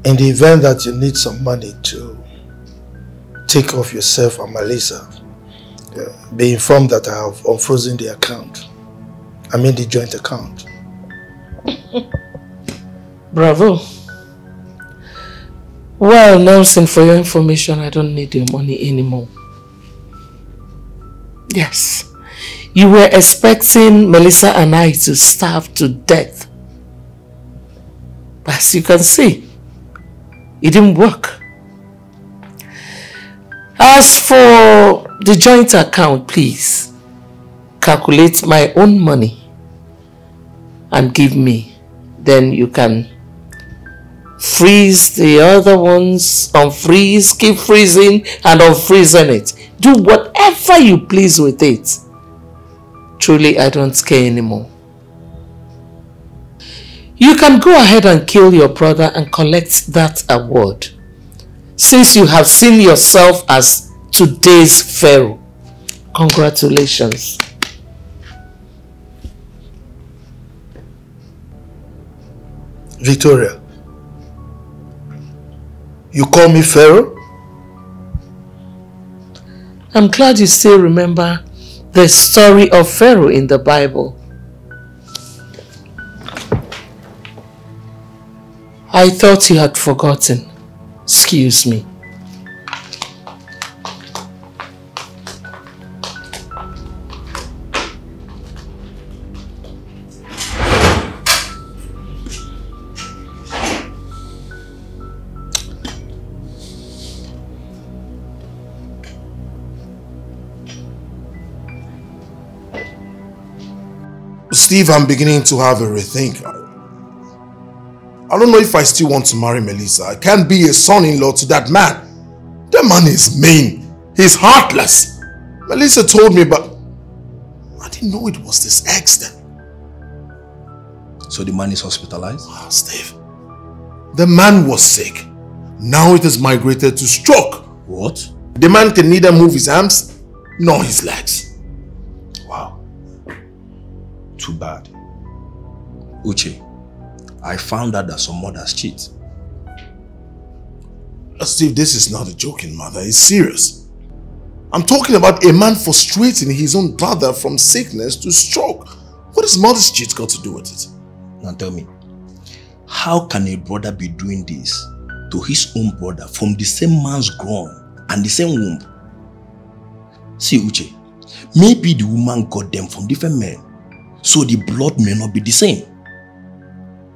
In the event that you need some money to take off yourself and Melissa, be informed that I have unfrozen the account. I mean the joint account. Bravo. Well, Nelson, for your information, I don't need your money anymore. Yes. You were expecting Melissa and I to starve to death. As you can see, it didn't work. As for the joint account, please calculate my own money and give me. Then you can freeze the other ones, unfreeze, keep freezing and unfreezing it. Do whatever you please with it. Truly, I don't care anymore. You can go ahead and kill your brother and collect that award, since you have seen yourself as today's Pharaoh. Congratulations. Victoria, you call me Pharaoh? I'm glad you still remember the story of Pharaoh in the Bible. I thought you had forgotten. Excuse me. Steve, I'm beginning to have a rethink. I don't know if I still want to marry Melissa. I can't be a son-in-law to that man. That man is mean. He's heartless. Melissa told me, but I didn't know it was this ex then. So the man is hospitalized? Oh, Steve. The man was sick. Now it has migrated to stroke. What? The man can neither move his arms nor his legs. Wow. Too bad. Uche, I found out that some mothers cheat. Steve, this is not a joking matter. It's serious. I'm talking about a man frustrating his own brother from sickness to stroke. What has mother's cheat got to do with it? Now tell me, how can a brother be doing this to his own brother from the same man's ground and the same womb? See, Uche, maybe the woman got them from different men, so the blood may not be the same.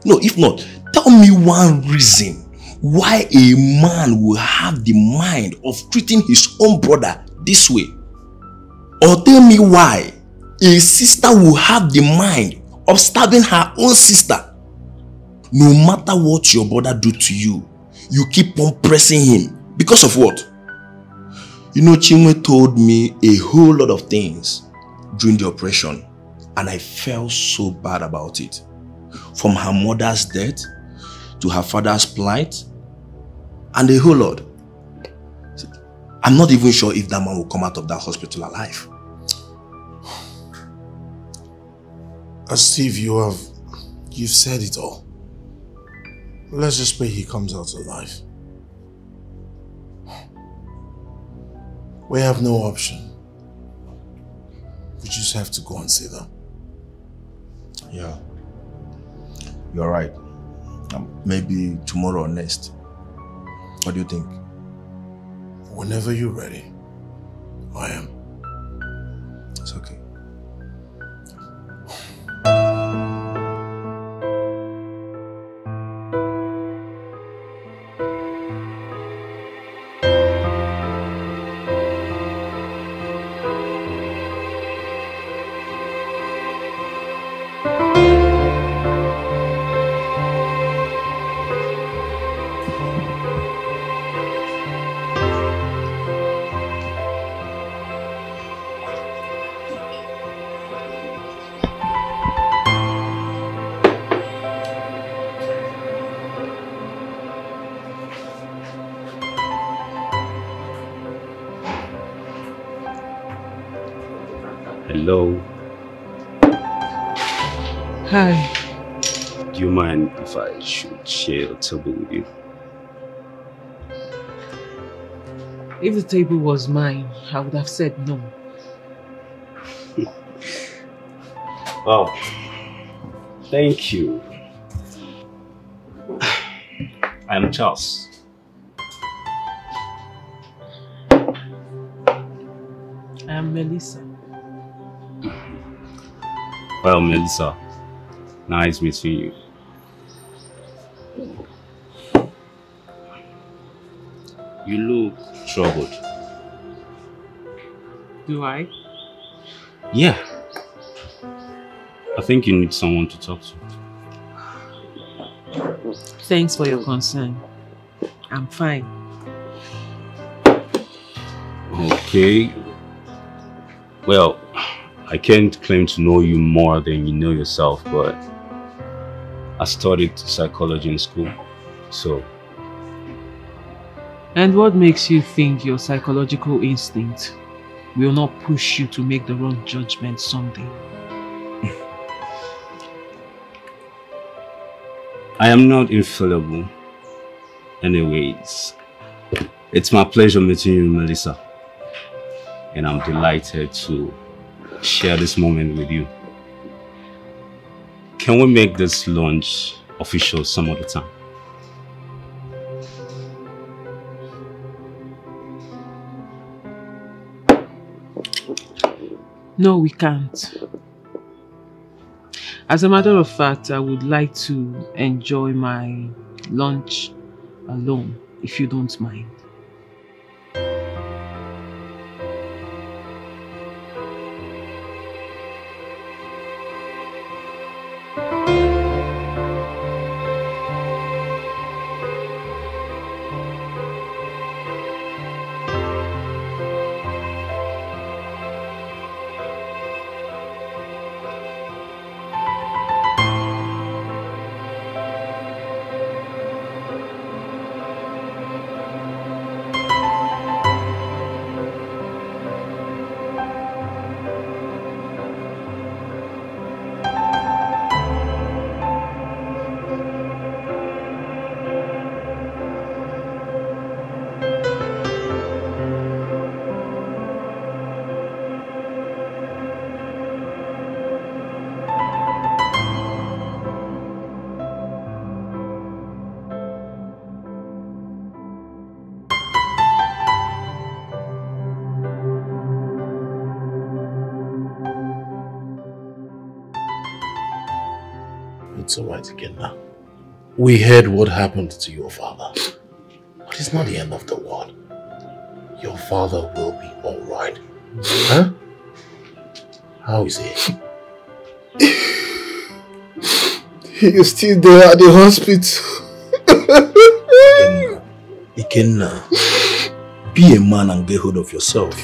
No, if not, tell me one reason why a man will have the mind of treating his own brother this way. Or tell me why a sister will have the mind of stabbing her own sister. No matter what your brother do to you, you keep on pressing him. Because of what? You know, Chinwe told me a whole lot of things during the operation, and I felt so bad about it. From her mother's death to her father's plight and a whole lot. I'm not even sure if that man will come out of that hospital alive. Steve, you've said it all. Let's just pray he comes out alive. We have no option. We just have to go and see them. Yeah. You're right. Maybe tomorrow or next. What do you think? Whenever you're ready, I am. It's okay. Hello. Hi. Do you mind if I should share a table with you? If the table was mine, I would have said no. Wow. Thank you. I'm Charles. I'm Melissa. Well, Melissa, nice meeting you. You look troubled. Do I? Yeah. I think you need someone to talk to. Thanks for your concern. I'm fine. Okay. Well, I can't claim to know you more than you know yourself, but I studied psychology in school, so. And what makes you think your psychological instinct will not push you to make the wrong judgment someday? I am not infallible. Anyways, it's my pleasure meeting you, Melissa. And I'm delighted to share this moment with you. Can we make this launch official some other time? No, we can't. As a matter of fact, I would like to enjoy my lunch alone, if you don't mind. It's all right, Ikenna. We heard what happened to your father, but it's not the end of the world. Your father will be all right. Huh? How is he? He is still there at the hospital. Ikenna, be a man and get hold of yourself.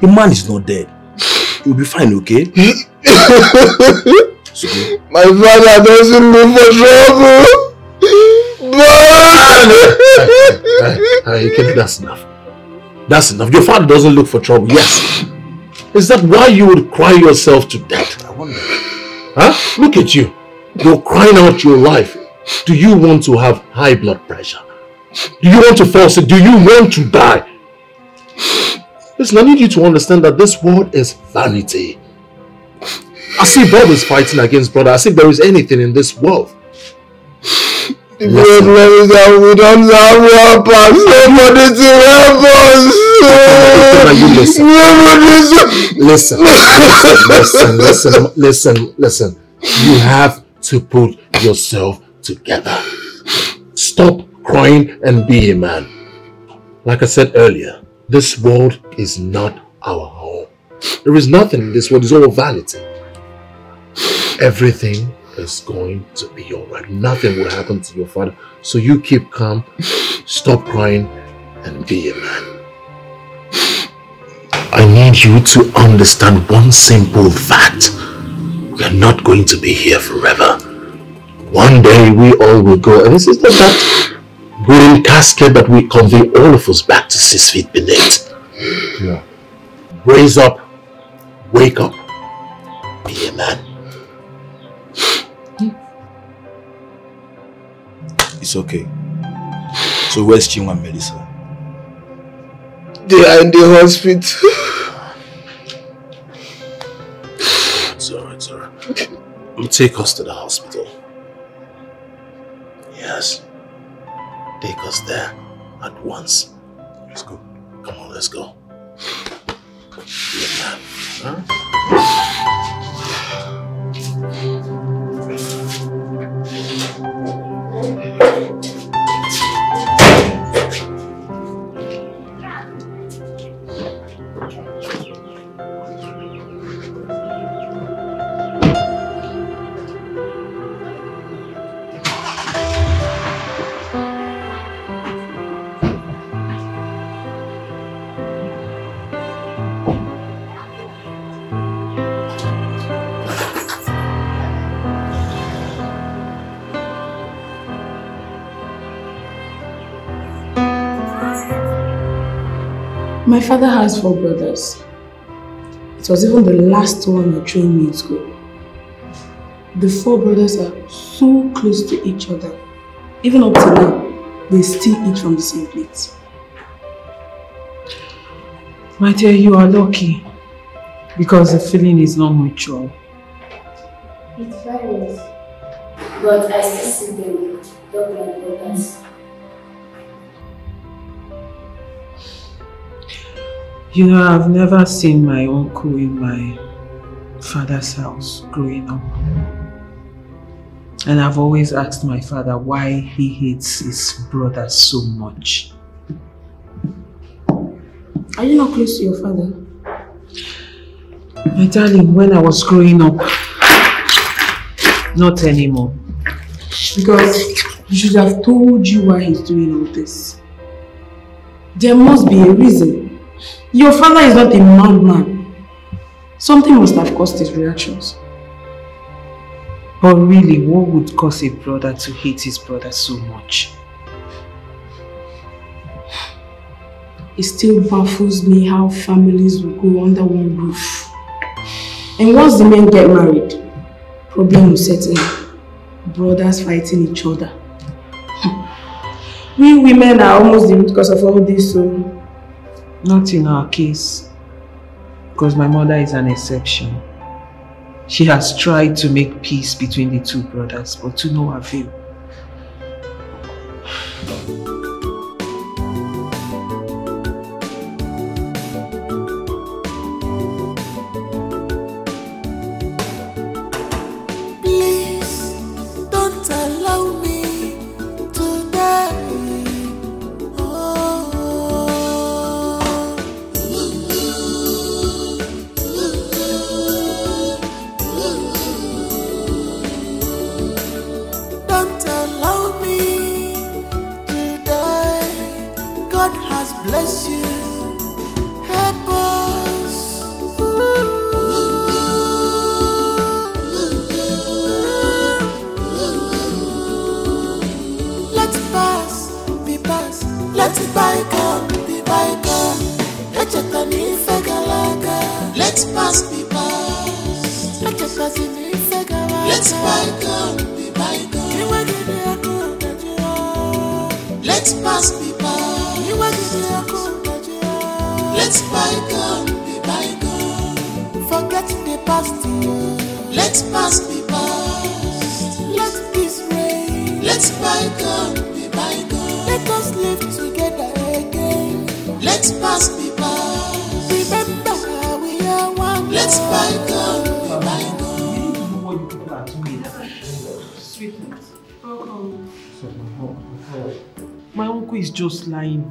The man is not dead. You'll be fine, okay? Okay. My father doesn't look for trouble. But that's enough. That's enough. Your father doesn't look for trouble. Yes. Is that why you would cry yourself to death? I wonder. Huh? Look at you. You're crying out your life. Do you want to have high blood pressure? Do you want to fall sick? Do you want to die? Listen, I need you to understand that this world is vanity. I see brother is fighting against brother. I see there is anything in this world. The problem is that we don't have help. Nobody to help us. Listen. You have to put yourself together. Stop crying and be a man. Like I said earlier, this world is not our home. There is nothing in this world. It's all vanity. Everything is going to be alright. Nothing will happen to your father. So you keep calm, stop crying, and be a man. I need you to understand one simple fact. We are not going to be here forever. One day we all will go. And this is not that green casket that we convey all of us back to 6 feet beneath. Yeah. Raise up, wake up, be a man. It's okay. So where's Chinwendu and Melissa? They are in the hospital. It's alright. You take us to the hospital. Yes. Take us there at once. Let's go. Come on, let's go. Yeah, man. Huh? My father has 4 brothers. It was even the last one that trained me in school. The 4 brothers are so close to each other. Even up to now, they still eat from the same plate. My dear, you are lucky because the feeling is not mutual. It varies, but I still see them with brothers. You know, I've never seen my uncle in my father's house growing up. And I've always asked my father why he hates his brother so much. Are you not close to your father? My darling, when I was growing up, not anymore. Because he should have told you why he's doing all this. There must be a reason. Your father is not a madman. Something must have caused his reactions. But really, what would cause a brother to hate his brother so much? It still baffles me how families will go under one roof. And once the men get married, problem will set in. Brothers fighting each other. We women are almost the root cause of all this, so... Not in our case, because my mother is an exception. She has tried to make peace between the 2 brothers, but to no avail.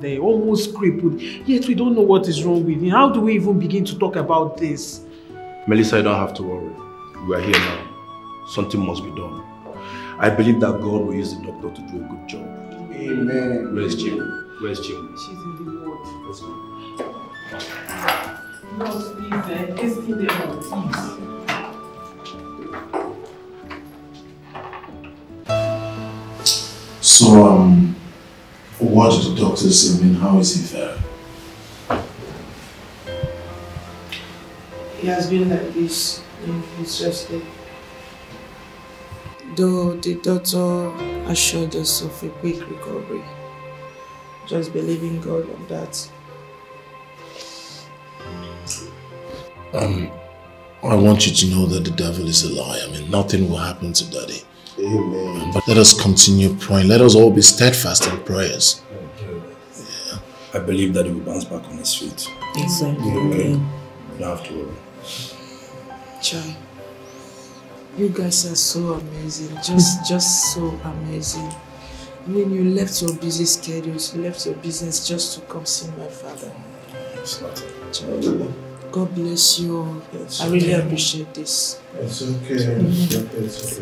There, almost crippled, yet we don't know what is wrong with him. How do we even begin to talk about this? Melissa, you don't have to worry. We are here now. Something must be done. I believe that God will use the doctor to do a good job. Amen. Where's Jim? Where's Jim? She's in the ward. Let's go. Nurse, please, let's give them a please. So, what do the doctors say? I mean, how is he faring? He has been like this in his first day. Though the doctor assured us of a quick recovery, just believing God on that. I want you to know that the devil is a liar. I mean, nothing will happen to Daddy. Amen. But let us continue praying. Let us all be steadfast in prayers. Yeah. I believe that he will bounce back on his feet. Exactly. You don't have to worry. Chai, You guys are so amazing, just so amazing. I mean, you left your busy schedules, you left your business just to come see my father. It's not a child. God bless you. It's I really okay. appreciate this. It's okay. It's okay.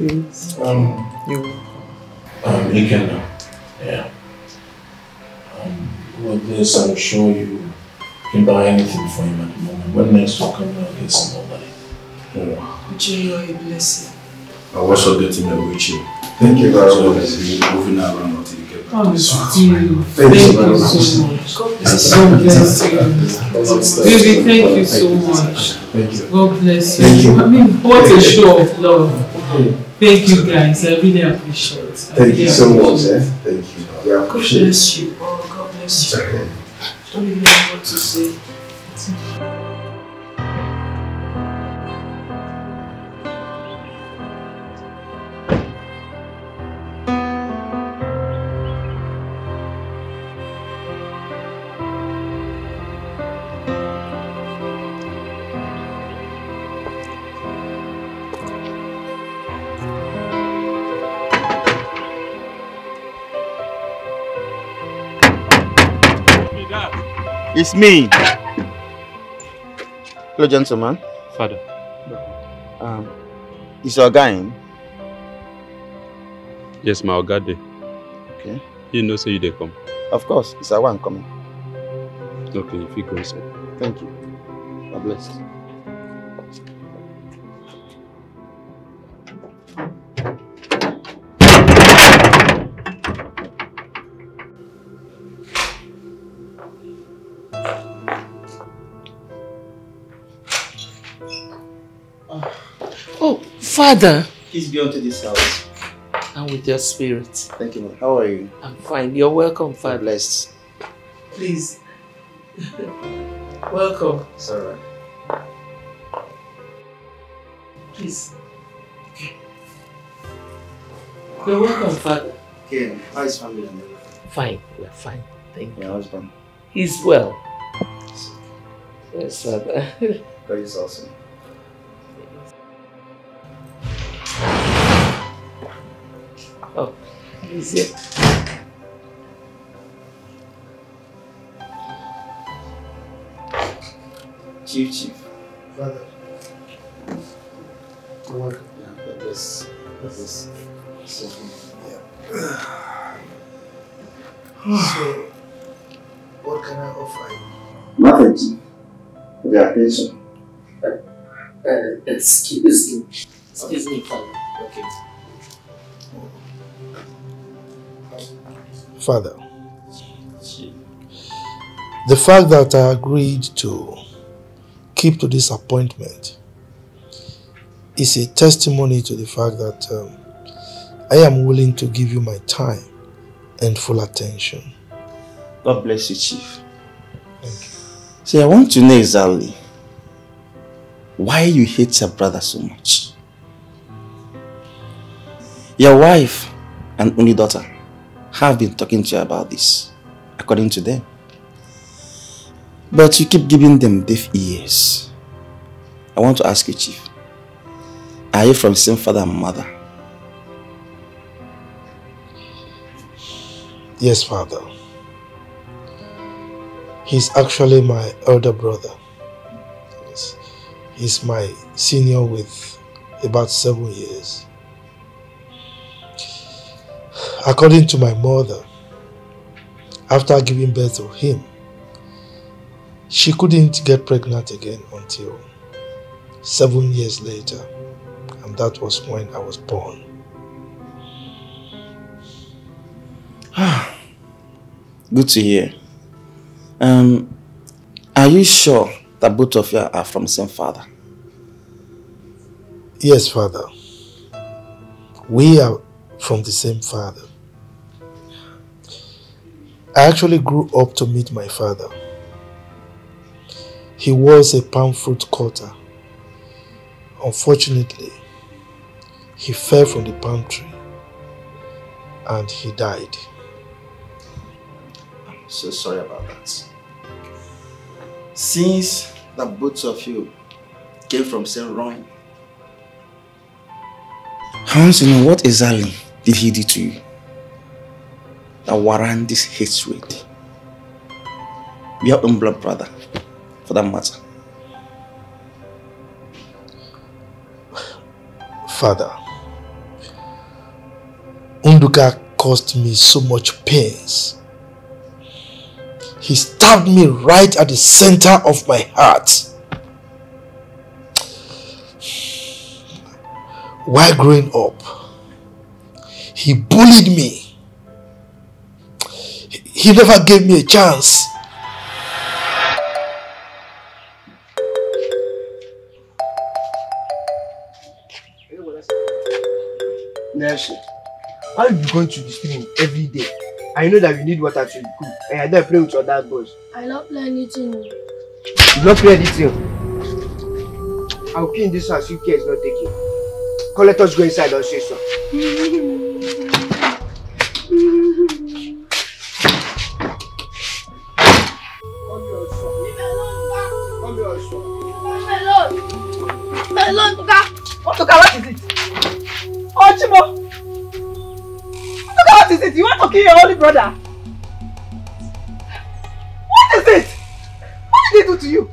It's okay. Ikenna. Yeah. With this, I'm sure you can buy anything for him at the moment. When next we'll come down and get some more money. You are a blessing. I also get him a wheelchair. Thank you very much. Moving around until you get back. Oh, thank you very much. God bless you. God bless you. Baby, thank you so much. Thank you. God bless you. Thank you. I mean, what a show of love. Thank you guys. I really appreciate it. Thank you so much. Thank you. God bless you. Oh, God bless you. I don't even know what to say. It's me. Hello, gentlemen. Father. Is your guy in? Yes, my guy. Okay. He knows how you they come. Of course, it's our one coming. Okay, if you go inside. Thank you. God bless. Father, please be unto this house. And with your spirit. Thank you, ma'am. How are you? I'm fine. You're welcome, Father. Blessed. Please. Welcome. It's all right. Please. Okay. You're welcome, Father. Okay. How is family and everything? Fine. We're fine. Thank you. Your husband? He's well. Yes, Father. God is awesome. Oh, he's here. Chief. Father. Welcome. Yeah, that is so good. Yeah. So, what can I offer you? Nothing, Chief. For the attention. Excuse me, Father. Okay. Father, the fact that I agreed to keep to this appointment is a testimony to the fact that I am willing to give you my time and full attention. God bless you, Chief. Thank you. See, I want to know exactly why you hate your brother so much. Your wife and only daughter have been talking to you about this, according to them. But you keep giving them deaf ears. I want to ask you, Chief, are you from the same father and mother? Yes, Father. He's actually my elder brother. He's my senior with about 7 years. According to my mother, after giving birth to him, she couldn't get pregnant again until 7 years later, and that was when I was born. Good to hear. Are you sure that both of you are from the same father? Yes, Father. We are from the same father. I actually grew up to meet my father. He was a palm fruit cutter. Unfortunately, he fell from the palm tree and he died. I'm so sorry about that. Since the both of you came from the same loin, I want to know what exactly did he do to you that warrant this hatred? Your own blood brother, for that matter. Father, Nduka caused me so much pains. He stabbed me right at the center of my heart. While growing up, he bullied me. He never gave me a chance. Nelson, how are you going to this thing every day? I know that you need water to cook, and I don't play with your dad boys. I don't play anything. You don't play anything? I'll clean this house if care is not taken. Come, let us go inside and say so. You want to kill your only brother? What is it? What did they do to you?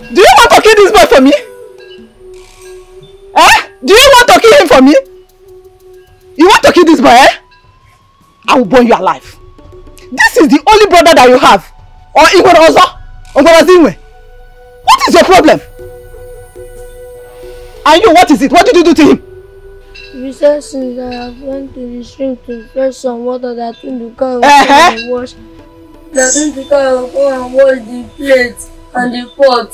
Do you want to kill this boy for me? Eh? Do you want to kill him for me? You want to kill this boy, eh? I will burn you alive. This is the only brother that you have. Or Igor Ozo. What is your problem? And you, what is it? What did you do to him? You said since I have went to the stream to fetch some water that Nduka will come and wash. That Nduka will come and wash the plate and the pot.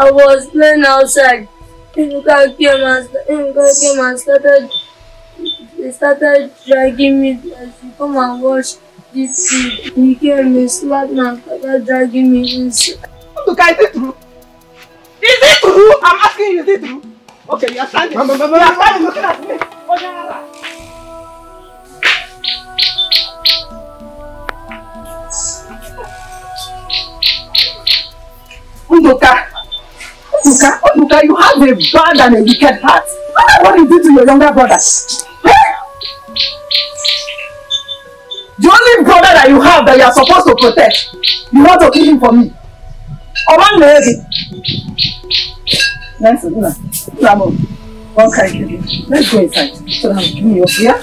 I was playing outside. Nduka came and started dragging me as he come and wash this food. He came and slapped me and started dragging me inside. Nduka, is it true? Is it true? I'm asking you, is it true? Okay, you are standing. You are standing looking at me. Oh, Nduka, you have a bad and a wicked heart. What you do to your younger brother? The only brother that you have that you are supposed to protect, you want to kill him for me. Around the Nelson, don't cry again. Let's go inside. So now, give me your prayer.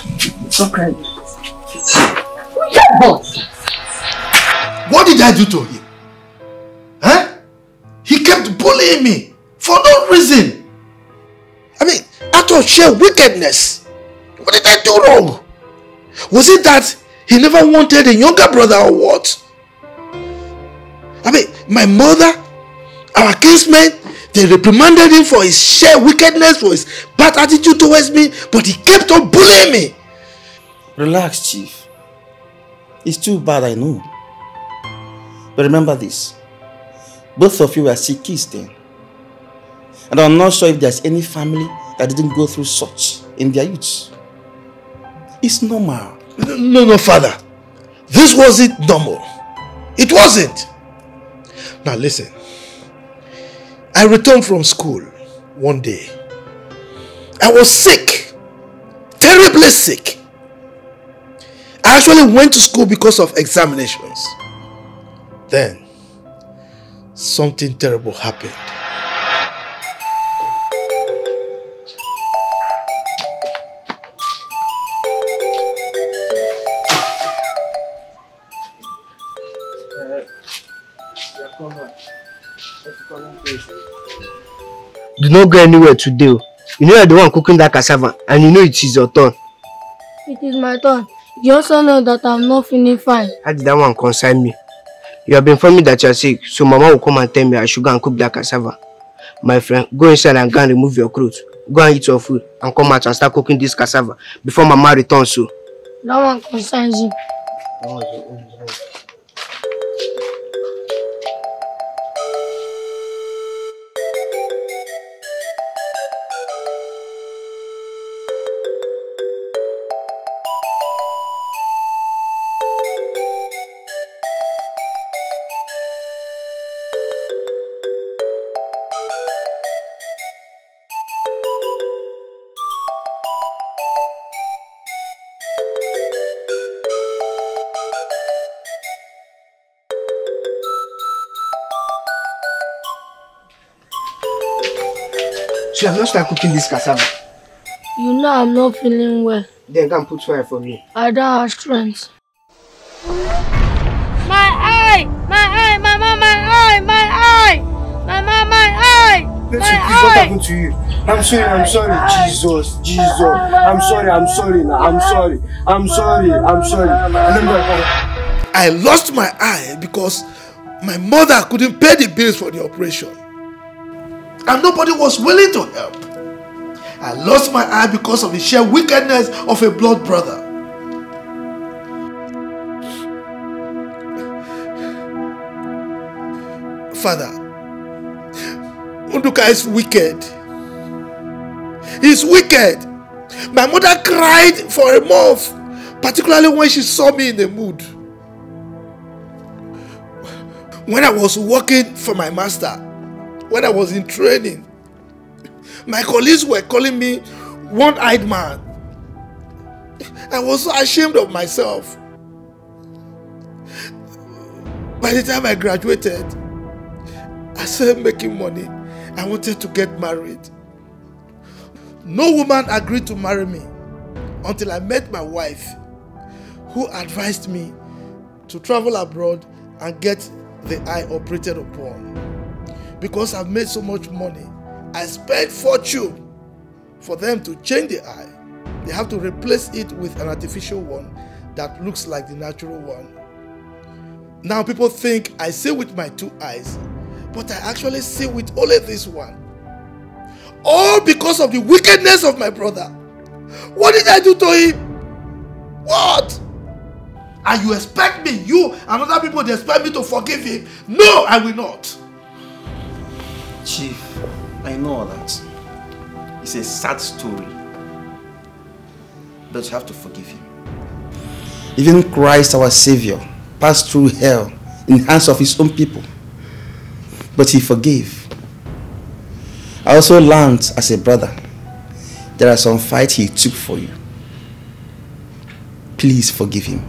Don't cry again. What did I do to him? Huh? He kept bullying me for no reason. I mean, out of sheer wickedness. What did I do wrong? Was it that he never wanted a younger brother or what? I mean, my mother, our kinsmen, they reprimanded him for his sheer wickedness, for his bad attitude towards me, but he kept on bullying me. Relax, Chief. It's too bad, I know. But remember this. Both of you were sick kids then. And I'm not sure if there's any family that didn't go through such in their youth. It's normal. No, Father. This wasn't normal. It wasn't. Now listen. I returned from school one day. I was sick, terribly sick. I actually went to school because of examinations. Then, something terrible happened. Do not go anywhere today. You know you're the one cooking that cassava, and you know it is your turn. It is my turn. You also know that I'm not feeling fine. How did that one concern me? You have been informing me that you're sick, so Mama will come and tell me I should go and cook that cassava. My friend, go inside and go and remove your clothes. Go and eat your food, and come out and start cooking this cassava before Mama returns. So that one concerns you. She has not started cooking this cassava. You know I'm not feeling well. Then go and put fire for me. I don't have strength. My eye! What happened to you? I'm sorry, Jesus. I'm sorry. I lost my eye because my mother couldn't pay the bills for the operation. And nobody was willing to help. I lost my eye because of the sheer wickedness of a blood brother. Father, Nduka is wicked. He's wicked. My mother cried for a month, particularly when she saw me in the mood. When I was working for my master, when I was in training, my colleagues were calling me one-eyed man. I was so ashamed of myself. By the time I graduated, I started making money. I wanted to get married. No woman agreed to marry me until I met my wife, who advised me to travel abroad and get the eye operated upon. Because I've made so much money, I spent fortune. For them to change the eye, they have to replace it with an artificial one that looks like the natural one. Now people think I see with my two eyes, but I actually see with only this one. All because of the wickedness of my brother. What did I do to him? What? And you expect me, you and other people, they expect me to forgive him? No, I will not. Chief, I know that. It's a sad story. But you have to forgive him. Even Christ, our Savior, passed through hell in the hands of his own people. But he forgave. I also learned as a brother, there are some fights he took for you. Please forgive him.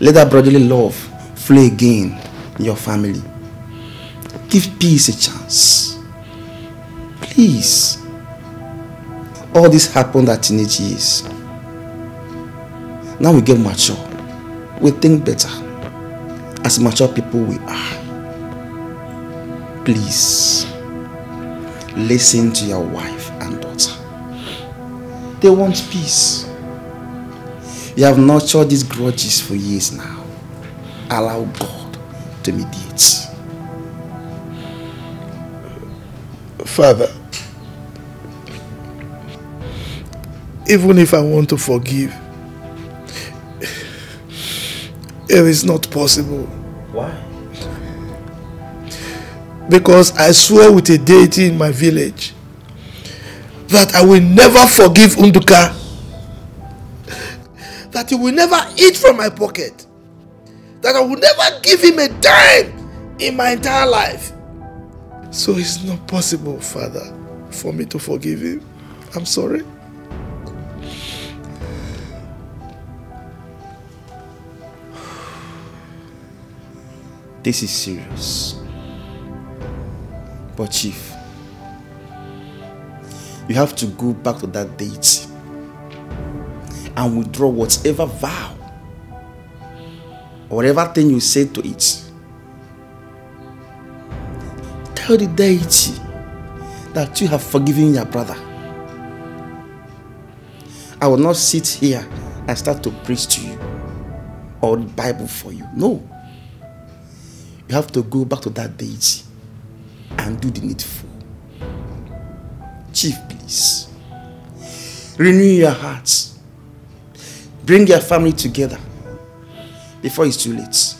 Let that brotherly love flow again in your family. Give peace a chance. Please. All this happened at teenage years. Now we get mature. We think better. As mature people we are. Please, listen to your wife and daughter. They want peace. You have nurtured these grudges for years now. Allow God to mediate. Father, even if I want to forgive, it is not possible. Why? Because I swear with a deity in my village that I will never forgive Nduka, that he will never eat from my pocket, that I will never give him a dime in my entire life. So it's not possible, Father, for me to forgive him. I'm sorry. This is serious. But Chief, you have to go back to that date and withdraw whatever vow or whatever thing you said to it. Tell the deity that you have forgiven your brother. I will not sit here and start to preach to you or the Bible for you. No. You have to go back to that deity and do the needful. Chief, please. Renew your hearts. Bring your family together before it's too late.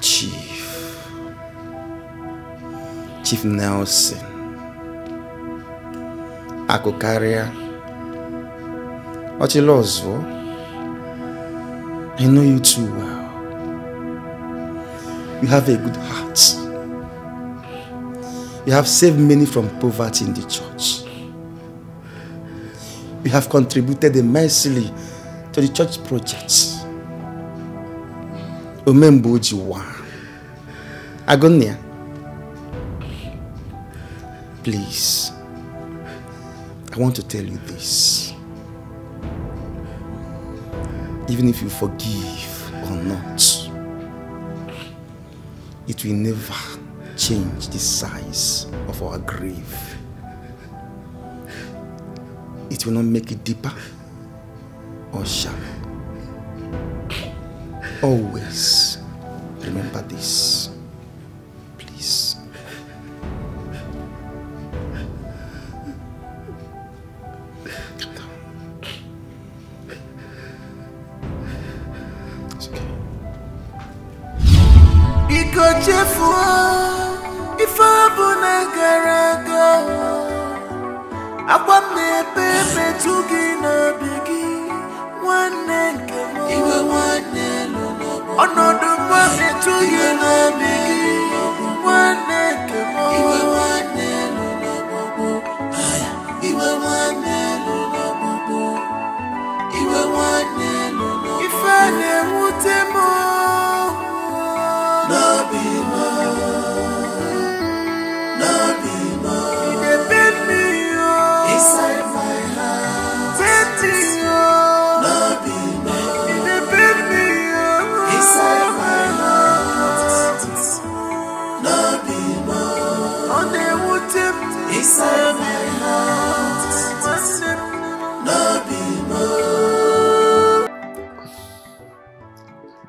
Chief. Chief Nelson. Akokaria. Ochilozwo. I know you too well. You have a good heart. You have saved many from poverty in the church. You have contributed immensely to the church projects. Omembojiwa, Agonia, please, I want to tell you this. Even if you forgive or not, it will never change the size of our grave. It will not make it deeper or shallow. Always remember this, please. It's okay.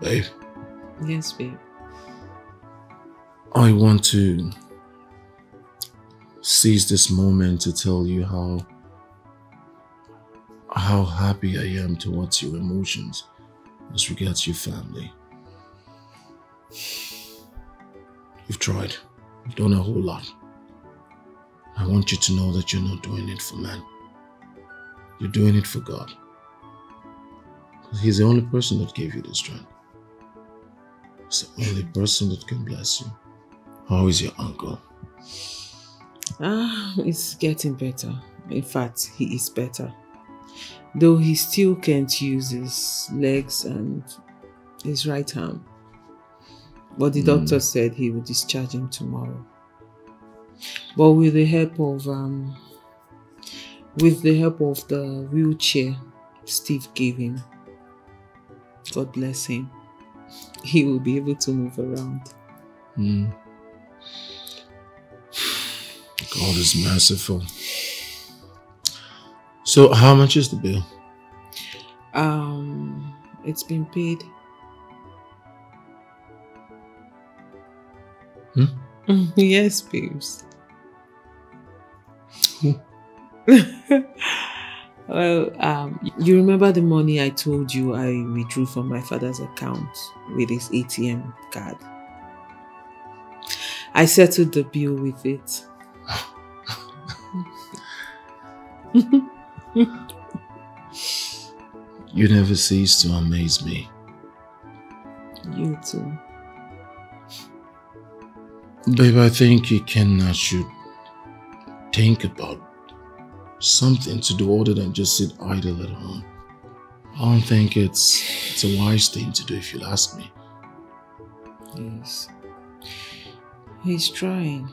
Babe. Yes, babe. I want to seize this moment to tell you how happy I am towards your emotions as regards your family. You've tried. You've done a whole lot. I want you to know that you're not doing it for man. You're doing it for God. He's the only person that gave you the strength. He's the only person that can bless you. How is your uncle? He's getting better. In fact, he is better. Though he still can't use his legs and his right hand. But the doctor said he will discharge him tomorrow. But with the help of the wheelchair Steve gave him, God bless him, he will be able to move around. God is merciful. So how much is the bill? It's been paid. Yes, babes. Well, you remember the money I told you I withdrew from my father's account with his ATM card? I settled the bill with it. You never cease to amaze me. You too. Babe, I think Ikenna should think about something to do other than just sit idle at home. I don't think it's a wise thing to do, if you'll ask me. Yes. He's trying.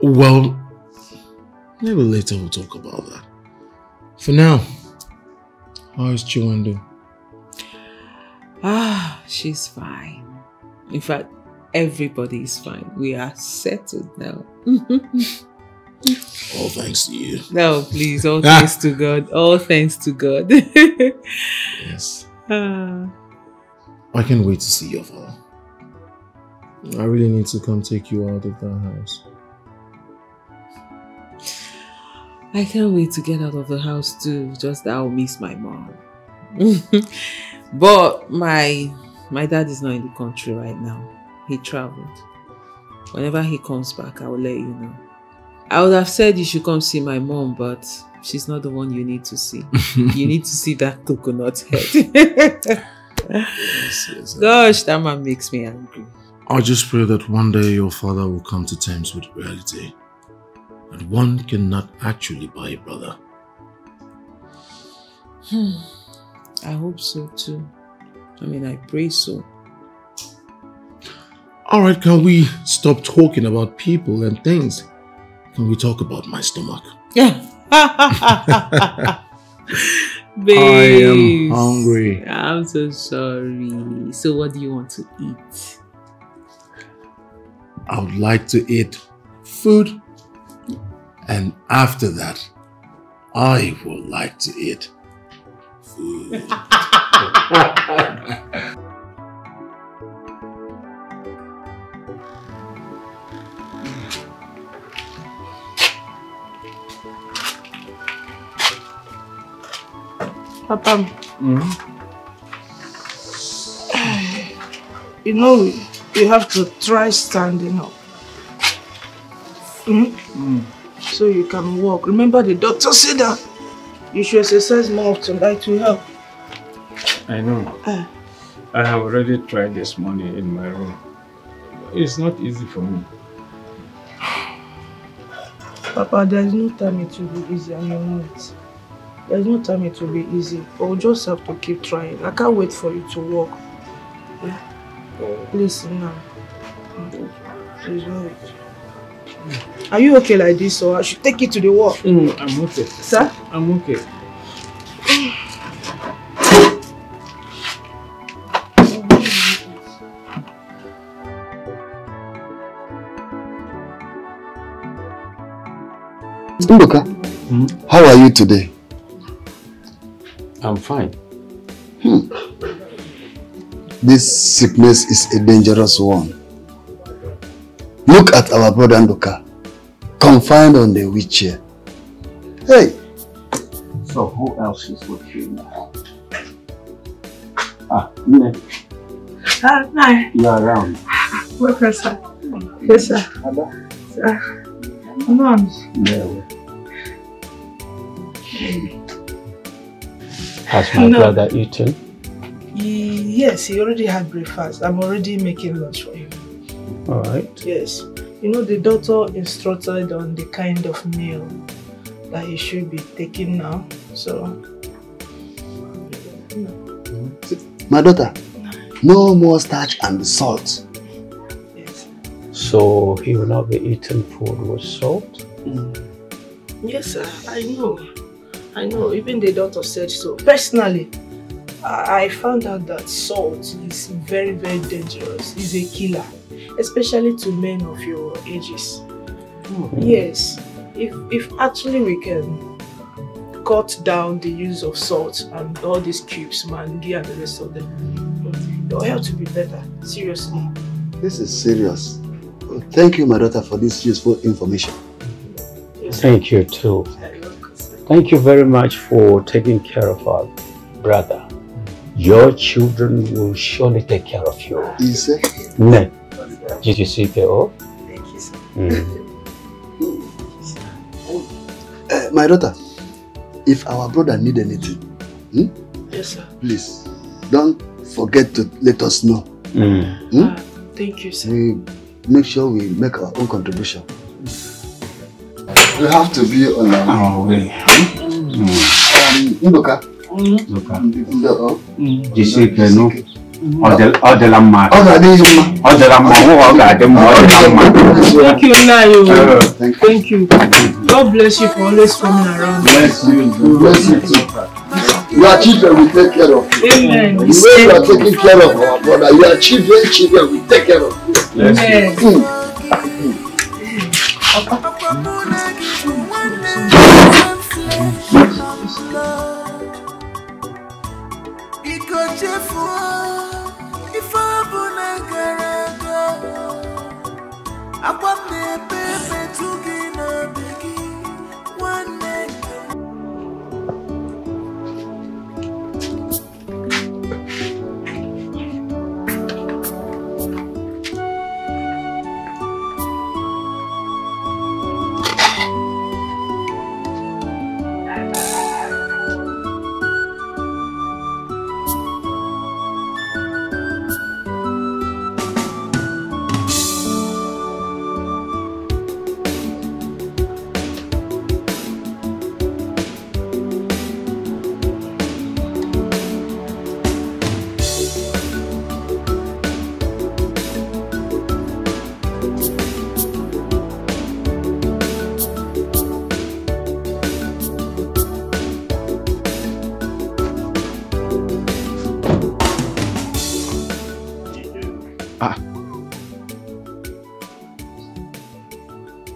Well, maybe later we'll talk about that. For now, how is Chinwendu? She's fine. In fact, everybody is fine. We are settled now. All thanks to you. No, please. All thanks to God. All thanks to God. Yes. I can't wait to see your father. I really need to come take you out of that house. I can't wait to get out of the house too. Just I'll miss my mom. But my dad is not in the country right now. He traveled. Whenever he comes back, I will let you know. I would have said you should come see my mom, but she's not the one you need to see. You need to see that coconut head. Yes. Gosh, that man makes me angry. I just pray that one day your father will come to terms with reality. But one cannot actually buy a brother. I hope so too. I mean, I pray so. Alright, can we stop talking about people and things? Can we talk about my stomach? Yeah. Babes, I am hungry. I'm so sorry. So what do you want to eat? I would like to eat food. And after that, I would like to eat food. Papa, you know, you have to try standing up. So you can walk. Remember, the doctor said that you should exercise more often. That will help. I know. I have already tried this morning in my room. It's not easy for me. Papa, there is no time it will be easy, and you know it. There's no time it will be easy. I'll just have to keep trying. I can't wait for you to walk. Yeah? Listen now. Please wait. Are you okay like this, or I should take you to the walk? Mm, I'm okay. Sir? I'm okay. Nduka, how are you today? I'm fine. This sickness is a dangerous one. Look at our brother Nduka, confined on the wheelchair. Hey! So who else is with you now? Ah, Nne. No. You are around. Welcome, sir. Yes, sir. Hello. Sir. Mom. No. Hey. Has my brother eaten? Yes, he already had breakfast. I'm already making lunch for him. All right. Yes. You know, the doctor instructed on the kind of meal that he should be taking now. So... My daughter, no more starch and salt. Yes. So he will not be eating food with salt? Yes, sir. I know. I know, even the doctor said so. Personally, I found out that salt is very, very dangerous. It's a killer, especially to men of your ages. Yes, if actually we can cut down the use of salt and all these cubes, mangi and the rest of them, your health will be better, seriously. This is serious. Thank you, my daughter, for this useful information. Yes. Thank you, too. Thank you very much for taking care of our brother. Your children will surely take care of you. Yes, sir. Ne. Did you see the O? Thank you, sir. My daughter, if our brother needs anything, yes, sir, please don't forget to let us know. Thank you, sir. We make sure we make our own contribution. We have to be on our way. Nduka. Nduka. Thank you. God bless you for always coming around. Bless you. Bless you too. You are children, we take care of you. Amen. You are taking care of our brother. You are children, we take care of you. Amen.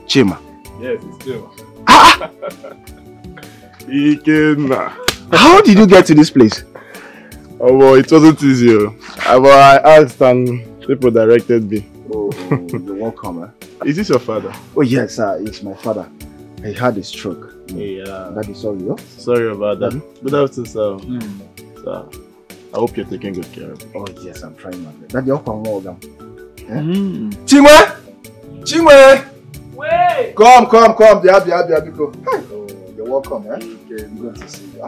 Chima. Yes, it's Chima. Ah! Ikenna. How did you get to this place? Oh, well, it wasn't easy. I asked and people directed me. Oh, you're welcome. Is this your father? Oh, yes, sir. It's my father. He had a stroke. Yeah. That is all you. Sorry about that. Good afternoon, sir. Sir, I hope you're taking good care of me. Oh, yes, I'm trying, man. That's the upper wall down. Chimwe! Chimwe! Wait! Come. They have, go. Hi. Oh, you're welcome, Okay, I'm going to see you.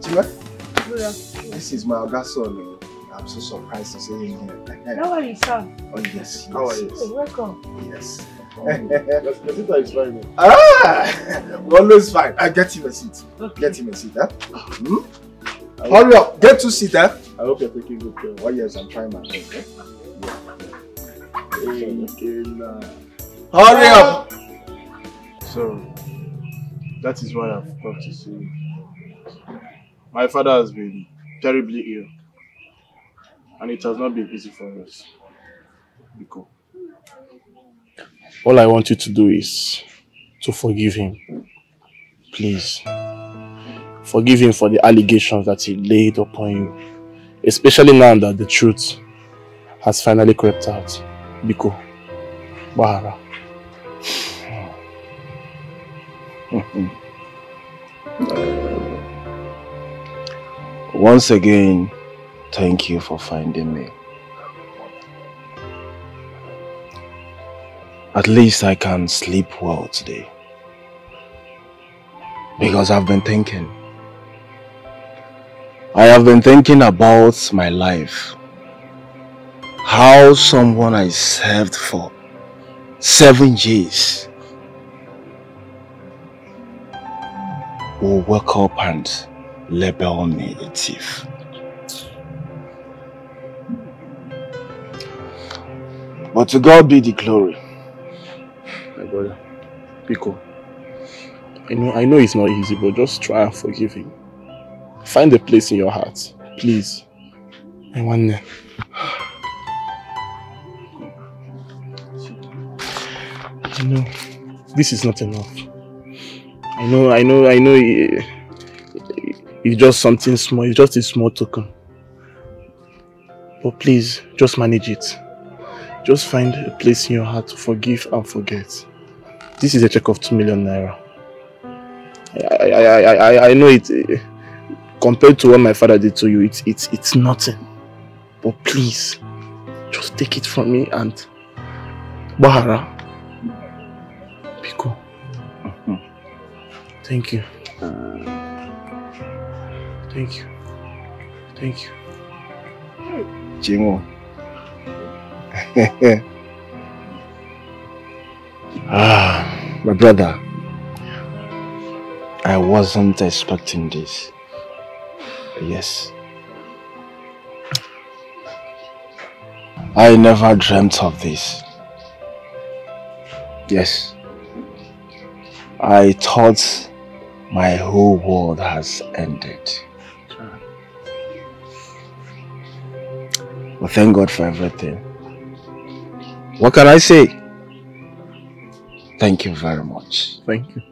Chimwe? Yeah. This is my august son. I'm so surprised to see him here. How are you, sir? Oh, yes. How are you? You're welcome. Yes. The seat is fine. We're always fine. Get him a seat. Okay. Get him a seat, Hurry up. Get two seats, I hope you're taking good care. Oh yes, I'm trying my best. Hurry up. So, that is what I've come to see. My father has been terribly ill, and it has not been easy for us. Because all I want you to do is to forgive him. Please. Forgive him for the allegations that he laid upon you. Especially now that the truth has finally crept out. Biko. Bahara. Once again, thank you for finding me. At least I can sleep well today. Because I've been thinking. I have been thinking about my life. How someone I served for 7 years will wake up and label me a thief. But to God be the glory. Brother, Pico, I know it's not easy, but just try and forgive him. Find a place in your heart, please. I want that. You know, this is not enough. I know. It's just something small. It's just a small token. But please, just manage it. Just find a place in your heart to forgive and forget. This is a check of 2 million naira. I know it. Compared to what my father did to you, it's nothing. But please, just take it from me and Bahara, Pico. Thank you. Thank you. Jingo. My brother, I wasn't expecting this. Yes. I never dreamt of this. Yes. I thought my whole world has ended. Well, thank God for everything. What can I say? Thank you very much. Thank you.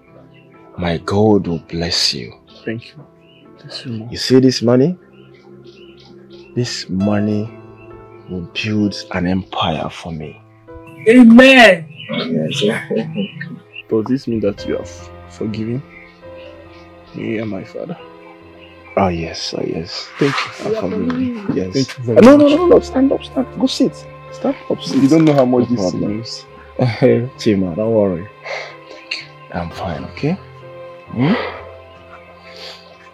My God will bless you. Thank you. You see this money? This money will build an empire for me. Amen. Yes. Does this mean that you have forgiven me and my father? Oh yes. Thank you. I forgive you. Yes. Thank you very much. No. Stand up. Go sit. You don't know how much this means. Chima, don't worry. Thank you. I'm fine, okay?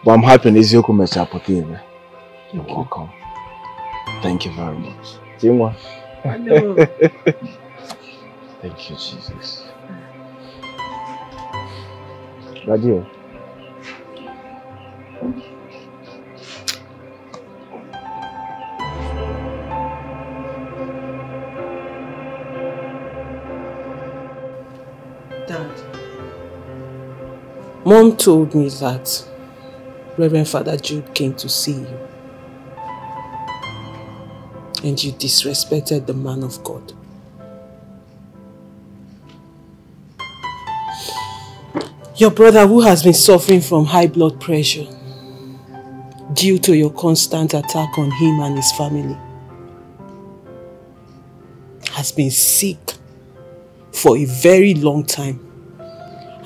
But I'm happy. You're welcome. Thank you very much. Chima. Hello. Thank you, Jesus. Radio. Mom told me that Reverend Father Jude came to see you and you disrespected the man of God. Your brother who has been suffering from high blood pressure due to your constant attack on him and his family has been sick for a very long time,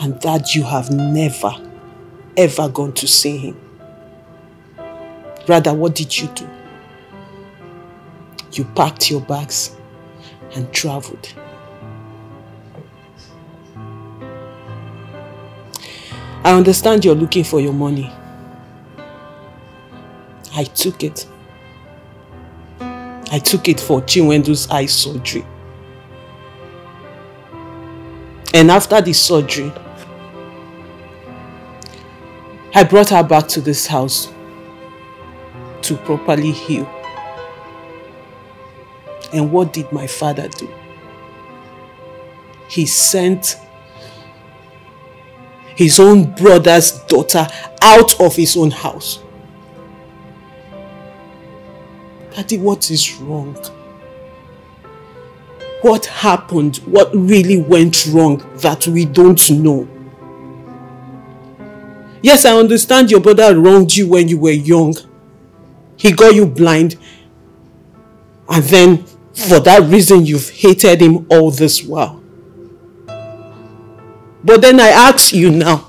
and that you have never ever gone to see him. Rather, what did you do? You packed your bags and traveled. I understand you're looking for your money. I took it. I took it for Chinwendu's eye surgery. And after the surgery, I brought her back to this house to properly heal. And what did my father do? He sent his own brother's daughter out of his own house. Daddy, what is wrong? What happened? What really went wrong that we don't know? Yes, I understand your brother wronged you when you were young. He got you blind. And then, for that reason, you've hated him all this while. But then I ask you now,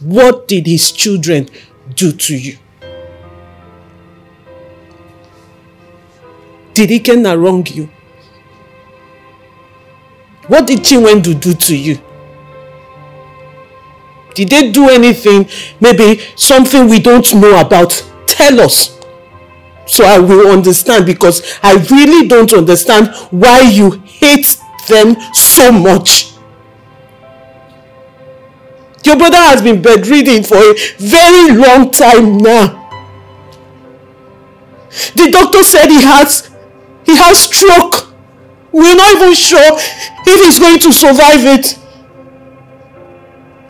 what did his children do to you? Did Ikenna wrong you? What did Chinwendu do to you? Did they do anything, maybe something we don't know about? Tell us, so I will understand, because I really don't understand why you hate them so much. Your brother has been bedridden for a very long time now. The doctor said he has stroke. We're not even sure if he's going to survive it.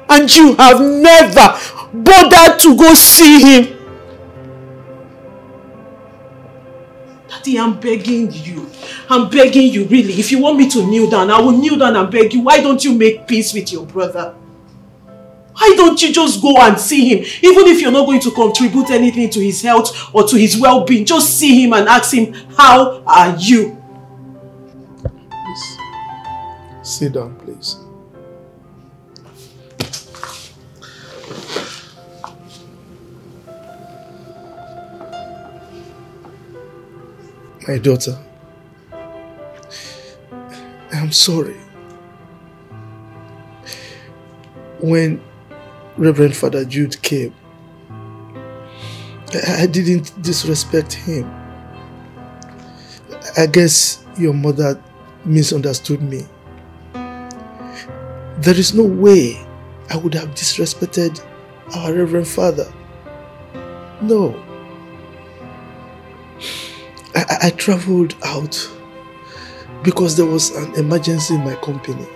And you have never bothered to go see him. Daddy, I'm begging you. I'm begging you, really. If you want me to kneel down, I will kneel down and beg you. Why don't you make peace with your brother? Why don't you just go and see him? Even if you're not going to contribute anything to his health or to his well-being, just see him and ask him, how are you? Please, sit down, please. My daughter, I'm sorry. When Reverend Father Jude came, I didn't disrespect him. I guess your mother misunderstood me. There is no way I would have disrespected our Reverend Father. No. I traveled out because there was an emergency in my company,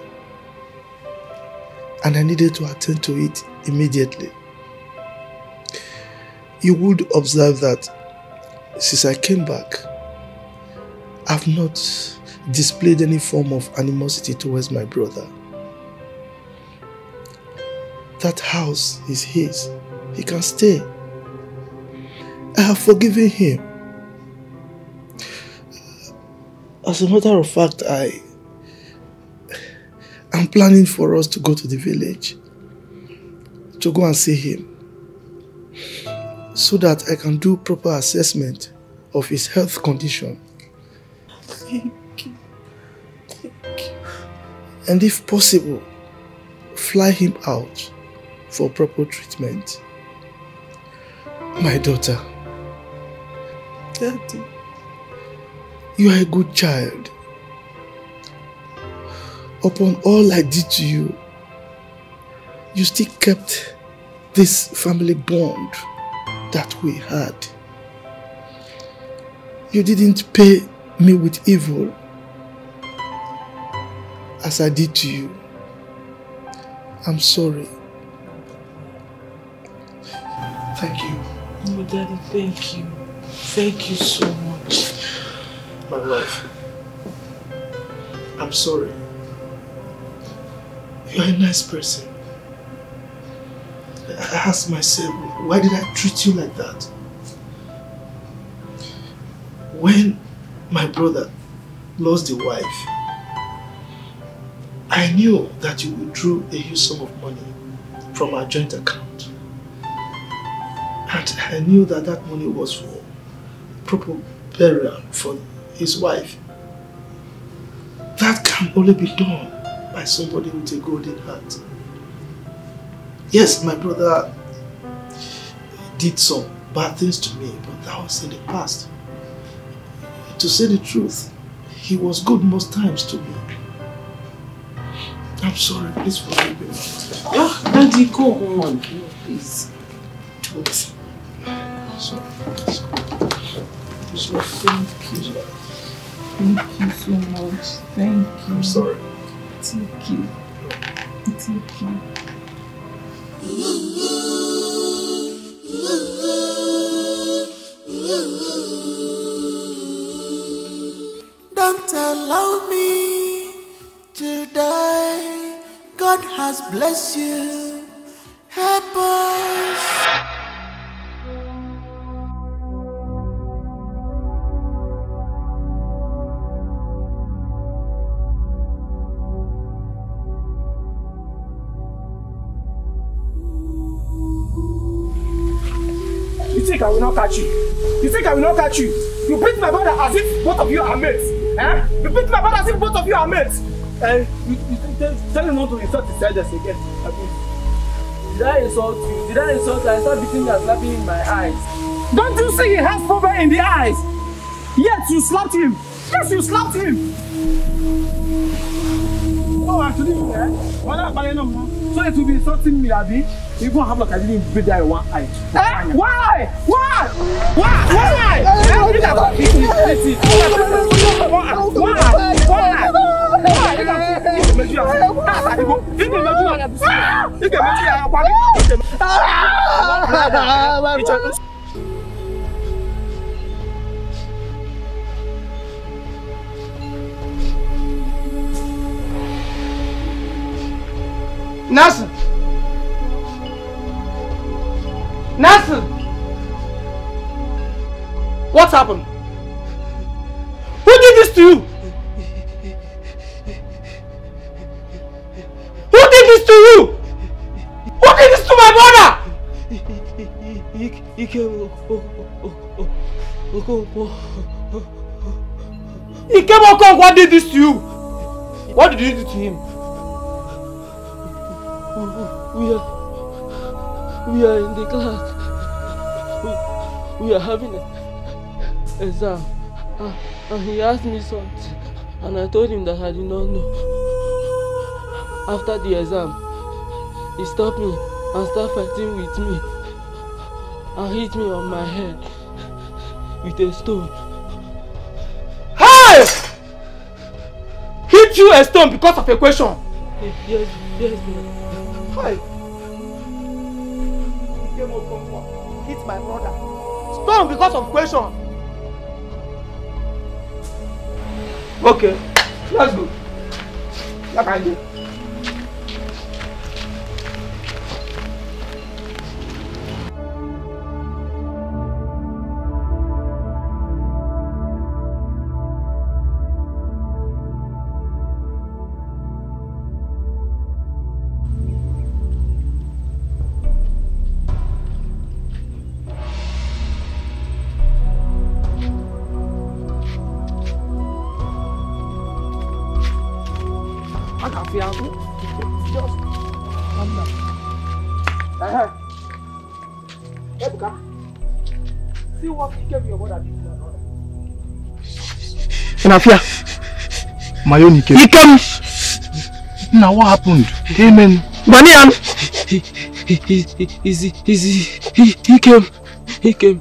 and I needed to attend to it immediately. You would observe that since I came back, I've not displayed any form of animosity towards my brother. That house is his. He can stay. I have forgiven him. As a matter of fact, I'm planning for us to go to the village to go and see him so that I can do proper assessment of his health condition. Thank you. Thank you. And if possible, fly him out for proper treatment. My daughter. Daddy. You are a good child. Upon all I did to you, you still kept this family bond that we had. You didn't pay me with evil as I did to you. I'm sorry. Thank you. No, Daddy, thank you. Thank you so much. My love, I'm sorry. You're a nice person. I asked myself, why did I treat you like that? When my brother lost the wife, I knew that you withdrew a huge sum of money from our joint account. And I knew that that money was for proper burial for his wife. That can only be done by somebody with a golden heart. Yes, my brother did some bad things to me, but that was in the past. To say the truth, he was good most times to me. I'm sorry, please forgive me. Oh, Daddy, go on. No, please. Don't. Sorry. Thank you. Thank you so much. Thank you. I'm sorry. Thank you. Thank you. Don't allow me to die. God has blessed you. Help us. I will not catch you. You think I will not catch you? You beat my brother as if both of you are mates. Eh? You beat my brother as if both of you are mates. Tell him not to insult his elders again. I mean, did I insult you? Did I insult you? I start beating and slapping in my eyes. Don't you see he has fever in the eyes? Yes, you slapped him. Yes, you slapped him. Oh, actually, eh? So it will be insulting me, Abi. You won't have like I didn't beat that in one eye. Eh? Why? Why? Why? Why? Nelson! Nelson! What happened? Who did this to you? Who did this to you? Who did this to my mother? Ikenna, what did this to you? What did you do to him? We are in the class. We are having an exam. And he asked me something. And I told him that I did not know. After the exam, he stopped me and started fighting with me. And hit me on my head with a stone. Hey! Hit you a stone because of a question? Yes, ma'am. Hi! Hit my brother. Stone because of question. Okay, let's go. That I do. Nafia, my own Ikenna. Now what happened? Amen. Baniam. He came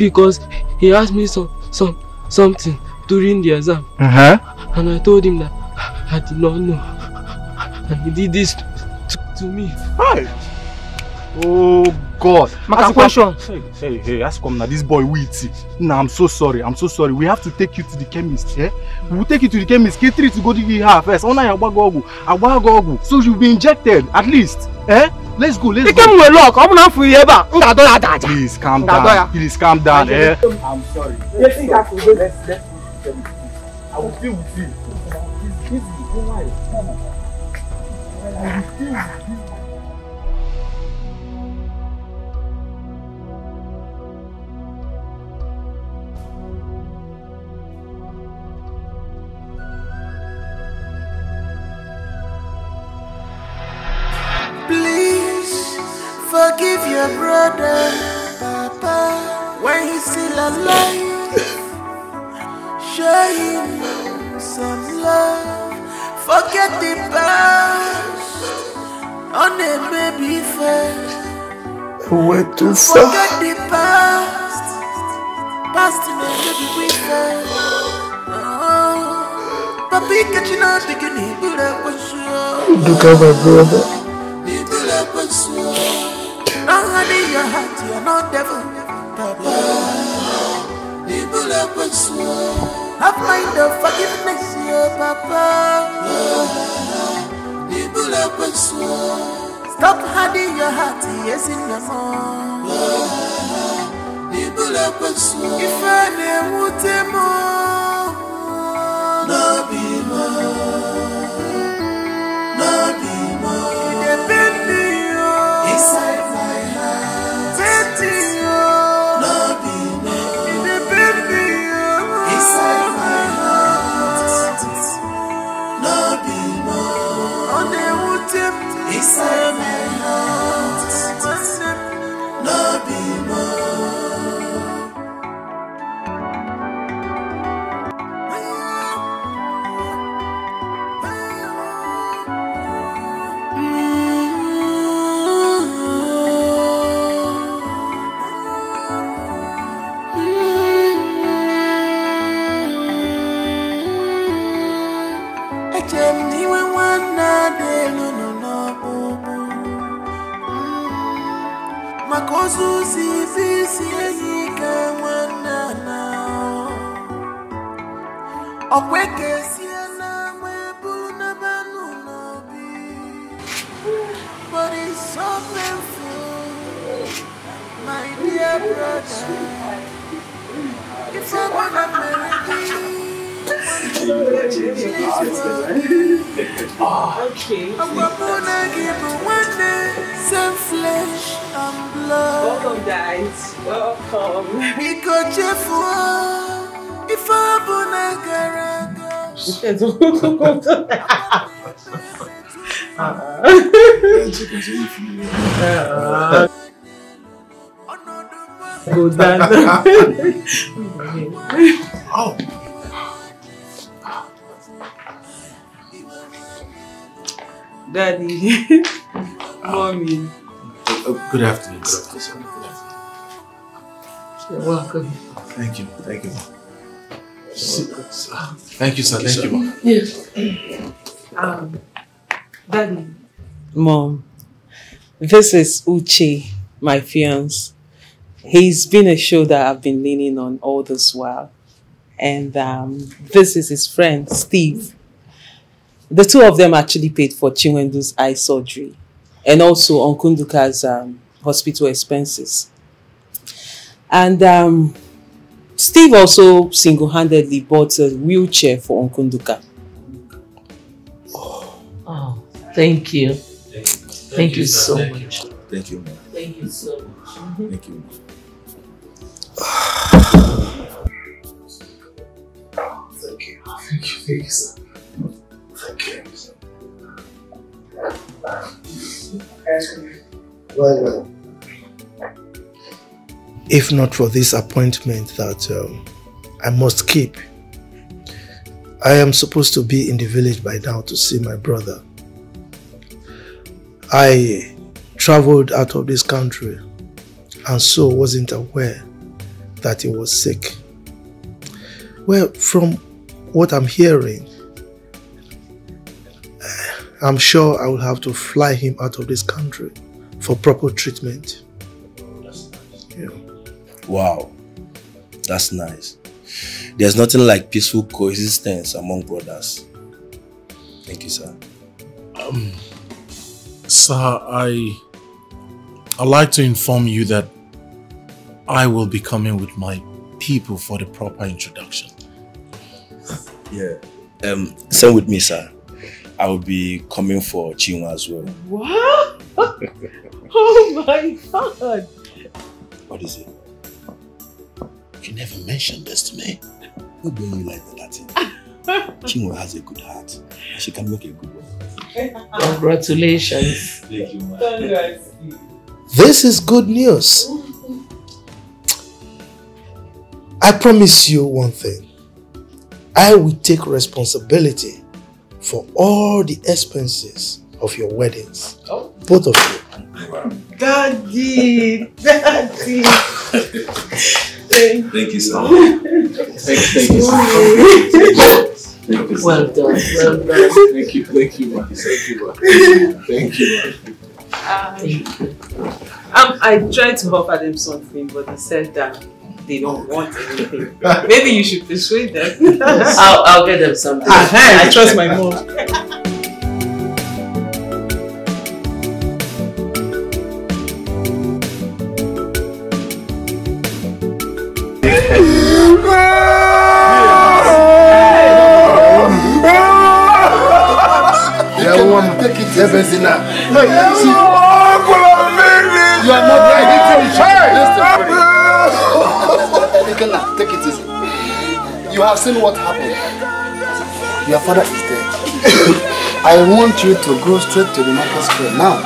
because he asked me something during the exam. And I told him that I did not know, and he did this to me. Hi. Oh God! Ask a question. Hey, ask him now. This boy witty. Nah, I'm so sorry. We have to take you to the chemist. Eh? We will take you to the chemist. K3 to go to the her first. Ona ya go. So you'll be injected at least. Eh? Let's go. Let's go. I'm not free ever. Please calm down. Eh? I'm sorry. Let's. I will stay with you. Please, don't worry. I will stay with you. Please forgive your brother, Papa, when he's still alive. Show him some love. Forget the past on a baby face. Went too far. Forget the past in a baby face. Oh, Papi, catching up, picking him, do that was sure. Look at my brother. No devil, Papa. Have mind of forgiveness, your Papa. Stop hiding your heart, yes, in the morning. If I never would take more, no be more, no be more. Inside my heart. Inside my heart, no be more. Makosusi sisi yika mwana nao Okweke siana webu na banu nobi. But it's so painful, my dear brother. It's a wonderful. Okay. I'm gonna give one day. Some flesh and blood. Welcome, guys. Welcome. Daddy. Mommy. Good afternoon, sir. You're welcome. Thank you. Thank you, sir. Thank you, Mom. Yes. Daddy. Mom, this is Uche, my fiancé. He's been a shoulder I've been leaning on all this while. And this is his friend, Steve. The two of them actually paid for Chinwendu's eye surgery. And also on Nduka's hospital expenses. And Steve also single-handedly bought a wheelchair for Nduka. Oh, thank you. Thank you so much. Thank you, ma'am. Thank you so much. Thank you. Thank you, sir. Thank you, sir. Well, if not for this appointment that I must keep, I am supposed to be in the village by now to see my brother. I traveled out of this country and so wasn't aware that he was sick. Well, from what I'm hearing, I'm sure I will have to fly him out of this country for proper treatment. That's nice. Yeah. Wow, that's nice. There's nothing like peaceful coexistence among brothers. Thank you, sir. Sir, I'd like to inform you that I will be coming with my people for the proper introduction. Yeah. Same with me, sir. I will be coming for Chinwa as well. What? Oh my God! What is it? You never mentioned this to me. Who do you like the Latin? Chinwa has a good heart. She can make a good one. Congratulations. Thank you, ma'am. This is good news. I promise you one thing. I will take responsibility for all the expenses of your weddings. Oh. Both of you. Wow. Daddy! Daddy! Thank you, sir. Thank you, sir. Well done. Well done. Thank you. Thank you, man. Thank you, man. Thank you, man. I tried to offer them something, but they said that they don't want anything. Maybe you should persuade them. I'll get them something. I trust my mom. Yeah, woman, take it easy now. You are not ready to return. Ikenna, take it easy. You have seen what happened. Your father is dead. I want you to go straight to the market square now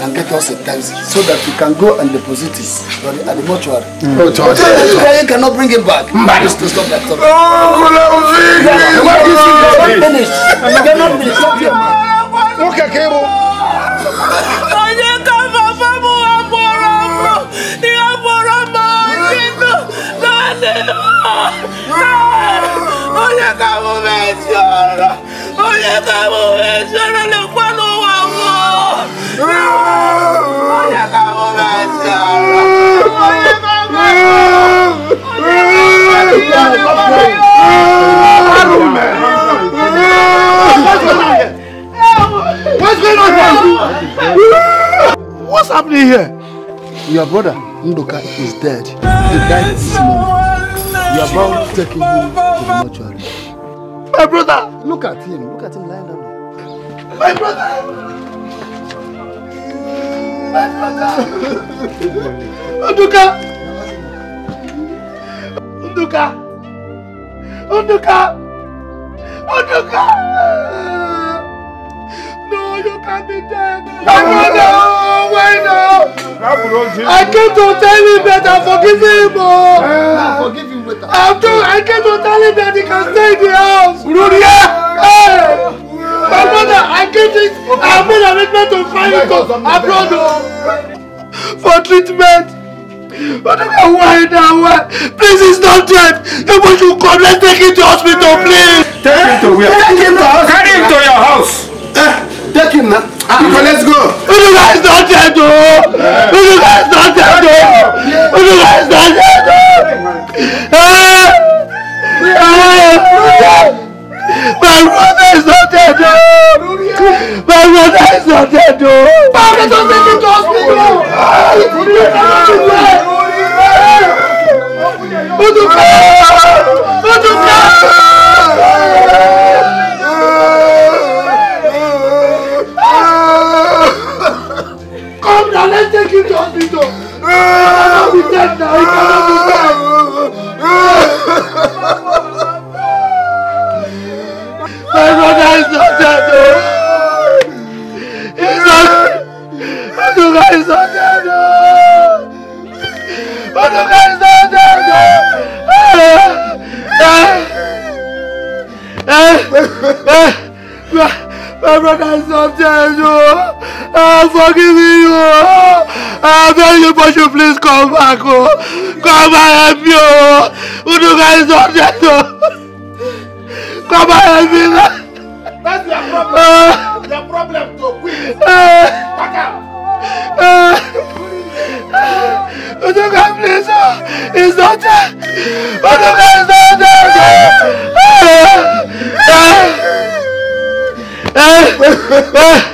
and get us a taxi so that we can go and deposit it at the mortuary. You cannot bring him back. To stop that talk. You cannot finish. Stop here, man. Look at cable. What's going on? What's happening here? Your brother Nduka is dead. He died this morning. You are about taking him to the mortuary. My brother! Look at him lying down there. My brother! My brother! Nduka! Nduka! Nduka! Nduka! No, you can't be dead! My brother! Why not? I came to tell him that I forgive him! Forgive him with I came to tell him that he can stay in the house! My mother, I made an arrangement to find him abroad for treatment! But why? Please, he's not dead! People should come, let's take him to hospital, please! Take him to where? Take him to house! Carry him to your house! Take him now! Let's go! Nduka is not dead though! Nduka is not dead though! Nduka is not dead though! My brother is not dead though! My brother is not dead though! Papa, don't take him to hospital! Nduka! Now let's take him to hospital. He cannot be dead now. He cannot be dead. My brother is not dead. He's not. Nduka is not dead. Nduka is not dead. My brother is not dead. I'm forgiving you. I beg you, but you please come back. Come and help you. Nduka is not dead. Come and help me. That's your problem. Your problem to quit. Back out. Nduka, please. It's not there. Nduka, it's not there.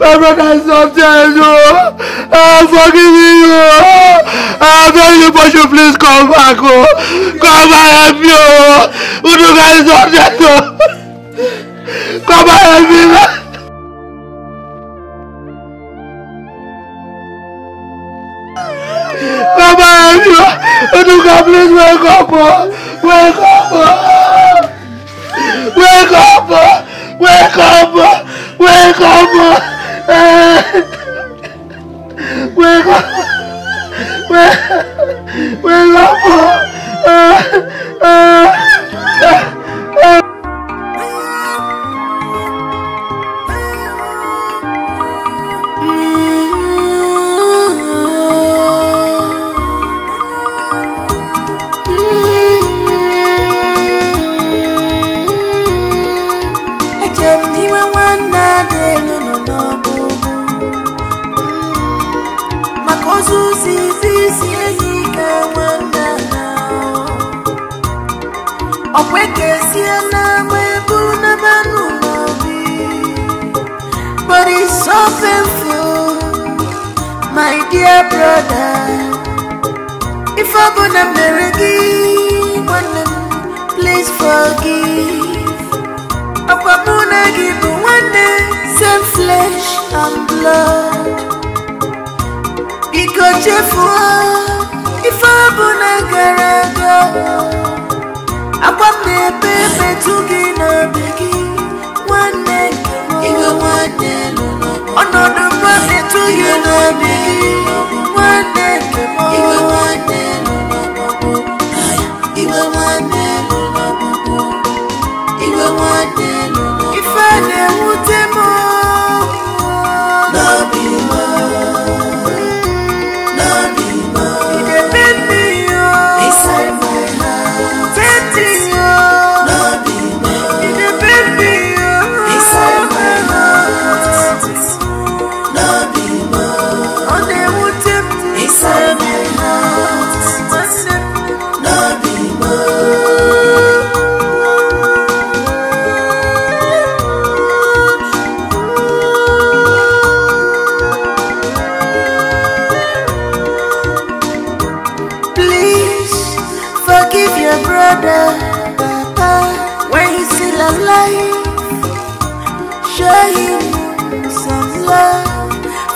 My brother is not there. I'm forgiving you. I beg you, but you please come back. Come and help you. Nduka is not there. Come and help me. Nduka, please wake up! Wake up! Wake up! Wake up! Wake up! Wake up! Wake up! But it's so painful, my dear brother. If I'm gonna marry you, please forgive. I'm gonna give you one day same flesh and blood. Because if I'm gonna get a girl, I want my baby to get a biggie. One neck, you go one neck. Another brother to get a biggie. One neck, you go one neck. You go one neck. You go one neck. If I never tell more, love you more. Love you more. You can bend me up inside my heart.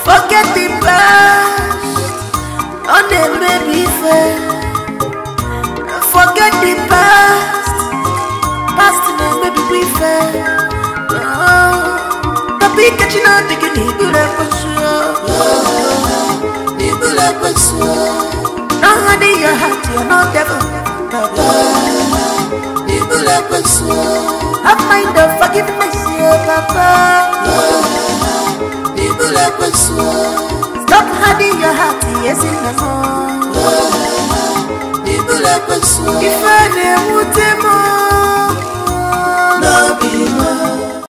Forget the past, past now maybe we fail. Oh, the big catching on the nibble up a slow, nibble up a slow. Now, honey, your heart, you're not devil. Nibble up a slow. I mind of forgiveness, your papa. Nibble up a slow. Stop hiding your heart, yes, in the phone. If I never would